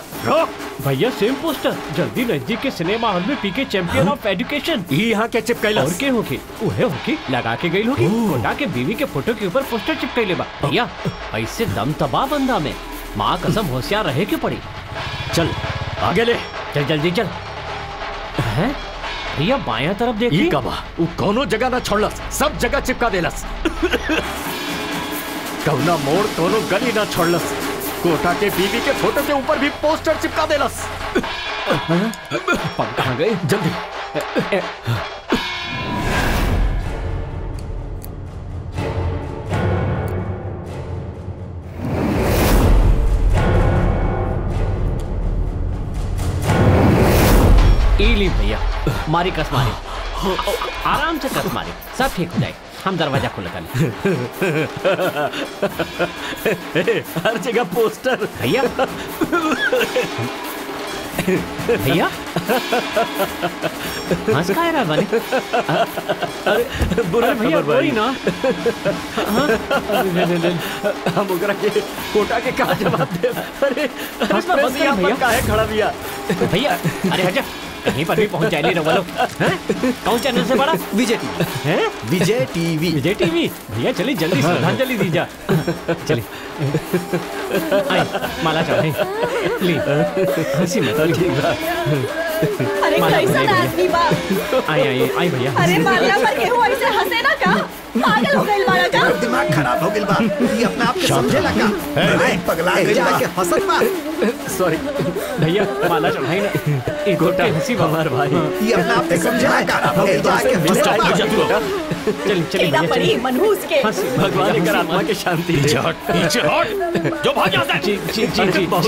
भैया। सेम पोस्टर जल्दी नजदीक के सिनेमा हॉल में पीके चैंपियन ऑफ एजुकेशन यहाँ के चिपकैला। और के होके उहे होके लगा के गई होगी। कोटा के बीवी के फोटो के ऊपर पोस्टर चिपकैले बा भैया। ऐसे दम तबाह बंदा में माँ कसम होशियार रहे के पड़ी। चल आगे ले, चल जल्दी चल। है भैया बाया तरफ देखी कोनो जगह न छोड़लस, सब जगह चिपका देलस। कौना मोड़ कोनो गली न छोड़लस। कोटा के बीवी के फोटो के ऊपर भी पोस्टर चिपका देलस। कहाँ गए? जल्दी। इली भैया मारी कस मारी। आराम से कस मारी, सब ठीक हो जाए। हम दरवाजा खोल कर हर जगह पोस्टर भैया। भैया हंस का रहा बने? अरे बुरा भैया कोई ना। हम ओकरा के कोटा के कहा जवाब दे? अरे हंस पर बस भैया काहे खड़ा भैया। अरे हट जा। कहीं पर भी पहुंच जाएगी रवा लोग। कौन चैनल से बड़ा? विजय टीवी। हैं? विजय टीवी। विजय टीवी। भैया चलिए जल्दी श्रद्धांजलि दी जा। चलिए। आई माला चढ़ाई। ली। हंसी मत ठीक। अरे कैसा आदमी बाप। आई आई आई भैया। अरे माला पर क्यों ऐसे हंसे ना का? पागल हो गई माला का। दिमाग खराब हो गई बाप। ये अपने आप के समझे ना का। अरे पगला गया के हंसत बाप। सॉरी भैया माला चढ़ाई ना। एक घोटा हंसी बाबर भाई। ये अपने आप के समझे ना का। गया के हंसत बाप। चल चल भैया। मनहूस के भगवान के आत्मा के शांति। पीछे हट। जो भाग जाता है। जी जी जी जी। चलिए भैया।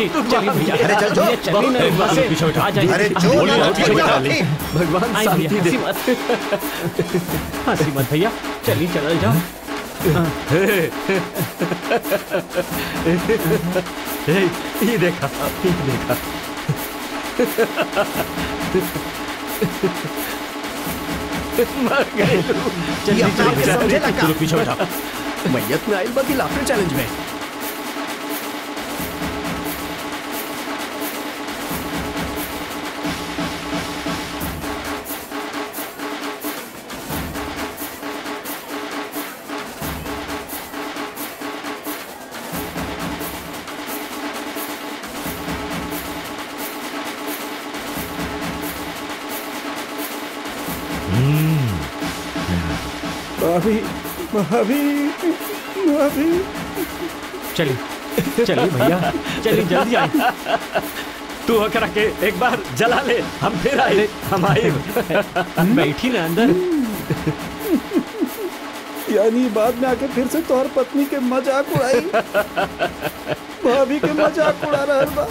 अरे चल जो। अरे जो भगवान शांति दे। हंसी मत भैया। चलिए चल जाओ। ये देखा ये देखा। मर गए। चलिए चलिए चलो पीछे बैठा। मैयत में आयल बदला अपने चैलेंज में। भाभी चलिए चलिए भैया चलिए जल्दी आइए। तू होकर के एक बार जला ले हम फिर आए। हम आए बैठी ना अंदर। यानी बाद में आके फिर से तोहर पत्नी के मजाक उड़ाई। भाभी के मजाक उड़ा रहा बा।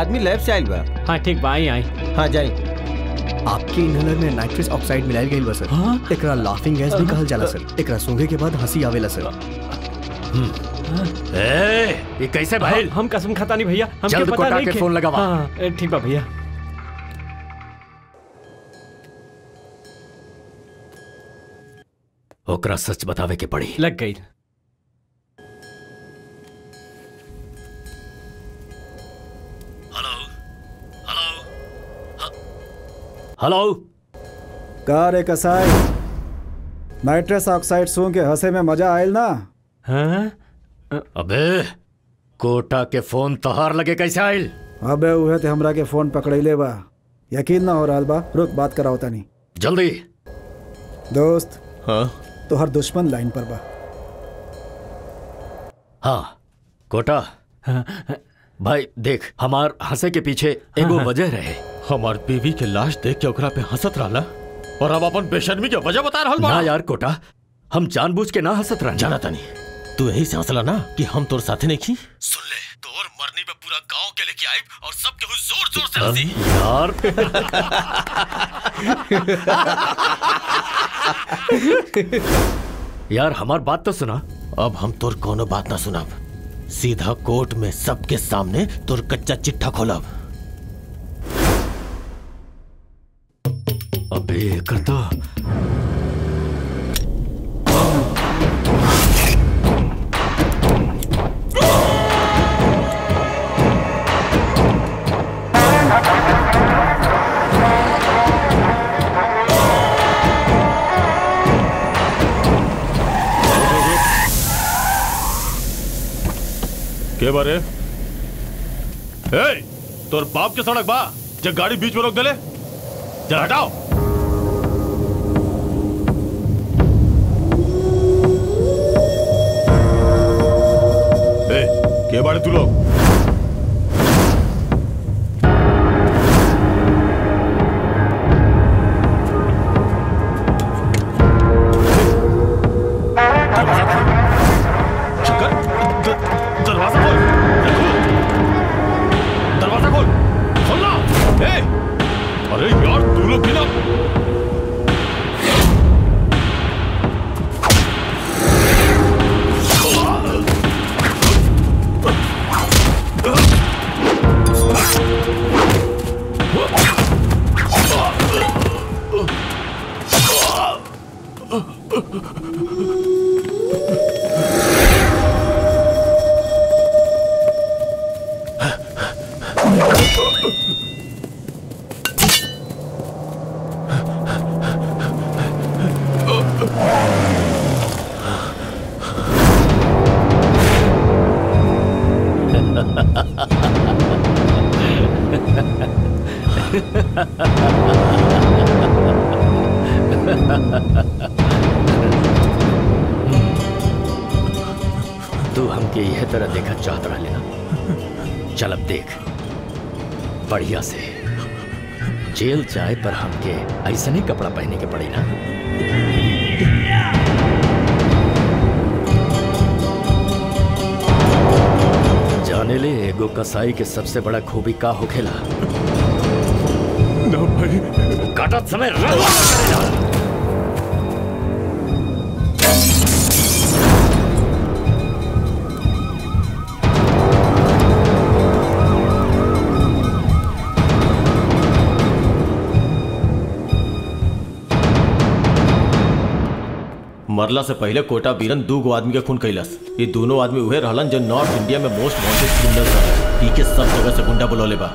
आदमी लैब से आयल बा। हाँ ठीक बा। आई आई हाँ जाई। आपके इनहेलर में नाइट्रस ऑक्साइड मिलायल गइल बा सर। हाँ? एकरा लाफिंग गैस भी कहल जाला सर। एकरा सूंघे के बाद हंसी आवेला सर। ए ये कैसे भाई? हम कसम खाता नहीं भैया। हमके पता नहीं के फोन लगावा। हां ठीक बा भैया। ओकरा सच बतावे के पड़ी। लग गई। हेलो का रे कसाई? नाइट्रस ऑक्साइड सूंघ के हंसे में मजा आयल ना? हाँ? अबे कोटा के फोन तोहार लगे कैसे आयल? अबे उहे ते हमरा के फोन पकड़ैले बा। यकीन ना हो रहा बा। रुक बात कराओ तानी जल्दी। दोस्त हाँ तोहर दुश्मन लाइन पर बा। हाँ कोटा हाँ, भाई देख हमार हंसे के पीछे एगो हाँ, वजह रहे। हमार बीवी के लाश देख के ओकरा पे हंसत रहला और अब अपन बेशर्मी के वजह बता रहल बा। ना यार कोटा हम जानबूझ के ना हंसत रहल। जाना तनी तू यही से हंसला ना कि हम तोर साथे नहीं खी। सुन ले तोर मरनी पे पूरा गांव के लेके आई और सब के जोर जोर से हंसी यार। यार हमार बात तो सुना। अब हम तोर कोनो बात ना सुनाब। सीधा कोर्ट में सबके सामने तोर कच्चा चिट्ठा खोलब। अबे करता के बारे ए तोर बाप के सड़क बा जब गाड़ी बीच में रोक देले। जरा हटाओ। के बारे तू लोग दरवाजा खोल। तू हमके यह तरह देखा चाहत रहले। चल अब देख बढ़िया से, जेल जाए पर हमके ऐसा नहीं कपड़ा पहने के पड़े ना। एगो कसाई के सबसे बड़ा खूबी का होखेला ना भाई। काटत समय रवा मरला से पहले कोटा बीरन दू गो आदमी के खून कैलस। ये दोनों आदमी वह रहलन जो नॉर्थ इंडिया में मोस्ट वांटेड क्रिमिनल्स रहे। पीके सब जगह से गुंडा बुलौले बा।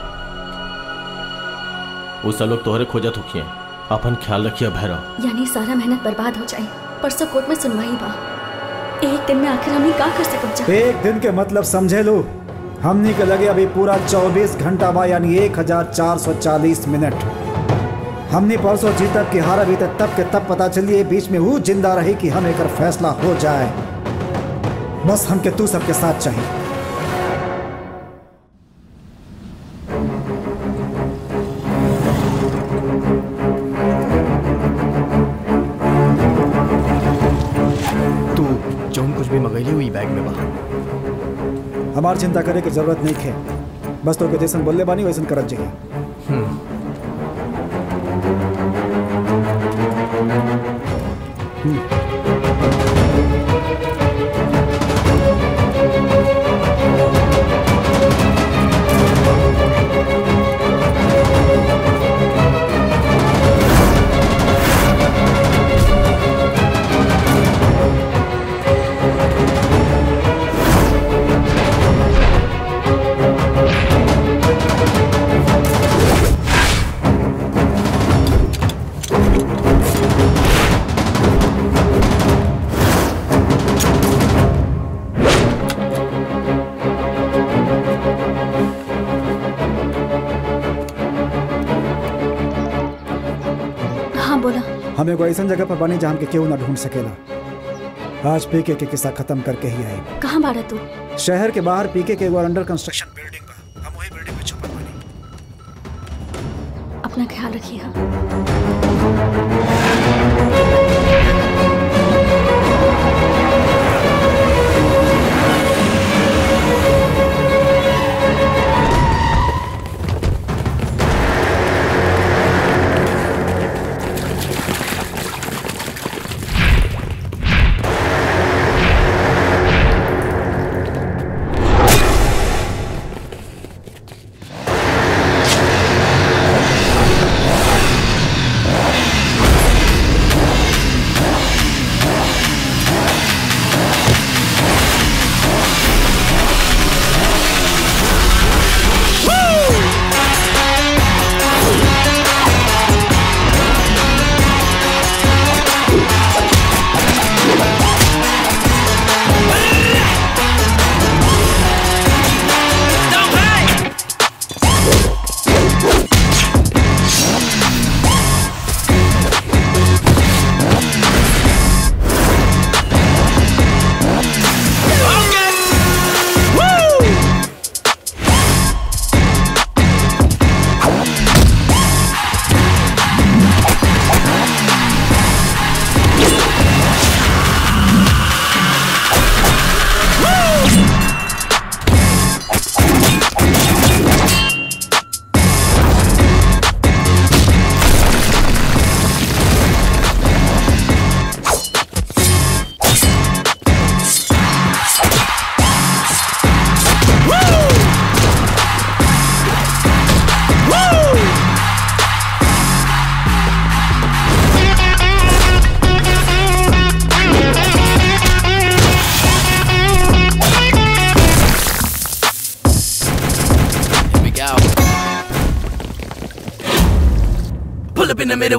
उस लोग तोहरे खोजत होखिए। अपन ख्याल रखिए भैरव। यानी सारा मेहनत बर्बाद हो जाए। परसों कोर्ट में सुनवाई बा। एक दिन में आखिर हमनी का कर सकब? एक दिन के मतलब समझे लो, हमनी के लगे अभी पूरा 24 घंटा बा, यानी 1440 मिनट। हमने परसों जीतब की हारा भी तब के तब पता चलिए, बीच में वो जिंदा रही कि हम एक फैसला हो जाए। बस हमके तू सबके साथ चाहिए। तू जो कुछ भी मंगैली हुई बैग में बा, हमार चिंता करे की जरूरत नहीं है। बस तो जैसन बोलले बानी वैसन करत जाइए। हमें कोई ऐसा जगह पर बने जहाँ के क्यों ना ढूंढ सकेला। आज पीके के किस्सा खत्म करके ही आए। कहाँ बाड़ा तू? शहर के बाहर पीके के अंडर कंस्ट्रक्शन बिल्डिंग पर। हम वही बिल्डिंग में छुपा बने। अपना ख्याल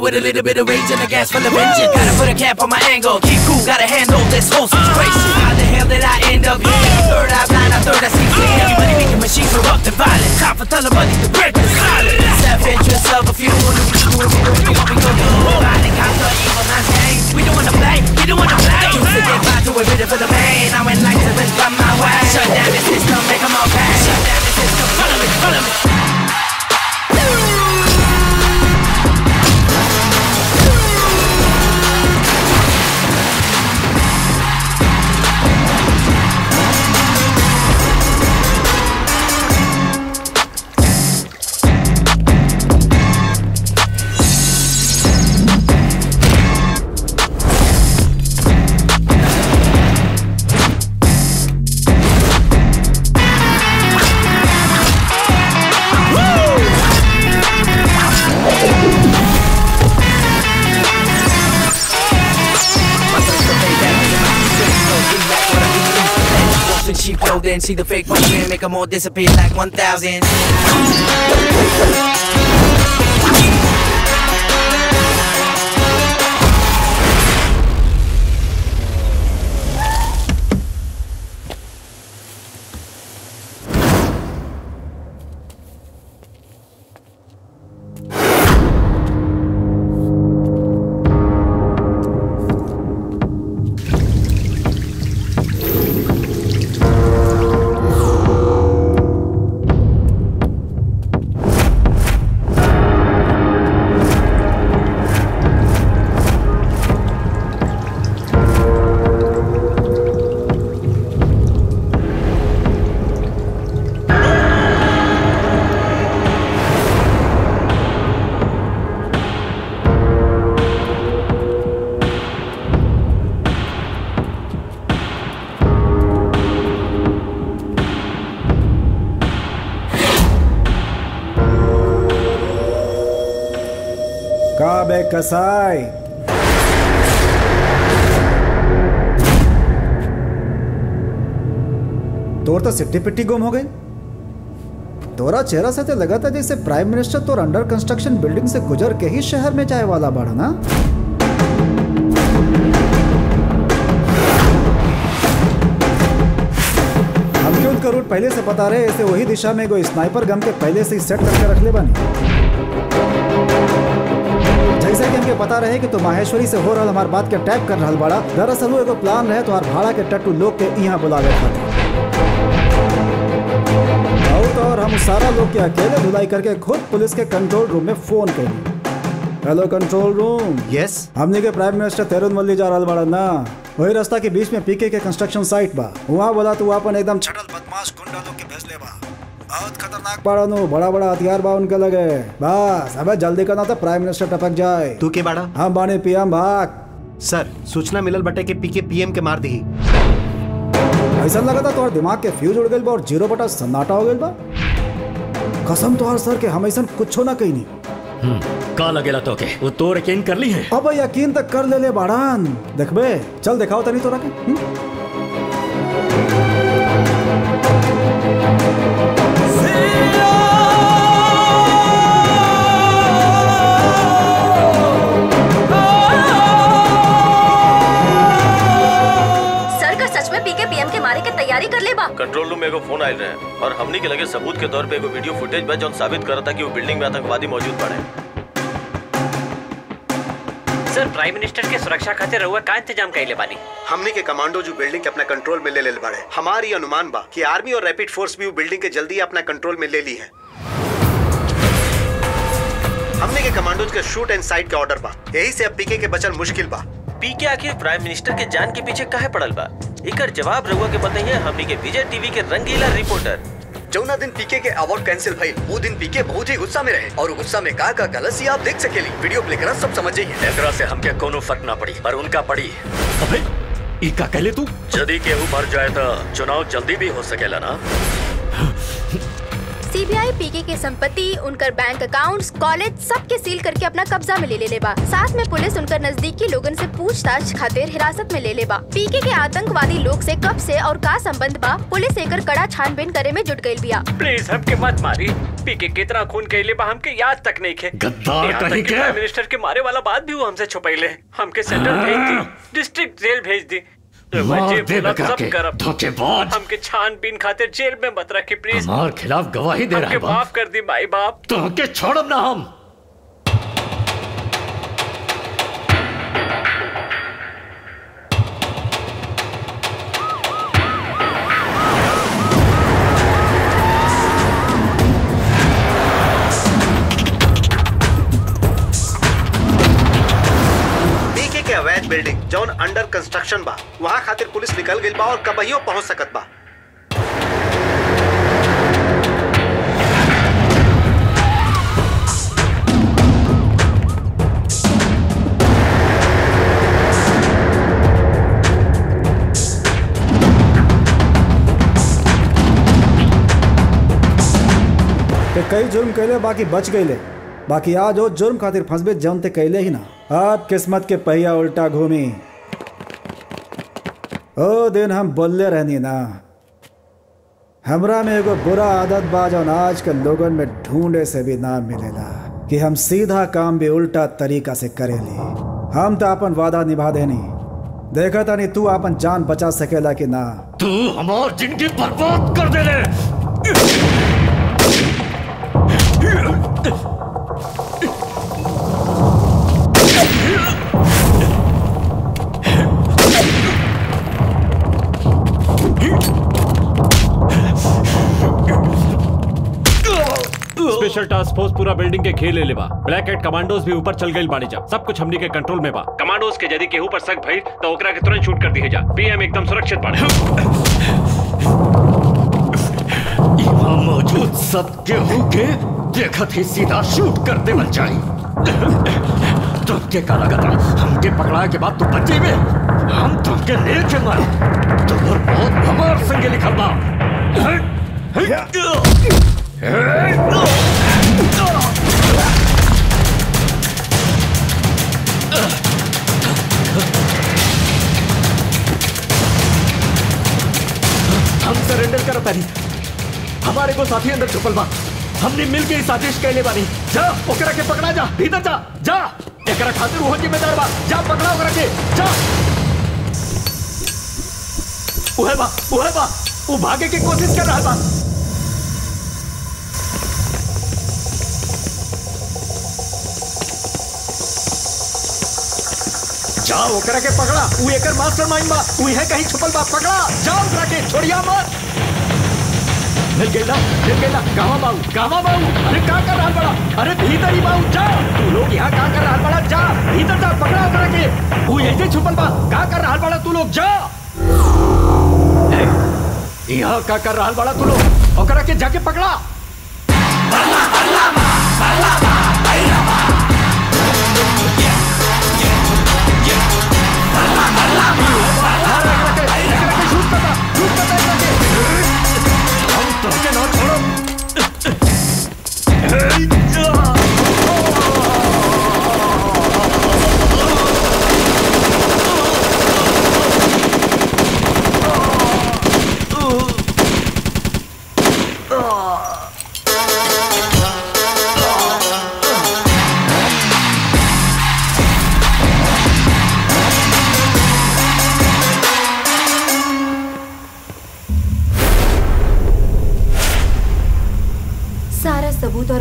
with a little bit of rage and a gas for the vengeance. Gotta put a cap on my angle, keep cool, gotta handle this whole situation. How the hell did I end up here? Third eye blind, I see clear. Money making machine Then see the fake one and make them all disappear like 1,000. कसाई तोर तो सिट्टी पिट्टी गुम हो गई। तोरा चेहरा से तो लगा था जैसे प्राइम मिनिस्टर तोर अंडर कंस्ट्रक्शन बिल्डिंग से गुजर के ही शहर में जाए वाला बाड़ा ना। हम क्यों उनका रूट पहले से बता रहे, ऐसे वही दिशा में कोई स्नाइपर गन के पहले से ही सेट करके रख ले बने। जैसे कि हमके पता रहे कि तो महेश्वरी से हो रहा हमार बात के टैप कर रहा बड़ा। दरअसल वो एगो प्लान रहे तुम्हार भाड़ा के टट्टू लोग के यहाँ बुला गए था। और हम सारा लोग के अकेले धुलाई करके खुद पुलिस के कंट्रोल रूम में फोन कर। Hello control room. यस। हमने के प्राइम मिनिस्टर तिरुनेलवेली जा रहा बड़ा ना, वही रास्ता के बीच में पीके के कंस्ट्रक्शन साइट बा, वहाँ बोला तो अपन एकदम छटल बदमाश गुंडा लोग के भेजले बा। बहुत खतरनाक बाड़ा नो, बड़ा बड़ा हथियार बा उनके लगे। बस अब जल्दी करना था प्राइम मिनिस्टर टपक जाए। तू के बाड़ा? हम बाने पीएम भाग। सर सूचना मिलल बटे के पीके पीएम के मार दी। ऐसा लगा था तुम्हारे दिमाग के फ्यूज उड़ गए बा और 0 बटा सन्नाटा हो गए बा। कसम तुम्हार सर के हम ऐसा कुछ ना कहीं नहीं का लगेला तो के वो तो यकीन कर ली है। अब यकीन तक कर ले बाड़ान, देखबे चल दिखाओ तनी तोरा के। कंट्रोल रूम में एगो फोन आए रहे और हमनी के लगे सबूत के तौर पे एगो वीडियो फुटेज बा जो साबित कर रहा था कि वो बिल्डिंग में आतंकवादी मौजूद पड़े। सर प्राइम मिनिस्टर के सुरक्षा खातिर रवा का इंतजाम कैले बानी। हमनी के कमांडो जो बिल्डिंग के अपना कंट्रोल में ले ले बाड़े। हमारी अनुमान बा कि आर्मी और रैपिड फोर्स भी वो बिल्डिंग के जल्दी अपना कंट्रोल में ले ली है। हमने के कमांडोज के शूट एंड साइड का ऑर्डर बा, यही से अब पीके के बचल मुश्किल बा। पीके आखिर प्राइम मिनिस्टर के जान के पीछे काहे पड़ल बा, इकर जवाब रहुआ के पता है। हमनी के विजय टीवी के रंगीला रिपोर्टर जौना दिन पीके के अवार्ड कैंसिल भई वो दिन पीके बहुत ही गुस्सा में रहे और गुस्सा में का गलत आप देख सकेली। वीडियो प्ले करा सब समझ जाइए, एकरा से हमके कोनो फर्क ना पड़ी पर उनका पड़ी। अबे ई का कहले तू? यदि केहू मर जाए तो चुनाव जल्दी भी हो सकेला ना। सीबीआई पीके के संपत्ति, उनकर बैंक अकाउंट्स, कॉलेज सब के सील करके अपना कब्जा में ले ले बा। साथ में पुलिस उनकर नजदीकी लोगन से पूछताछ खातिर हिरासत में ले ले बा। पीके के आतंकवादी लोग से कब से और का संबंध बा, पुलिस एकर कड़ा छानबीन करे में जुट गई बिया। प्लीज हमके मत मारी, पीके कितना खून कैले बा हमके याद तक नहीं खे। प्राइम मिनिस्टर के मारे वाला बात भी वो हमसे छुपैले, हमके सेंट्रल भेज दी, डिस्ट्रिक्ट जेल भेज दी धोखेबाज हमके छानबीन खातिर जेल में मत रखी प्लीज। हमारे खिलाफ गवाही दे रहा है, माफ कर दी भाई बाप। तो हमके छोड़ब ना। हम बिल्डिंग जौन अंडर कंस्ट्रक्शन बा वहाँ खातिर पुलिस निकल गई बा और कबहियो पहुँच सकत बा। ते कई जुर्म कैले बाकी बच गईले, बाकी आज वो जुर्म खातिर फंसबे जौन ते कैले ही ना। आप किस्मत के पहिया उल्टा घूमी। ओ दिन हम बोलले रहनी ना, हमरा में एगो बुरा आदत बा जौन आज के लोगन में ढूंढे से भी ना मिलेला कि हम सीधा काम भी उल्टा तरीका से करेली। हम तो अपन वादा निभा देनी। देखा था नहीं तू अपन जान बचा सकेला कि ना। तू हमारी जिंदगी बर्बाद कर देले। स्पेशल टास्क फोर्स पूरा बिल्डिंग के घेर ले लेबा। ब्लैक हेड कमांडोज भी ऊपर चल गई बाड़ी। जा सब कुछ हमनी के कंट्रोल में बा। कमांडोज के यदि केहू पर शक भइल तो ओकरा के तुरंत शूट कर दिए जा। पीएम एकदम सुरक्षित बाड़े। यहाँ मौजूद सब केहू के देखत ही सीधा शूट कर देवल जाई। तो के का लगता हमके पकड़ाए के बाद तू बचे में। हम तुमके लेके मारे तो बहुत हमार संगे लिखल बा। हम सरेंडर करो पहली। हमारे को साथी अंदर छुपल बा। हमने मिलके ही साजिश कैले बानी। जा ओकरा के पकड़ा जा, भीतर जा। जा एकरा खातिर वो जिम्मेदार बा। जा पकड़ा ओकरा के। जा उहे बा वो भागे की कोशिश कर रहा बा। जाओ ओकरा के पकड़ा। उ एकर मास्टरमाइंड बा। उ है कहीं छुपल बा। पकड़ा जाओ ओकरा के। छोड़िया मत। मिल गइला गावा बाऊ। अरे का कर रहल बड़ा? अरे भीतर ही बाऊ। जा तू लोग यहां का कर रहल बड़ा? जा भीतर जा, पकड़ा ओकरा के। उ एजे छुपल बा। का कर रहल बड़ा तू लोग? जा यहां का कर रहल बड़ा तू लोग? ओकरा के जाके पकड़ा। बल्ला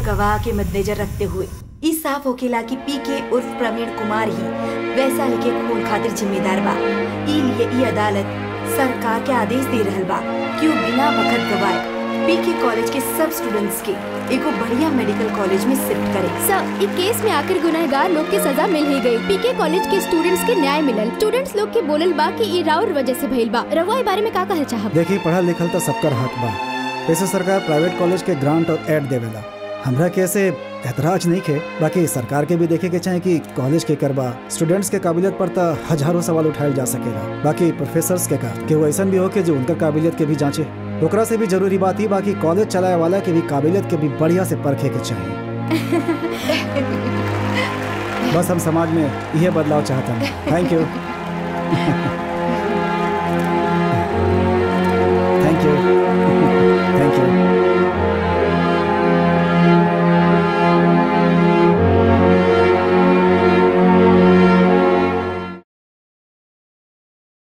गवाह के मद्देनजर रखते हुए इस साफ होकेला की पीके उर्फ प्रवीण कुमार ही वैशाली के खून खातिर जिम्मेदार बा। इसलिए ये अदालत सरकार के आदेश दे रहल बा कि वो बिना वक्त गवाए पीके कॉलेज के सब स्टूडेंट्स के एको बढ़िया मेडिकल कॉलेज में शिफ्ट करे। सब इस केस में आखिर गुनाहगार लोग के सजा मिल ही गई। पीके कॉलेज के स्टूडेंट्स के न्याय मिलल। स्टूडेंट्स लोग के बोलल बा कि ई राउर वजह से भइल बा। रवा बारे में का कहल चाहब? देखिए पढ़ल लिखल तो सबकर हक बा। ऐसे सरकार प्राइवेट कॉलेज के ग्रांट और एड देवेला। हमरा कैसे एतराज नहीं के। बाकी सरकार के भी देखे के चाहे कि कॉलेज के करबा स्टूडेंट्स के काबिलियत पर तो हजारों सवाल उठाए जा सकेगा। बाकी प्रोफेसर्स के का कि वो ऐसा भी हो के जो उनका काबिलियत के भी जांचे। ओकरा से भी जरूरी बात ही बाकी कॉलेज चलाए वाला के भी काबिलियत के भी बढ़िया से परखे के चाहिए। बस हम समाज में यह बदलाव चाहता हूँ। Thank you.